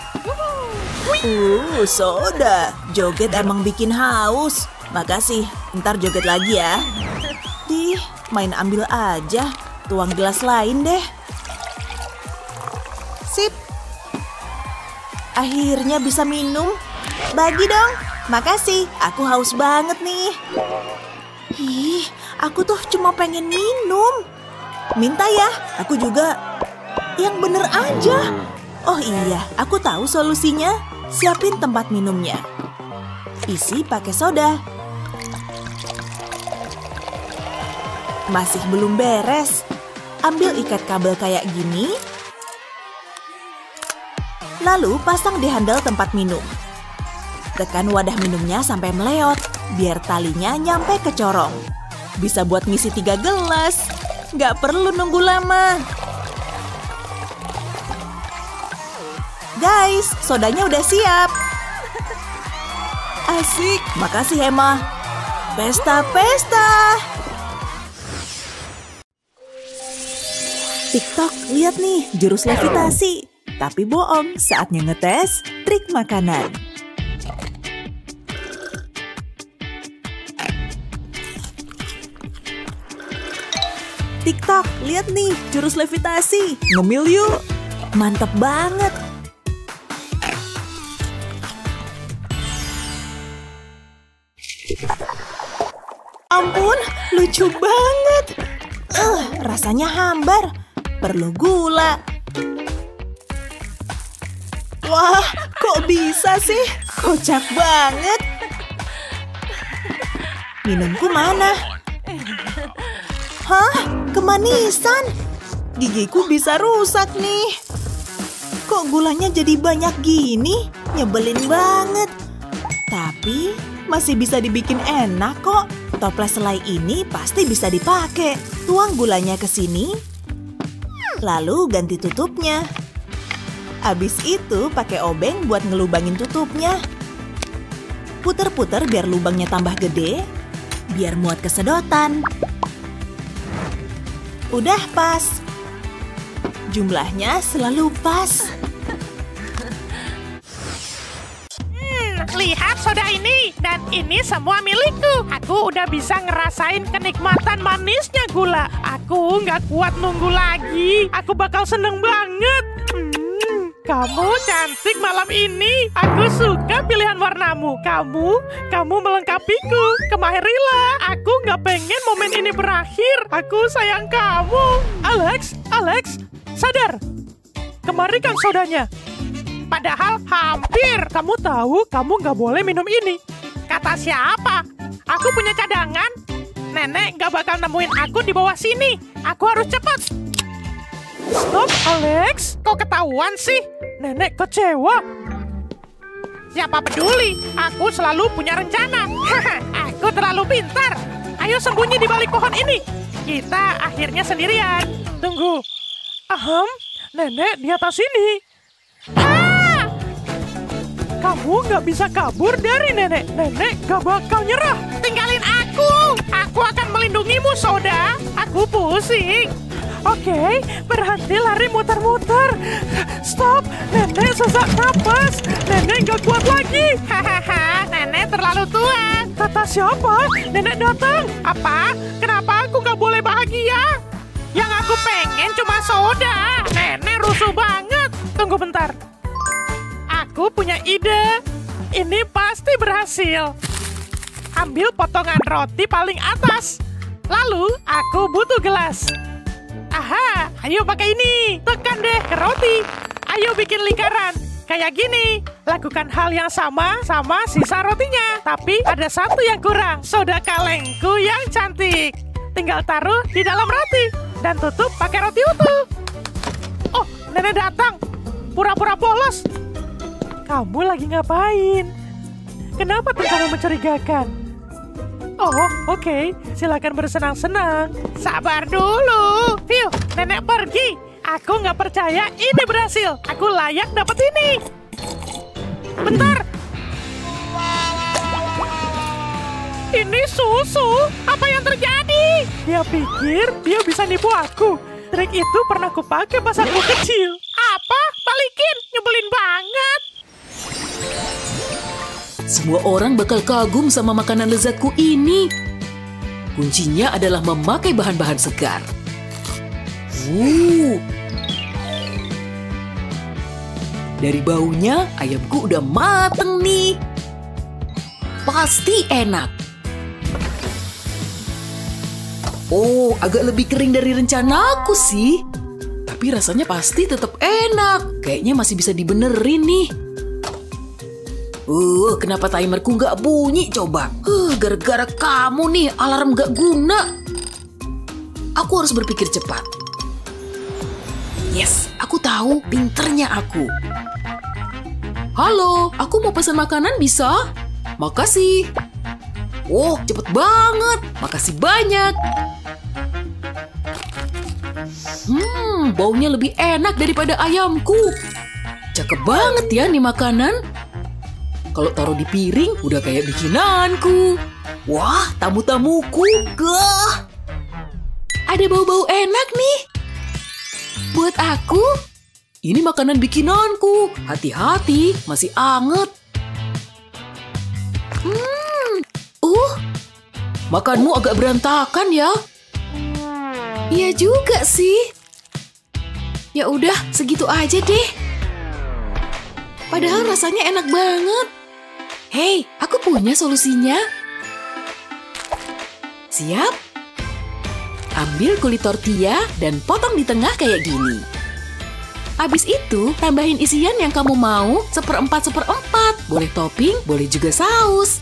Uh, soda. Joget emang bikin haus. Makasih, ntar joget lagi ya. Dih, main ambil aja. Tuang gelas lain deh. Sip. Akhirnya bisa minum. Bagi dong. Makasih, aku haus banget nih. Ih, aku tuh cuma pengen minum. Minta ya, aku juga. Yang bener aja. Oh iya, aku tahu solusinya. Siapin tempat minumnya. Isi pakai soda. Masih belum beres. Ambil ikat kabel kayak gini. Lalu pasang di handle tempat minum. Tekan wadah minumnya sampai meleot. Biar talinya nyampe ke corong. Bisa buat ngisi tiga gelas. Nggak perlu nunggu lama. Guys, sodanya udah siap. Asik. Makasih, Emma. Pesta-pesta. TikTok, lihat nih, jurus levitasi. Tapi bohong, saatnya ngetes trik makanan. TikTok, lihat nih, jurus levitasi. Ngemil yuk. Mantap banget. Ampun, lucu banget. Uh, rasanya hambar. Perlu gula. Wah, kok bisa sih? Kocak banget. Minumku mana? Hah? Kemanisan? Gigiku bisa rusak nih. Kok gulanya jadi banyak gini? Nyebelin banget. Tapi masih bisa dibikin enak kok. Toples selai ini pasti bisa dipakai. Tuang gulanya ke sini. Lalu ganti tutupnya. Abis itu pakai obeng buat ngelubangin tutupnya. Puter-puter biar lubangnya tambah gede. biar muat ke sedotan. Udah pas. Jumlahnya selalu pas. Lihat soda ini, dan ini semua milikku. Aku udah bisa ngerasain kenikmatan manisnya gula. Aku nggak kuat nunggu lagi. Aku bakal seneng banget. Hmm, kamu cantik malam ini. Aku suka pilihan warnamu. Kamu, kamu melengkapiku. Kemahirila, aku nggak pengen momen ini berakhir. Aku sayang kamu. Alex, Alex, sadar. Kemari kan sodanya. Padahal hampir. Kamu tahu kamu nggak boleh minum ini. Kata siapa? Aku punya cadangan. Nenek nggak bakal nemuin aku di bawah sini. Aku harus cepat. Stop, Alex. Kok ketahuan sih? Nenek kecewa. Siapa peduli? Aku selalu punya rencana. Aku terlalu pintar. Ayo sembunyi di balik pohon ini. Kita akhirnya sendirian. Tunggu. Ahem, nenek di atas sini. Kamu nggak bisa kabur dari nenek. Nenek nggak bakal nyerah. Tinggalin aku. Aku akan melindungimu, soda. Aku pusing. Oke, berhenti lari muter-muter. Stop, nenek sesak napas. Nenek nggak kuat lagi. Hahaha, nenek terlalu tua. Kata siapa? Nenek datang. Apa? Kenapa aku nggak boleh bahagia? Yang aku pengen cuma soda. Nenek rusuh banget. Tunggu bentar. Aku punya ide. Ini pasti berhasil. Ambil potongan roti paling atas. Lalu aku butuh gelas. Aha, ayo pakai ini. Tekan deh ke roti. Ayo bikin lingkaran. Kayak gini. Lakukan hal yang sama sama sisa rotinya. Tapi ada satu yang kurang. Soda kalengku yang cantik. Tinggal taruh di dalam roti. Dan tutup pakai roti utuh. Oh, nenek datang. Pura-pura polos. Kamu lagi ngapain? Kenapa terlihat mencurigakan? Oh, oke. Okay. Silakan bersenang-senang. Sabar dulu. Fiu, nenek pergi. Aku nggak percaya ini berhasil. Aku layak dapat ini. Bentar. Ini susu. Apa yang terjadi? Dia pikir dia bisa nipu aku. Trik itu pernah kupakai pas aku kecil. Apa? Balikin. Nyebelin banget. Semua orang bakal kagum sama makanan lezatku ini. Kuncinya adalah memakai bahan-bahan segar. Wuh. Dari baunya, ayamku udah mateng nih. Pasti enak. Oh, agak lebih kering dari rencanaku sih. Tapi rasanya pasti tetap enak. Kayaknya masih bisa dibenerin nih. Uh, kenapa timerku nggak bunyi coba? Uh, gara-gara kamu nih, alarm nggak guna. Aku harus berpikir cepat. Yes, aku tahu, pinternya aku. Halo, aku mau pesan makanan bisa? Makasih. Oh, cepet banget. Makasih banyak. Hmm, baunya lebih enak daripada ayamku. Cakep banget ya nih makanan. Kalau taruh di piring, udah kayak bikinanku. Wah, tamu-tamuku. Gah. Ada bau-bau enak nih. Buat aku. Ini makanan bikinanku. Hati-hati, masih anget. Hmm. Uh, makanmu agak berantakan ya. Iya juga sih. Ya udah, segitu aja deh. Padahal rasanya enak banget. Hei, aku punya solusinya. Siap? Ambil kulit tortilla dan potong di tengah kayak gini. Abis itu, tambahin isian yang kamu mau, seperempat-seperempat. Boleh topping, boleh juga saus.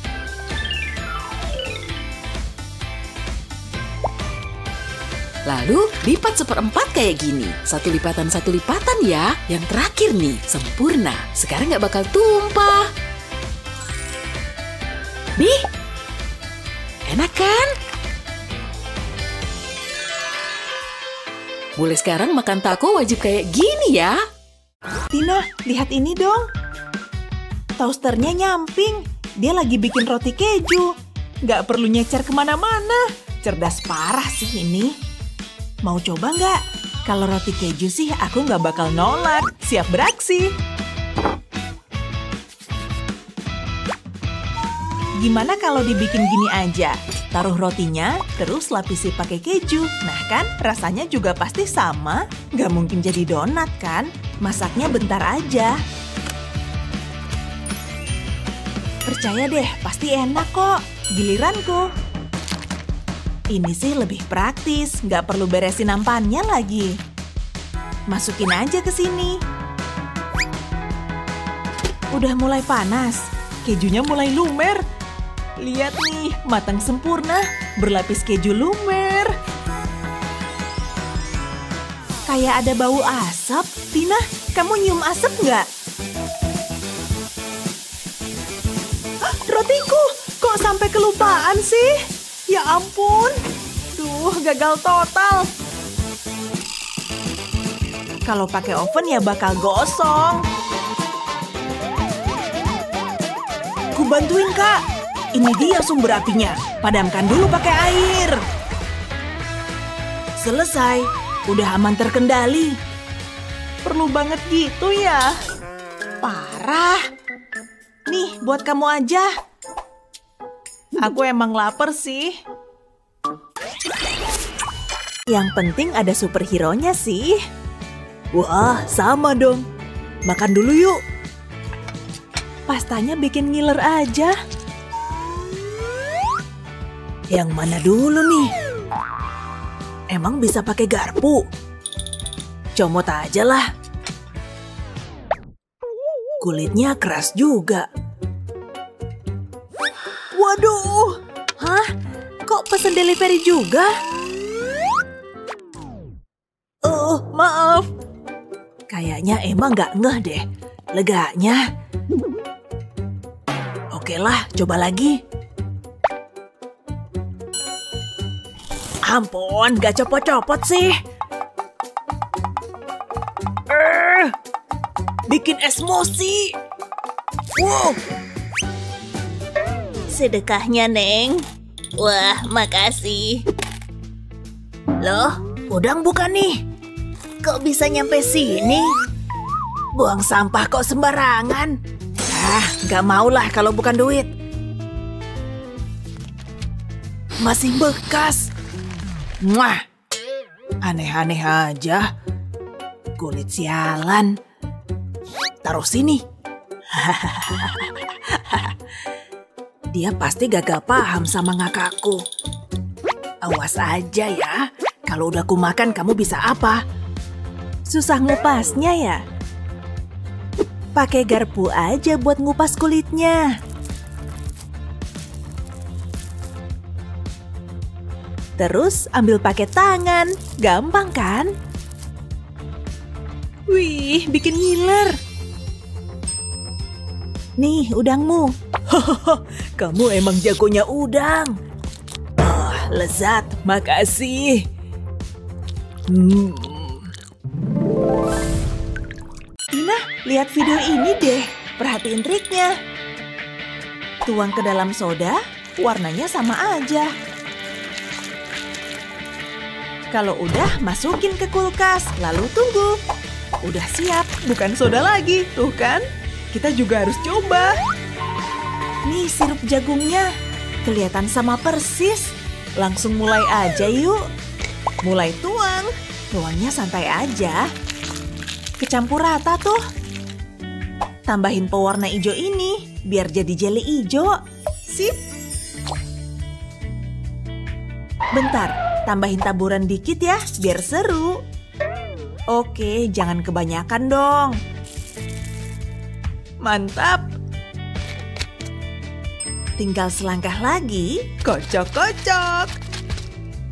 Lalu, lipat seperempat kayak gini. Satu lipatan-satu lipatan ya. Yang terakhir nih, sempurna. Sekarang nggak bakal tumpah. Nih, enak kan? Boleh sekarang makan taco wajib kayak gini ya. Tina, lihat ini dong. Toasternya nyamping. Dia lagi bikin roti keju. Nggak perlu nyecer kemana-mana. Cerdas parah sih ini. Mau coba nggak? Kalau roti keju sih aku nggak bakal nolak. Siap beraksi. Gimana kalau dibikin gini aja? Taruh rotinya, terus lapisi pakai keju. Nah kan, rasanya juga pasti sama. Nggak mungkin jadi donat kan? Masaknya bentar aja. Percaya deh, pasti enak kok. Giliranku. Ini sih lebih praktis, nggak perlu beresin nampannya lagi. Masukin aja ke sini. Udah mulai panas, kejunya mulai lumer. Lihat nih, matang sempurna, berlapis keju lumer. Kayak ada bau asap. Tina, kamu nyium asap nggak? Rotiku, kok sampai kelupaan sih? Ya ampun, duh gagal total. Kalau pakai oven ya bakal gosong. Ku bantuin kak, ini dia sumber apinya. Padamkan dulu pakai air. Selesai, udah aman terkendali. Perlu banget gitu ya, parah. Nih, buat kamu aja. Aku emang lapar sih. Yang penting ada superhero-nya sih. Wah, sama dong. Makan dulu yuk. Pastanya bikin ngiler aja. Yang mana dulu nih? Emang bisa pakai garpu? Comot aja lah. Kulitnya keras juga. Waduh! Hah? Kok pesan delivery juga? Oh, maaf. Kayaknya emang nggak ngeh deh. Leganya. Oke lah, coba lagi. Ampun, nggak copot-copot sih. Eh. Bikin emosi. Wow. Sedekahnya, Neng. Wah, makasih. Loh, udang bukan nih? Kok bisa nyampe sini? Buang sampah kok sembarangan. Ah, gak maulah kalau bukan duit. Masih bekas. Muah. Aneh-aneh aja. Kulit sialan. Taruh sini. Dia pasti gagal paham sama ngakakku. Awas aja ya. Kalau udah ku makan kamu bisa apa? Susah ngupasnya ya. Pakai garpu aja buat ngupas kulitnya. Terus ambil pakai tangan. Gampang kan? Wih, bikin ngiler. Nih, udangmu. Kamu emang jagonya udang. Oh, lezat, makasih. Hmm. Tina, lihat video ini deh. Perhatiin triknya. Tuang ke dalam soda, warnanya sama aja. Kalau udah, masukin ke kulkas, lalu tunggu. Udah siap, bukan soda lagi, tuh kan? Kita juga harus coba. Nih sirup jagungnya. Kelihatan sama persis. Langsung mulai aja yuk. Mulai tuang. Tuangnya santai aja. Kecampur rata tuh. Tambahin pewarna hijau ini. Biar jadi jeli hijau. Sip. Bentar. Tambahin taburan dikit ya. Biar seru. Oke, jangan kebanyakan dong. Mantap. Tinggal selangkah lagi, kocok-kocok.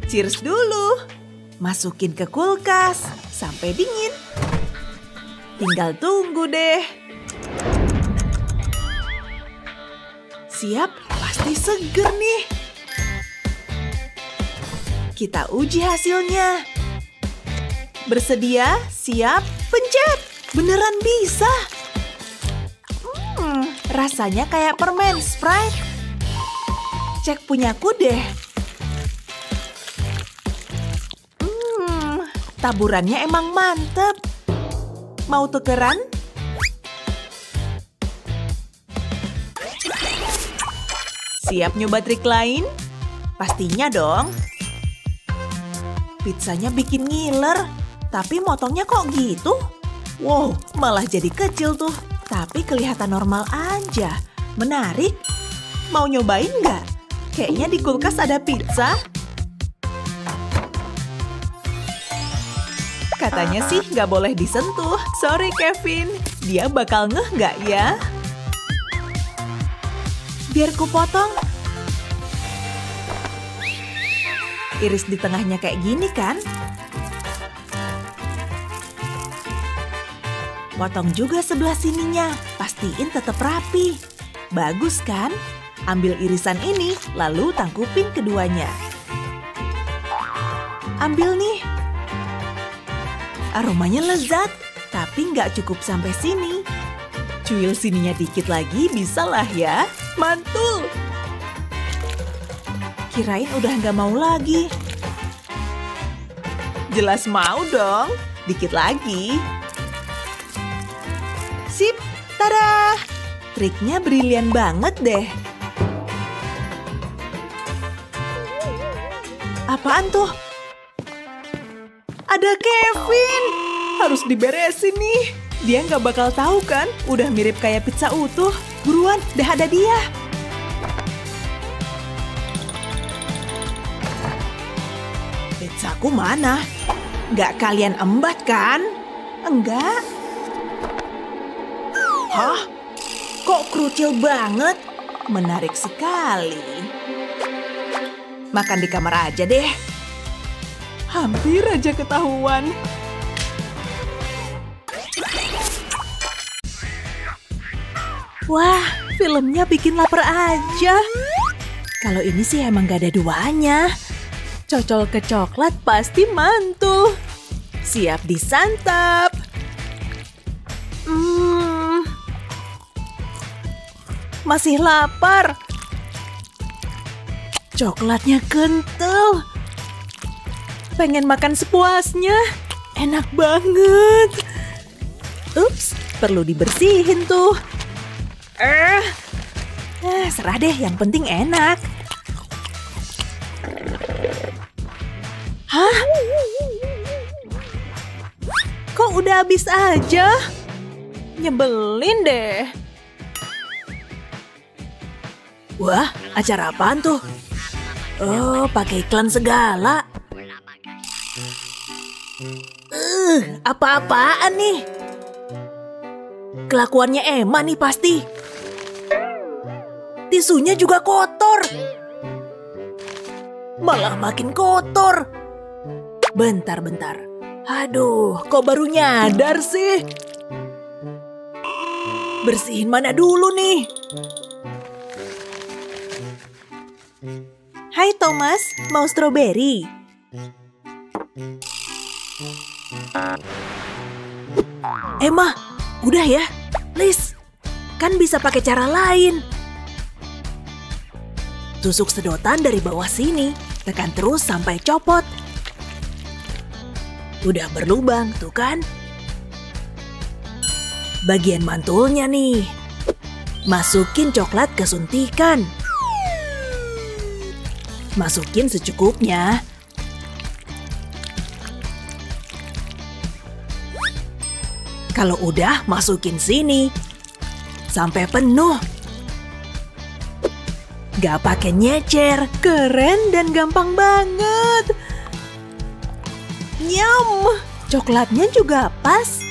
Cheers dulu. Masukin ke kulkas sampai dingin. Tinggal tunggu deh. Siap, pasti seger nih. Kita uji hasilnya. Bersedia? Siap? Pencet. Beneran bisa. Rasanya kayak permen Sprite. cek punyaku deh. Hmm, taburannya emang mantep. Mau tukeran? Siap nyoba trik lain? Pastinya dong. Pizzanya bikin ngiler, tapi motongnya kok gitu? Wow, malah jadi kecil tuh. Tapi kelihatan normal aja. Menarik. Mau nyobain nggak? Kayaknya di kulkas ada pizza. Katanya sih nggak boleh disentuh. Sorry Kevin, dia bakal ngeh nggak ya? Biar ku potong. Iris di tengahnya kayak gini kan? Potong juga sebelah sininya. Pastiin tetap rapi. Bagus kan? Ambil irisan ini, lalu tangkupin keduanya. Ambil nih. Aromanya lezat, tapi nggak cukup sampai sini. Cuil sininya dikit lagi, bisalah ya. Mantul! Kirain udah nggak mau lagi. Jelas mau dong. Dikit lagi. Sip, tada! Triknya brilian banget deh. Apaan tuh? Ada Kevin! Harus diberesin nih. Dia nggak bakal tahu kan, udah mirip kayak pizza utuh. Buruan, dah ada dia. Pizzaku mana? Nggak kalian embat kan? Enggak. Hah? Kok kerucil banget? Menarik sekali. Makan di kamar aja deh. Hampir aja ketahuan. Wah, filmnya bikin lapar aja. Kalau ini sih emang gak ada duanya. Cocol ke coklat pasti mantul. Siap disantap. Hmm. Masih lapar. Coklatnya kental. Pengen makan sepuasnya. Enak banget. Ups, perlu dibersihin tuh. Eh, eh, serah deh, yang penting enak. Hah? Kok udah habis aja? Nyebelin deh. Wah, acara apaan tuh? Oh, pakai iklan segala. Eh, apa-apaan nih? Kelakuannya Emma nih pasti. Tisunya juga kotor. Malah makin kotor. Bentar, bentar. Aduh, kok baru nyadar sih? Bersihin mana dulu nih? Hai Thomas, mau stroberi? Emma, udah ya, please. Kan bisa pakai cara lain. Tusuk sedotan dari bawah sini. Tekan terus sampai copot. Udah berlubang, tuh kan? Bagian mantulnya nih. Masukin coklat ke suntikan. Masukin secukupnya. Kalau udah, masukin sini. Sampai penuh. Gak pakai nyecer. Keren dan gampang banget. Nyam. Coklatnya juga pas.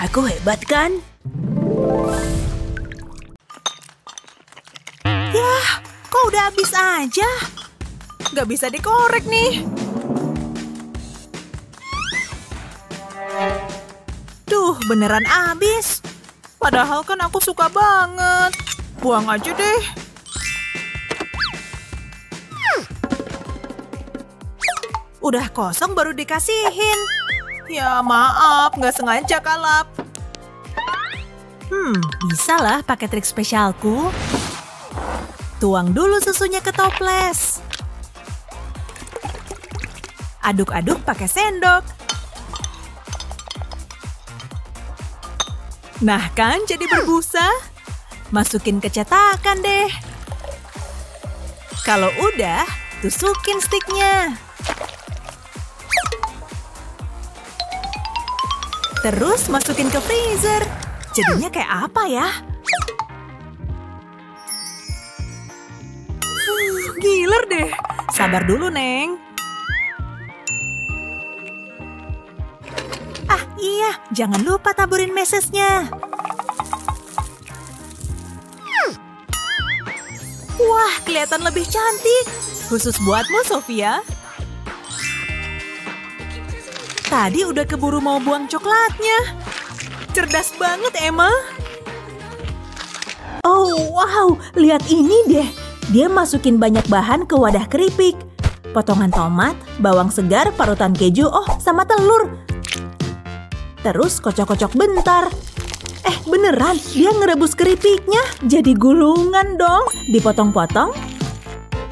Aku hebat kan? Yah, kok udah habis aja? Gak bisa dikorek nih. Duh, beneran habis. Padahal kan aku suka banget. Buang aja deh. Udah kosong baru dikasihin. Ya maaf, nggak sengaja kalap. Hmm, bisalah pakai trik spesialku. Tuang dulu susunya ke toples. Aduk-aduk pakai sendok. Nah kan jadi berbusa. Masukin ke cetakan deh. Kalau udah, tusukin stiknya. Terus masukin ke freezer. Jadinya kayak apa ya? Uh, giler deh. Sabar dulu, Neng. Ah, iya. Jangan lupa taburin mesesnya. Wah, kelihatan lebih cantik. Khusus buatmu, Sofia. Tadi udah keburu mau buang coklatnya. Cerdas banget, Emma. Oh, wow. Lihat ini deh. Dia masukin banyak bahan ke wadah keripik. Potongan tomat, bawang segar, parutan keju, oh, sama telur. Terus kocok-kocok bentar. Eh, beneran. Dia ngerebus keripiknya. Jadi gulungan dong. Dipotong-potong.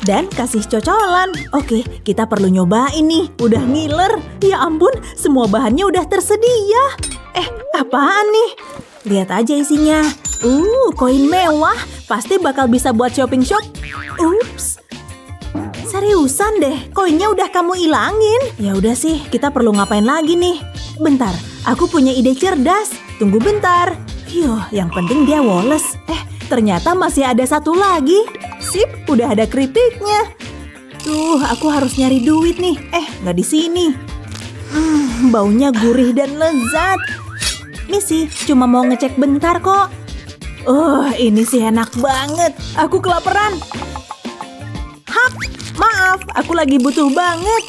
Dan kasih cocolan. Oke, kita perlu nyobain nih. Udah ngiler. Ya ampun, semua bahannya udah tersedia. Eh, apaan nih? Lihat aja isinya. Uh, koin mewah. Pasti bakal bisa buat shopping shop. Ups. Seriusan deh, koinnya udah kamu ilangin. Ya udah sih, kita perlu ngapain lagi nih? Bentar, aku punya ide cerdas. Tunggu bentar. Yuh, yang penting dia woles. Eh, ternyata masih ada satu lagi. Sip, udah ada keripiknya. Tuh, aku harus nyari duit nih. Eh, nggak di sini. Hmm, baunya gurih dan lezat. Missy, cuma mau ngecek bentar kok. Oh, ini sih enak banget. Aku kelaparan. Hap, maaf, aku lagi butuh banget.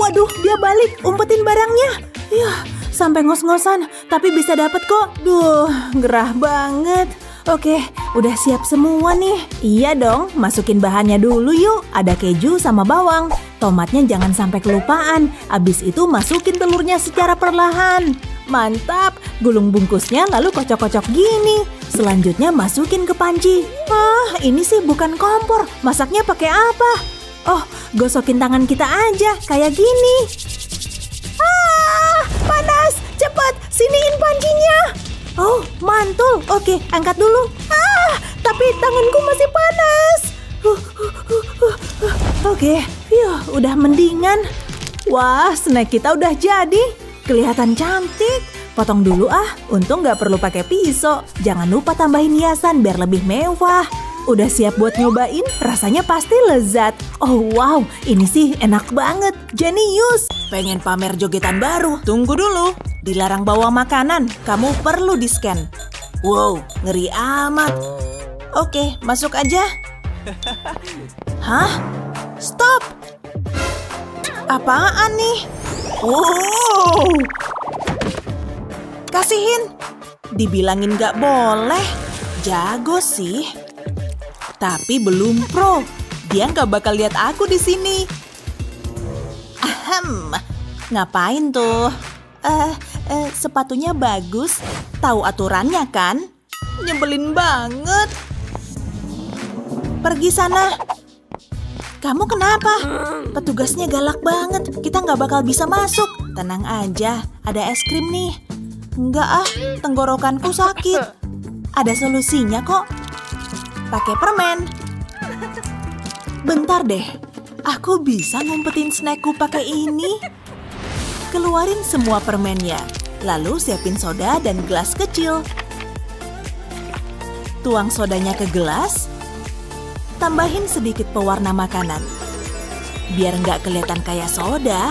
Waduh, dia balik, umpetin barangnya. Yah, sampai ngos-ngosan, tapi bisa dapet kok. Duh, gerah banget. Oke, udah siap semua nih. Iya dong, masukin bahannya dulu yuk. Ada keju sama bawang. Tomatnya jangan sampai kelupaan. Abis itu masukin telurnya secara perlahan. Mantap, gulung bungkusnya lalu kocok-kocok gini. Selanjutnya masukin ke panci. Ah, ini sih bukan kompor. Masaknya pakai apa? Oh, gosokin tangan kita aja, kayak gini. Ah, panas! Cepat, siniin pancinya! Oh, mantul. Oke, angkat dulu. Ah, tapi tanganku masih panas. Uh, uh, uh, uh, uh. Oke, yuh, udah mendingan. Wah, snack kita udah jadi. Kelihatan cantik. Potong dulu ah, untung gak perlu pakai pisau. Jangan lupa tambahin hiasan biar lebih mewah. Udah siap buat nyobain? Rasanya pasti lezat. Oh, wow, ini sih enak banget. Jenius. Pengen pamer jogetan baru? Tunggu dulu. Dilarang bawa makanan, kamu perlu di-scan. Wow, ngeri amat. Oke, masuk aja. Hah? Stop! Apaan nih? Wow! Kasihin. Dibilangin gak boleh. Jago sih. Tapi belum pro. Dia gak bakal lihat aku di sini. Ahem. Ngapain tuh? Eh, uh, uh, sepatunya bagus. Tahu aturannya kan? Nyebelin banget. Pergi sana. Kamu kenapa? Petugasnya galak banget. Kita nggak bakal bisa masuk. Tenang aja, ada es krim nih. Nggak ah, tenggorokanku sakit. Ada solusinya kok. Pakai permen. Bentar deh. Aku bisa ngumpetin snackku pakai ini. Keluarin semua permennya. Lalu siapin soda dan gelas kecil. Tuang sodanya ke gelas. Tambahin sedikit pewarna makanan. Biar nggak kelihatan kayak soda.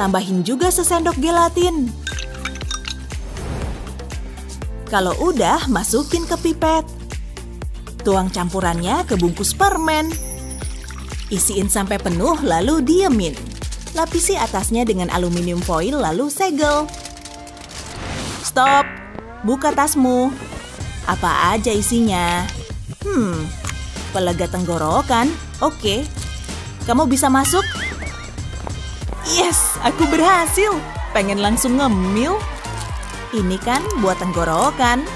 Tambahin juga sesendok gelatin. Kalau udah, masukin ke pipet. Tuang campurannya ke bungkus permen. Isiin sampai penuh lalu diemin. Lapisi atasnya dengan aluminium foil lalu segel. Stop! Buka tasmu. Apa aja isinya? Hmm, pelega tenggorokan. Oke. Kamu bisa masuk? Yes, aku berhasil. Pengen langsung ngemil. Ini kan buat tenggorokan.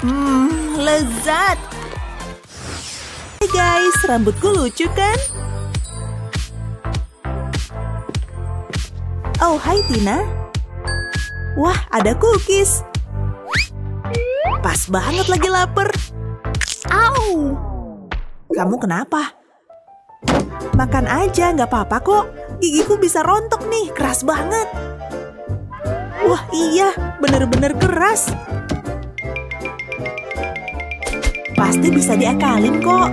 Hmm, lezat. guys, rambutku lucu kan? Oh, hai Tina. Wah, ada cookies. Pas banget lagi lapar. Au! Kamu kenapa? Makan aja, nggak apa-apa kok. Gigiku bisa rontok nih, keras banget. Wah, iya, bener-bener keras. Pasti bisa diakalin kok.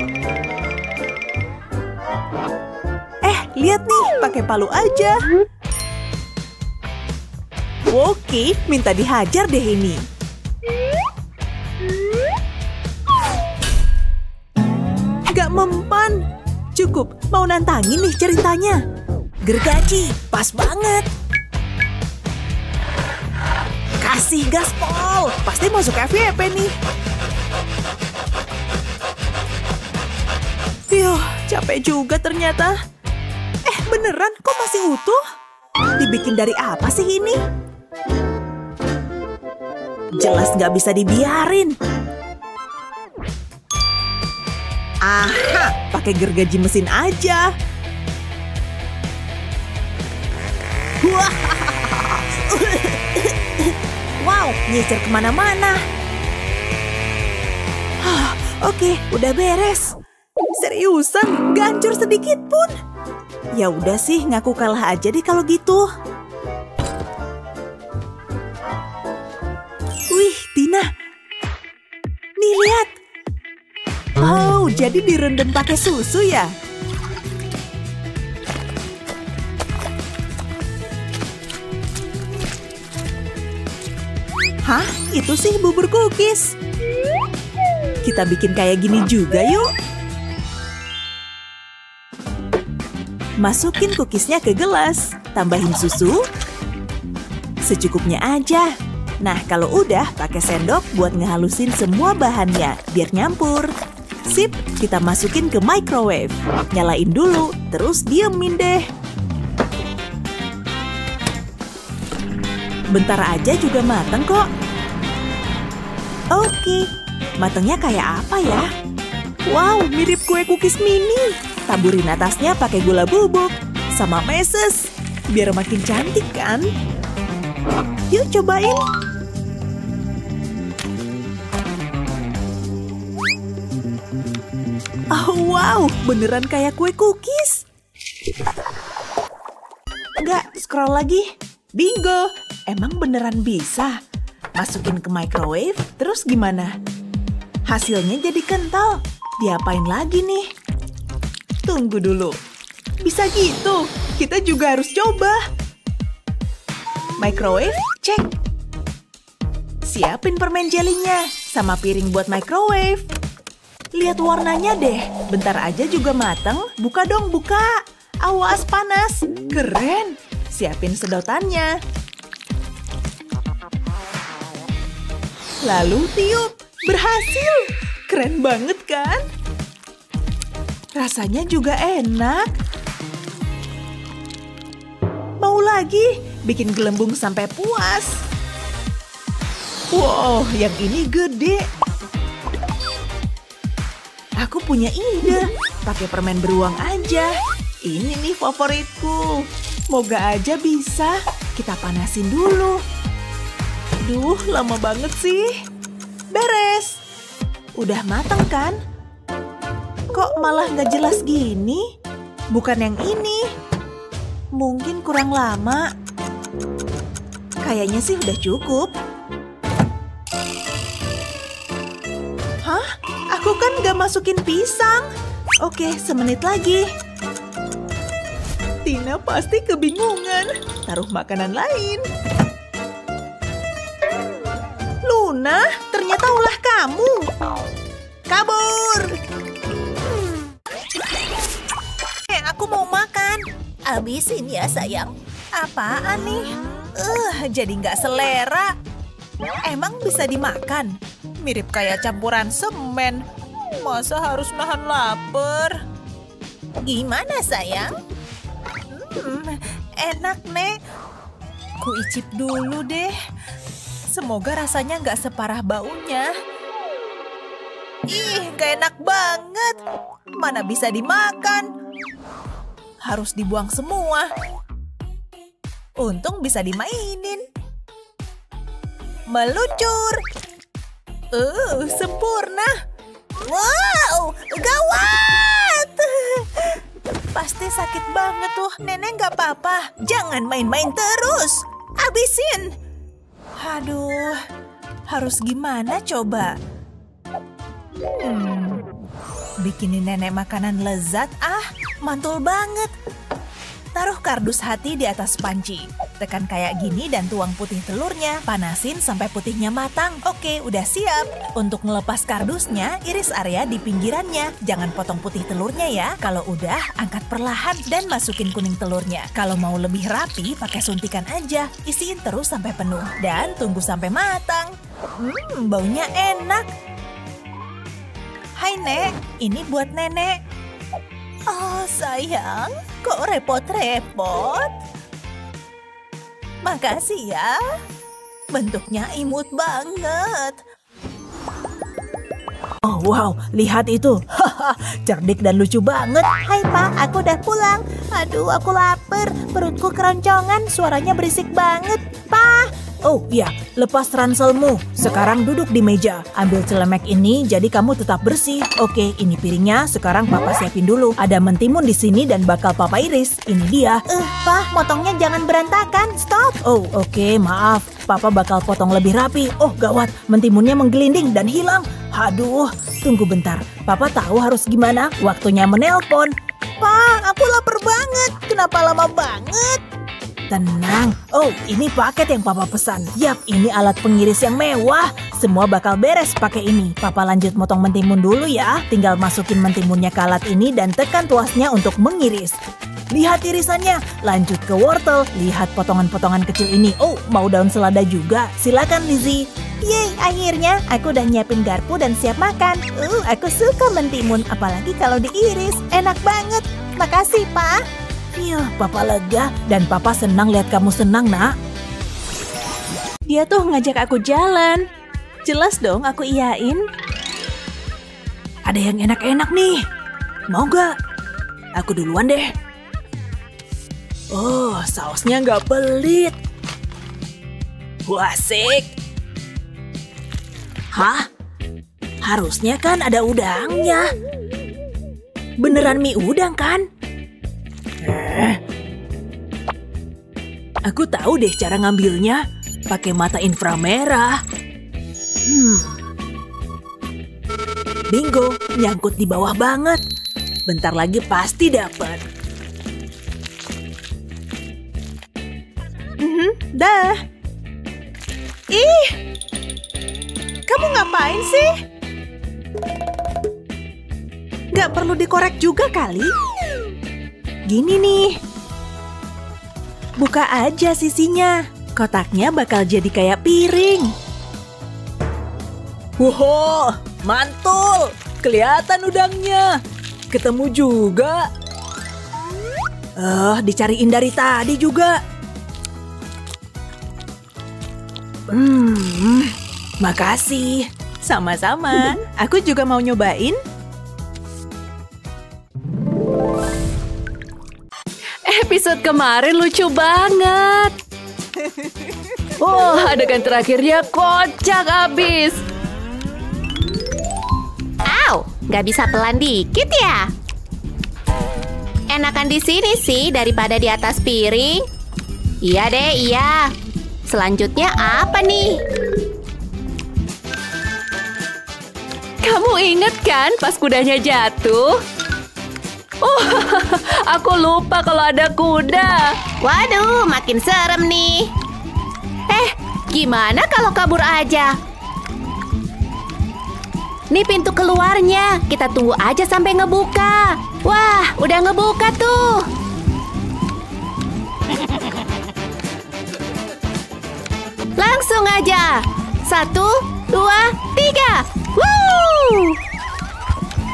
Eh, lihat nih, pakai palu aja. Oke, minta dihajar deh ini. Gak mempan. Cukup, mau nantangin nih ceritanya. Gergaji, pas banget. Kasih gaspol, pasti masuk F Y P nih. Yuh, capek juga ternyata. Eh, beneran kok masih utuh? Dibikin dari apa sih ini? Jelas gak bisa dibiarin. Aha, pakai gergaji mesin aja. Wow, nyecer kemana-mana. Oke, udah beres. Seriusan, gak hancur sedikit pun. Ya udah sih, ngaku kalah aja deh kalau gitu. Wih, Tina. Nih, lihat. Oh, jadi direndam pakai susu ya? Hah? Itu sih bubur cookies. Kita bikin kayak gini juga yuk. Masukin cookiesnya ke gelas. Tambahin susu. Secukupnya aja. Nah, kalau udah, pakai sendok buat ngehalusin semua bahannya, biar nyampur. Sip, kita masukin ke microwave. Nyalain dulu, terus diemin deh. Bentar aja juga mateng kok. Oke, matengnya kayak apa ya? Wow, mirip kue cookies mini. Taburin atasnya pakai gula bubuk. Sama meses, biar makin cantik kan? Yuk cobain. Oh wow, beneran kayak kue cookies. Enggak, scroll lagi. Bingo, emang beneran bisa. Masukin ke microwave, terus gimana? Hasilnya jadi kental. Diapain lagi nih? Tunggu dulu. Bisa gitu, kita juga harus coba. Microwave, cek. Siapin permen jelinya, sama piring buat microwave. Lihat warnanya deh, bentar aja juga mateng. Buka dong, buka. Awas panas, keren. Siapin sedotannya. Lalu tiup, berhasil. Keren banget kan? Rasanya juga enak. Mau lagi, bikin gelembung sampai puas. Wow, yang ini gede. Aku punya ide, pakai permen beruang aja. Ini nih favoritku. Moga aja bisa. Kita panasin dulu. Duh, lama banget sih. Beres. Udah matang kan? Kok malah nggak jelas gini? Bukan yang ini. Mungkin kurang lama. Kayaknya sih udah cukup. Hah? Aku kan gak masukin pisang. Oke, semenit lagi. Tina pasti kebingungan. Taruh makanan lain. Luna, ternyata ulah kamu. Kabur. Eh, aku mau makan. Habisin ya, sayang. Apaan nih? Uh, jadi gak selera. Emang bisa dimakan? Mirip kayak campuran semen. Masa harus nahan lapar? Gimana sayang? Hmm, enak Nek. Ku icip dulu deh. Semoga rasanya nggak separah baunya. Ih, gak enak banget. Mana bisa dimakan? Harus dibuang semua. Untung bisa dimainin. Meluncur. Uh, sempurna. Wow, gawat. Pasti sakit banget tuh. Nenek gak apa-apa. Jangan main-main terus. Habisin. Aduh, harus gimana coba? Hmm, bikinin nenek makanan lezat, ah, mantul banget. Taruh kardus hati di atas panci. Tekan kayak gini dan tuang putih telurnya. Panasin sampai putihnya matang. Oke, udah siap. Untuk melepas kardusnya, iris area di pinggirannya. Jangan potong putih telurnya ya. Kalau udah, angkat perlahan dan masukin kuning telurnya. Kalau mau lebih rapi, pakai suntikan aja. Isiin terus sampai penuh. Dan tunggu sampai matang. Hmm, baunya enak. Hai, Nek. Ini buat Nenek. Oh, sayang. Kok repot-repot? Makasih ya. Bentuknya imut banget. Oh, wow. Lihat itu. Haha, cerdik dan lucu banget. Hai, Pak. Aku udah pulang. Aduh, aku lapar. Perutku keroncongan. Suaranya berisik banget. Pak! Oh iya, lepas ranselmu. Sekarang duduk di meja. Ambil celemek ini jadi kamu tetap bersih. Oke, ini piringnya. Sekarang Papa siapin dulu. Ada mentimun di sini dan bakal Papa iris. Ini dia. Eh, uh, Pak, motongnya jangan berantakan. Stop. Oh, oke, okay, maaf. Papa bakal potong lebih rapi. Oh, gawat. Mentimunnya menggelinding dan hilang. Aduh, tunggu bentar. Papa tahu harus gimana. Waktunya menelpon. Pak, aku lapar banget. Kenapa lama banget? Tenang. Oh, ini paket yang Papa pesan. Yap, ini alat pengiris yang mewah. Semua bakal beres pakai ini. Papa lanjut motong mentimun dulu ya. Tinggal masukin mentimunnya ke alat ini dan tekan tuasnya untuk mengiris. Lihat irisannya. Lanjut ke wortel. Lihat potongan-potongan kecil ini. Oh, mau daun selada juga? Silakan, Lizzie. Yeay, akhirnya aku udah nyiapin garpu dan siap makan. Uh, aku suka mentimun. Apalagi kalau diiris. Enak banget. Makasih, Pak. Iya, Papa lega dan Papa senang lihat kamu senang, Nak. Dia tuh ngajak aku jalan. Jelas dong aku iyain. Ada yang enak-enak nih. Mau gak? Aku duluan deh. Oh, sausnya gak pelit. Wah, asik. Hah? Harusnya kan ada udangnya. Beneran mie udang kan? Aku tahu deh cara ngambilnya. Pakai mata inframerah. Hmm. Bingo, nyangkut di bawah banget. Bentar lagi pasti dapat. Mm-hmm, dah. Ih, kamu ngapain sih? Gak perlu dikorek juga kali. Gini nih. Buka aja sisinya. Kotaknya bakal jadi kayak piring. Wow, mantul. Kelihatan udangnya. Ketemu juga. Eh, dicariin dari tadi juga. Hmm, makasih. Sama-sama. Aku juga mau nyobain. Episode kemarin lucu banget. Oh, adegan terakhirnya kocak abis. Au, nggak bisa pelan dikit ya? Enakan di sini sih daripada di atas piring. Iya deh, iya. Selanjutnya apa nih? Kamu inget kan pas kudanya jatuh? Oh, aku lupa kalau ada kuda. Waduh, makin serem nih. Eh, gimana kalau kabur aja? Nih pintu keluarnya. Kita tunggu aja sampai ngebuka. Wah, udah ngebuka tuh. Langsung aja. Satu, dua, tiga. Woo!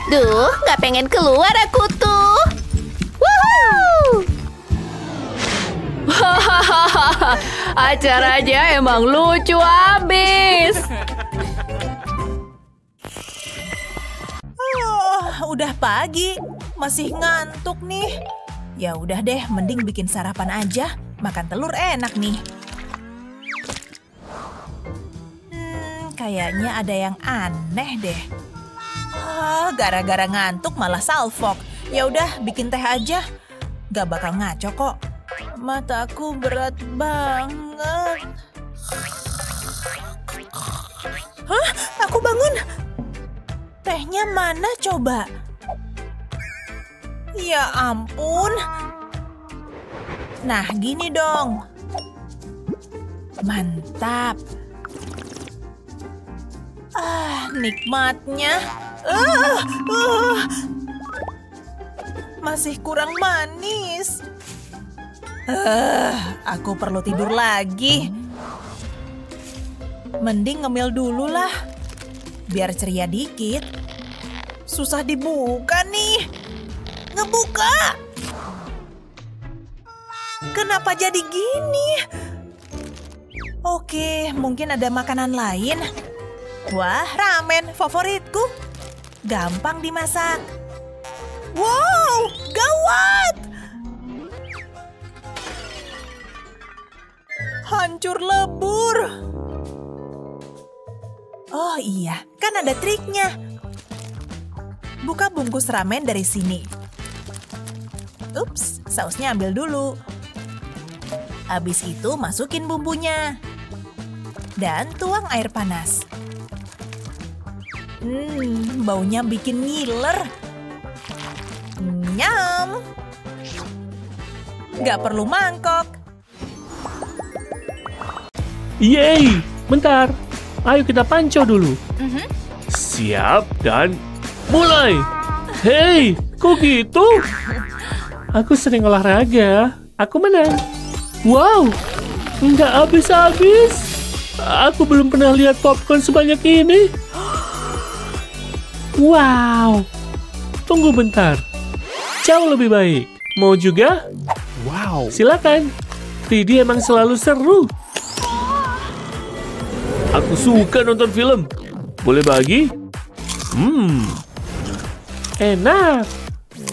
Duh, nggak pengen keluar aku tuh. Woohoo! Acaranya emang lucu abis. udah pagi. Masih ngantuk nih. Ya udah deh, mending bikin sarapan aja. Makan telur enak nih. Hmm, kayaknya ada yang aneh deh. Oh, gara-gara ngantuk malah salfok. Ya udah, bikin teh aja. Gak bakal ngaco kok. Mataku berat banget. Hah? Aku bangun. Tehnya mana coba? Ya ampun. Nah, gini dong. Mantap. Ah, nikmatnya. Ah, ah. Masih kurang manis. Ah, aku perlu tidur lagi. Mending ngemil dulu lah. Biar ceria dikit. Susah dibuka nih. Ngebuka. Kenapa jadi gini? Oke, mungkin ada makanan lain. Wah, ramen favoritku. Gampang dimasak. Wow, gawat. Hancur lebur. Oh iya, kan ada triknya. Buka bungkus ramen dari sini. Ups, sausnya ambil dulu. Abis itu masukin bumbunya. Dan tuang air panas. Hmm, baunya bikin ngiler. Nyam! Gak perlu mangkok. Yeay, bentar. Ayo kita panco dulu. Mm-hmm. Siap dan mulai. Hei, kok gitu? Aku sering olahraga. Aku menang. Wow, nggak habis-habis. Aku belum pernah lihat popcorn sebanyak ini. Wow. Tunggu bentar. Jauh lebih baik. Mau juga? Wow. Silakan. T D emang selalu seru. Aku suka nonton film. Boleh bagi? Hmm. Enak.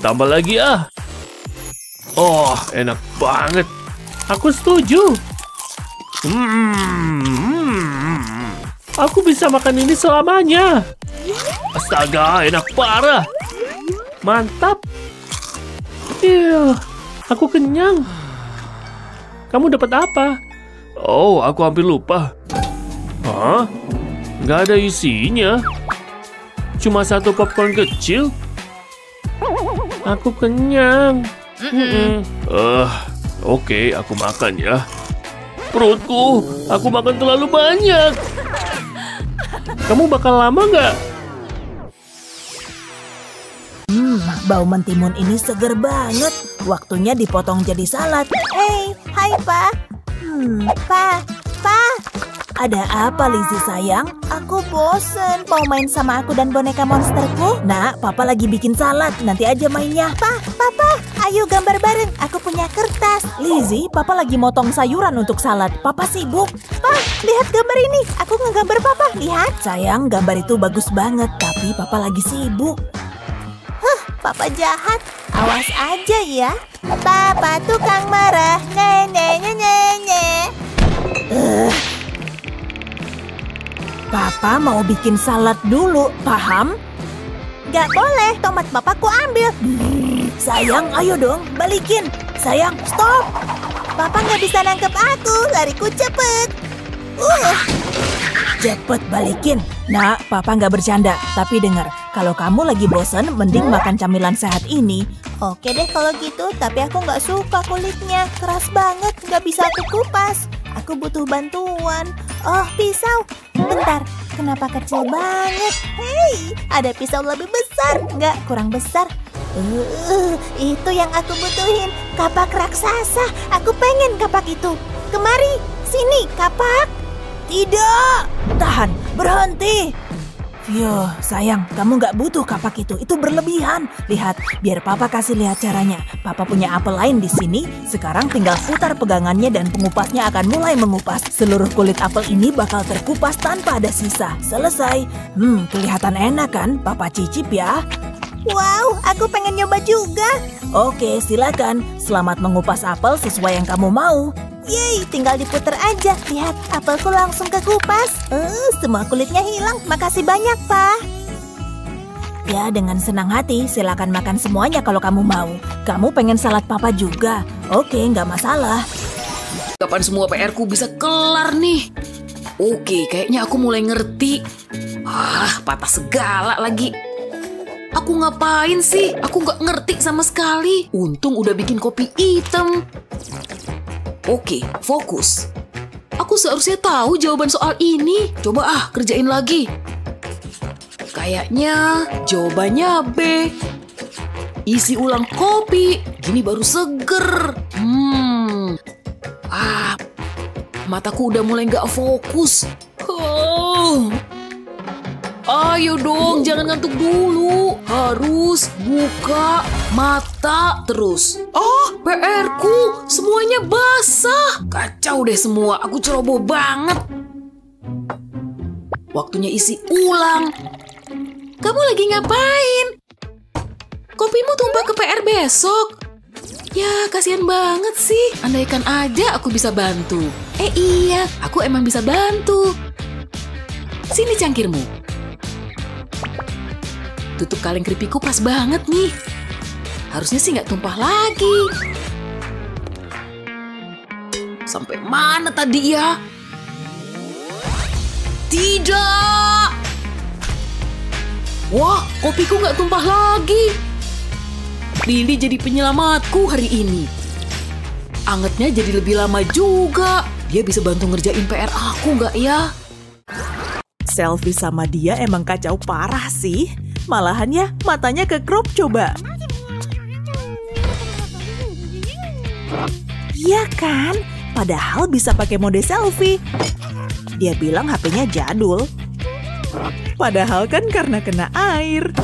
Tambah lagi ah. Oh, enak banget. Aku setuju. Hmm. Aku bisa makan ini selamanya. Astaga, enak parah. Mantap. Iya, aku kenyang. Kamu dapat apa? Oh, aku hampir lupa. Hah? Nggak ada isinya. Cuma satu popcorn kecil. Aku kenyang. Eh, mm -mm. uh, oke, okay, aku makan ya. Perutku, aku makan terlalu banyak. Kamu bakal lama nggak? Hmm, bau mentimun ini seger banget. Waktunya dipotong jadi salad. Hey, hai Pak. Hmm, Pak, Pak. Ada apa, Lizzy sayang? Aku bosen. Mau main sama aku dan boneka monsterku? Nak, papa lagi bikin salad. Nanti aja mainnya. Pa, papa, ayo gambar bareng. Aku punya kertas. Lizzy, papa lagi motong sayuran untuk salad. Papa sibuk. Pa, lihat gambar ini. Aku ngegambar papa. Lihat. Sayang, gambar itu bagus banget. Tapi papa lagi sibuk. Huh, papa jahat. Awas aja ya. Papa tukang marah. Nenek, nenek, nenek. Uh. Papa mau bikin salad dulu, paham? Gak boleh, tomat papa ku ambil. Sayang, ayo dong, balikin. Sayang, stop. Papa gak bisa nangkep aku, lariku cepet. Uh. Cepet balikin. Nah, papa gak bercanda, tapi dengar. Kalau kamu lagi bosen, mending makan camilan sehat ini. Oke deh kalau gitu, tapi aku gak suka kulitnya. Keras banget, gak bisa aku kupas. Aku butuh bantuan. Oh, pisau. Bentar, kenapa kecil banget? Hei, ada pisau lebih besar. Nggak, kurang besar. Uh, itu yang aku butuhin. Kapak raksasa. Aku pengen kapak itu. Kemari, sini kapak. Tidak. Tahan, berhenti. Yo, sayang, kamu nggak butuh kapak itu. Itu berlebihan. Lihat, biar papa kasih lihat caranya. Papa punya apel lain di sini. Sekarang tinggal putar pegangannya dan pengupasnya akan mulai mengupas. Seluruh kulit apel ini bakal terkupas tanpa ada sisa. Selesai. Hmm, kelihatan enak kan? Papa cicip ya. Wow, aku pengen nyoba juga. Oke, silakan. Selamat mengupas apel sesuai yang kamu mau. Yeay, tinggal diputer aja. Lihat, apelku langsung kekupas. Uh, semua kulitnya hilang. Makasih banyak, Pak. Ya, dengan senang hati. Silakan makan semuanya kalau kamu mau. Kamu pengen salad papa juga? Oke, nggak masalah. Kapan semua P R-ku bisa kelar nih? Oke, kayaknya aku mulai ngerti. Ah, patah segala lagi. Aku ngapain sih? Aku nggak ngerti sama sekali. Untung udah bikin kopi hitam. Oke, fokus. Aku seharusnya tahu jawaban soal ini. Coba ah, kerjain lagi. Kayaknya jawabannya B. Isi ulang kopi. Gini baru seger. Hmm. Ah, mataku udah mulai nggak fokus. Oh. Ayo dong, jangan ngantuk dulu. Harus buka mata terus. Oh, P R-ku semuanya basah. Kacau deh semua, aku ceroboh banget. Waktunya isi ulang. Kamu lagi ngapain? Kopimu tumpah ke P R besok. Ya, kasihan banget sih. Andaikan aja aku bisa bantu. Eh iya, aku emang bisa bantu. Sini cangkirmu. Tutup kaleng keripikku pas banget nih. Harusnya sih nggak tumpah lagi. Sampai mana tadi ya? Tidak! Wah, kopiku nggak tumpah lagi. Lili jadi penyelamatku hari ini. Angetnya jadi lebih lama juga. Dia bisa bantu ngerjain P R aku nggak ya? Selfie sama dia emang kacau parah sih. Malahan ya, matanya ke crop coba. Iya kan? Padahal bisa pakai mode selfie. Dia bilang H P-nya jadul. Padahal kan karena kena air.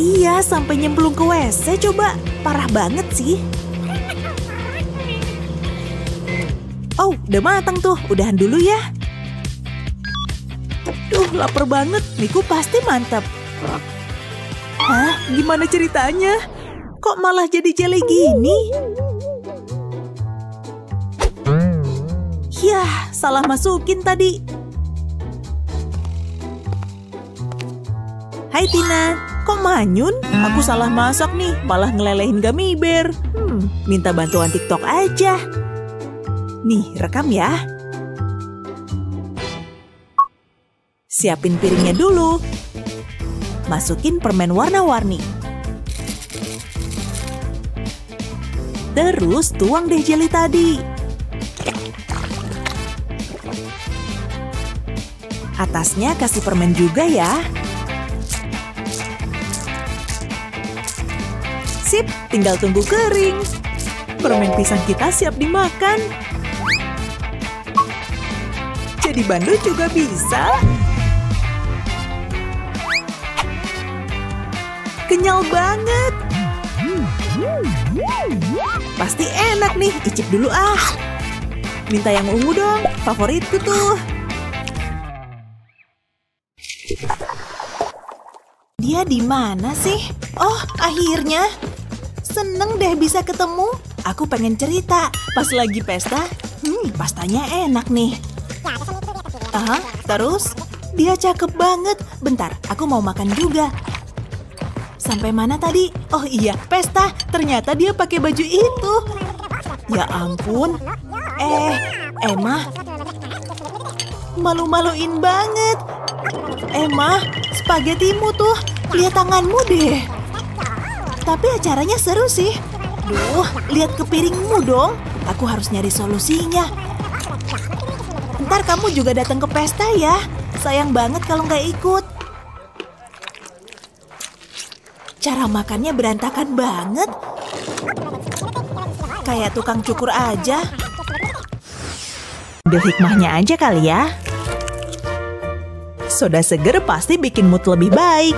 Iya, sampai nyemplung ke W C coba. Parah banget sih. Oh, udah matang tuh. Udahan dulu ya. Duh, lapar banget. Miku pasti mantap. Hah, gimana ceritanya? Kok malah jadi jelly gini? Yah, salah masukin tadi. Hai Tina, kok manyun? Aku salah masak nih, malah ngelelehin gummy bear. Hmm, minta bantuan TikTok aja. Nih, rekam ya. Siapin piringnya dulu. Masukin permen warna-warni. Terus tuang deh jeli tadi. Atasnya kasih permen juga ya. Sip, tinggal tunggu kering. Permen pisang kita siap dimakan. Jadi bandut juga bisa. Kenyal banget. Pasti enak nih, icip dulu ah. Minta yang ungu dong, favoritku tuh. Dia di mana sih? Oh, akhirnya. Seneng deh bisa ketemu. Aku pengen cerita. Pas lagi pesta, hmm, pastanya enak nih. Aha, terus? Dia cakep banget. Bentar, aku mau makan juga. Sampai mana tadi? Oh iya, pesta. Ternyata dia pakai baju itu. Ya ampun. Eh, Emma. Malu-maluin banget. Emma, spagetimu tuh. Lihat tanganmu deh. Tapi acaranya seru sih. Duh, lihat ke piringmu dong. Aku harus nyari solusinya. Ntar kamu juga datang ke pesta ya. Sayang banget kalau nggak ikut. Cara makannya berantakan banget. Kayak tukang cukur aja. Ambil hikmahnya aja kali ya. Soda seger pasti bikin mood lebih baik.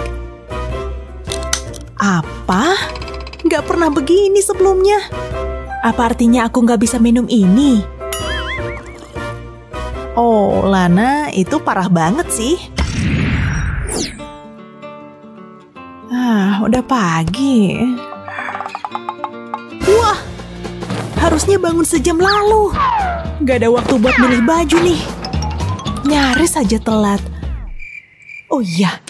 Apa? Nggak pernah begini sebelumnya. Apa artinya aku nggak bisa minum ini? Oh, Lana, itu parah banget sih. Hah, udah pagi. Wah, harusnya bangun sejam lalu. Gak ada waktu buat milih baju nih. Nyaris aja telat. Oh iya,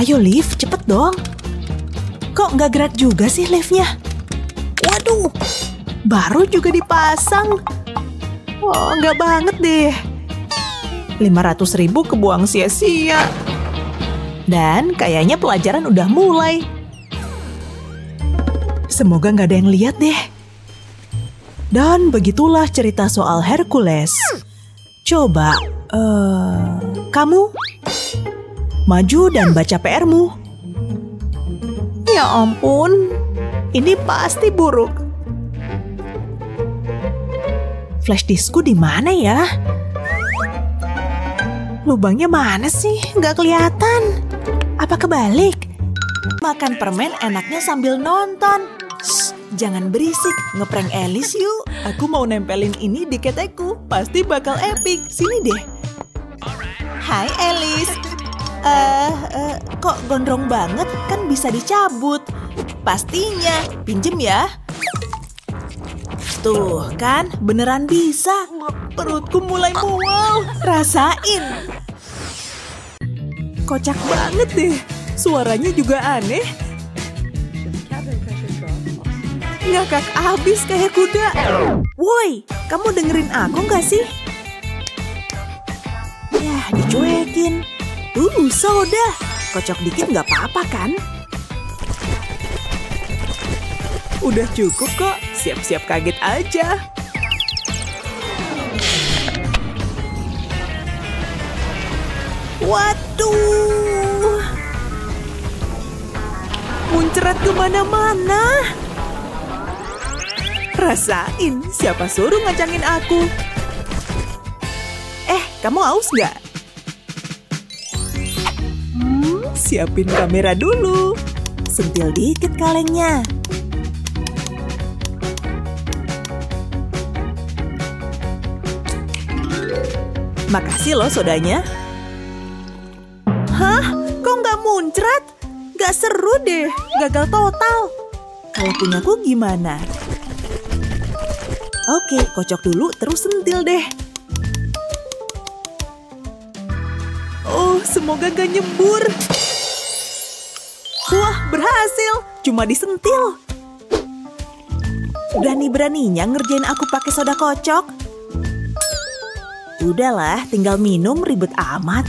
ayo lift, cepet dong. Kok gak gerak juga sih liftnya? Waduh, baru juga dipasang. Oh, gak banget deh. lima ratus ribu kebuang sia-sia. Dan kayaknya pelajaran udah mulai. Semoga nggak ada yang lihat deh. Dan begitulah cerita soal Hercules. Coba, uh, kamu maju dan baca P R-mu. Ya ampun, ini pasti buruk. Flash diskku di mana ya? Lubangnya mana sih? Nggak kelihatan. Apa kebalik? Makan permen enaknya sambil nonton. Shh, jangan berisik, ngeprank Alice yuk. Aku mau nempelin ini di ketekku. Pasti bakal epic. Sini deh. Hai Alice. Eh, uh, uh, kok gondrong banget? Kan bisa dicabut. Pastinya, pinjem ya. Tuh kan, beneran bisa. Perutku mulai mual. Rasain. Kocak banget deh. Suaranya juga aneh. Ngakak abis kayak kuda. Woi, kamu dengerin aku gak sih? Yah, dicuekin. Uh, soda. Kocok dikit gak apa-apa kan? Udah cukup kok, siap-siap kaget aja. Waduh, muncrat kemana-mana. Rasain, siapa suruh ngacangin aku? Eh, kamu haus gak? Hmm, siapin kamera dulu. Sentil dikit kalengnya. Makasih loh sodanya. Hah? Kok nggak muncrat? Nggak seru deh. Gagal total. Kalau punyaku gimana? Oke, kocok dulu terus sentil deh. Oh, semoga gak nyembur. Wah, berhasil. Cuma disentil. Berani-beraninya ngerjain aku pakai soda kocok. Udahlah, tinggal minum, ribet amat.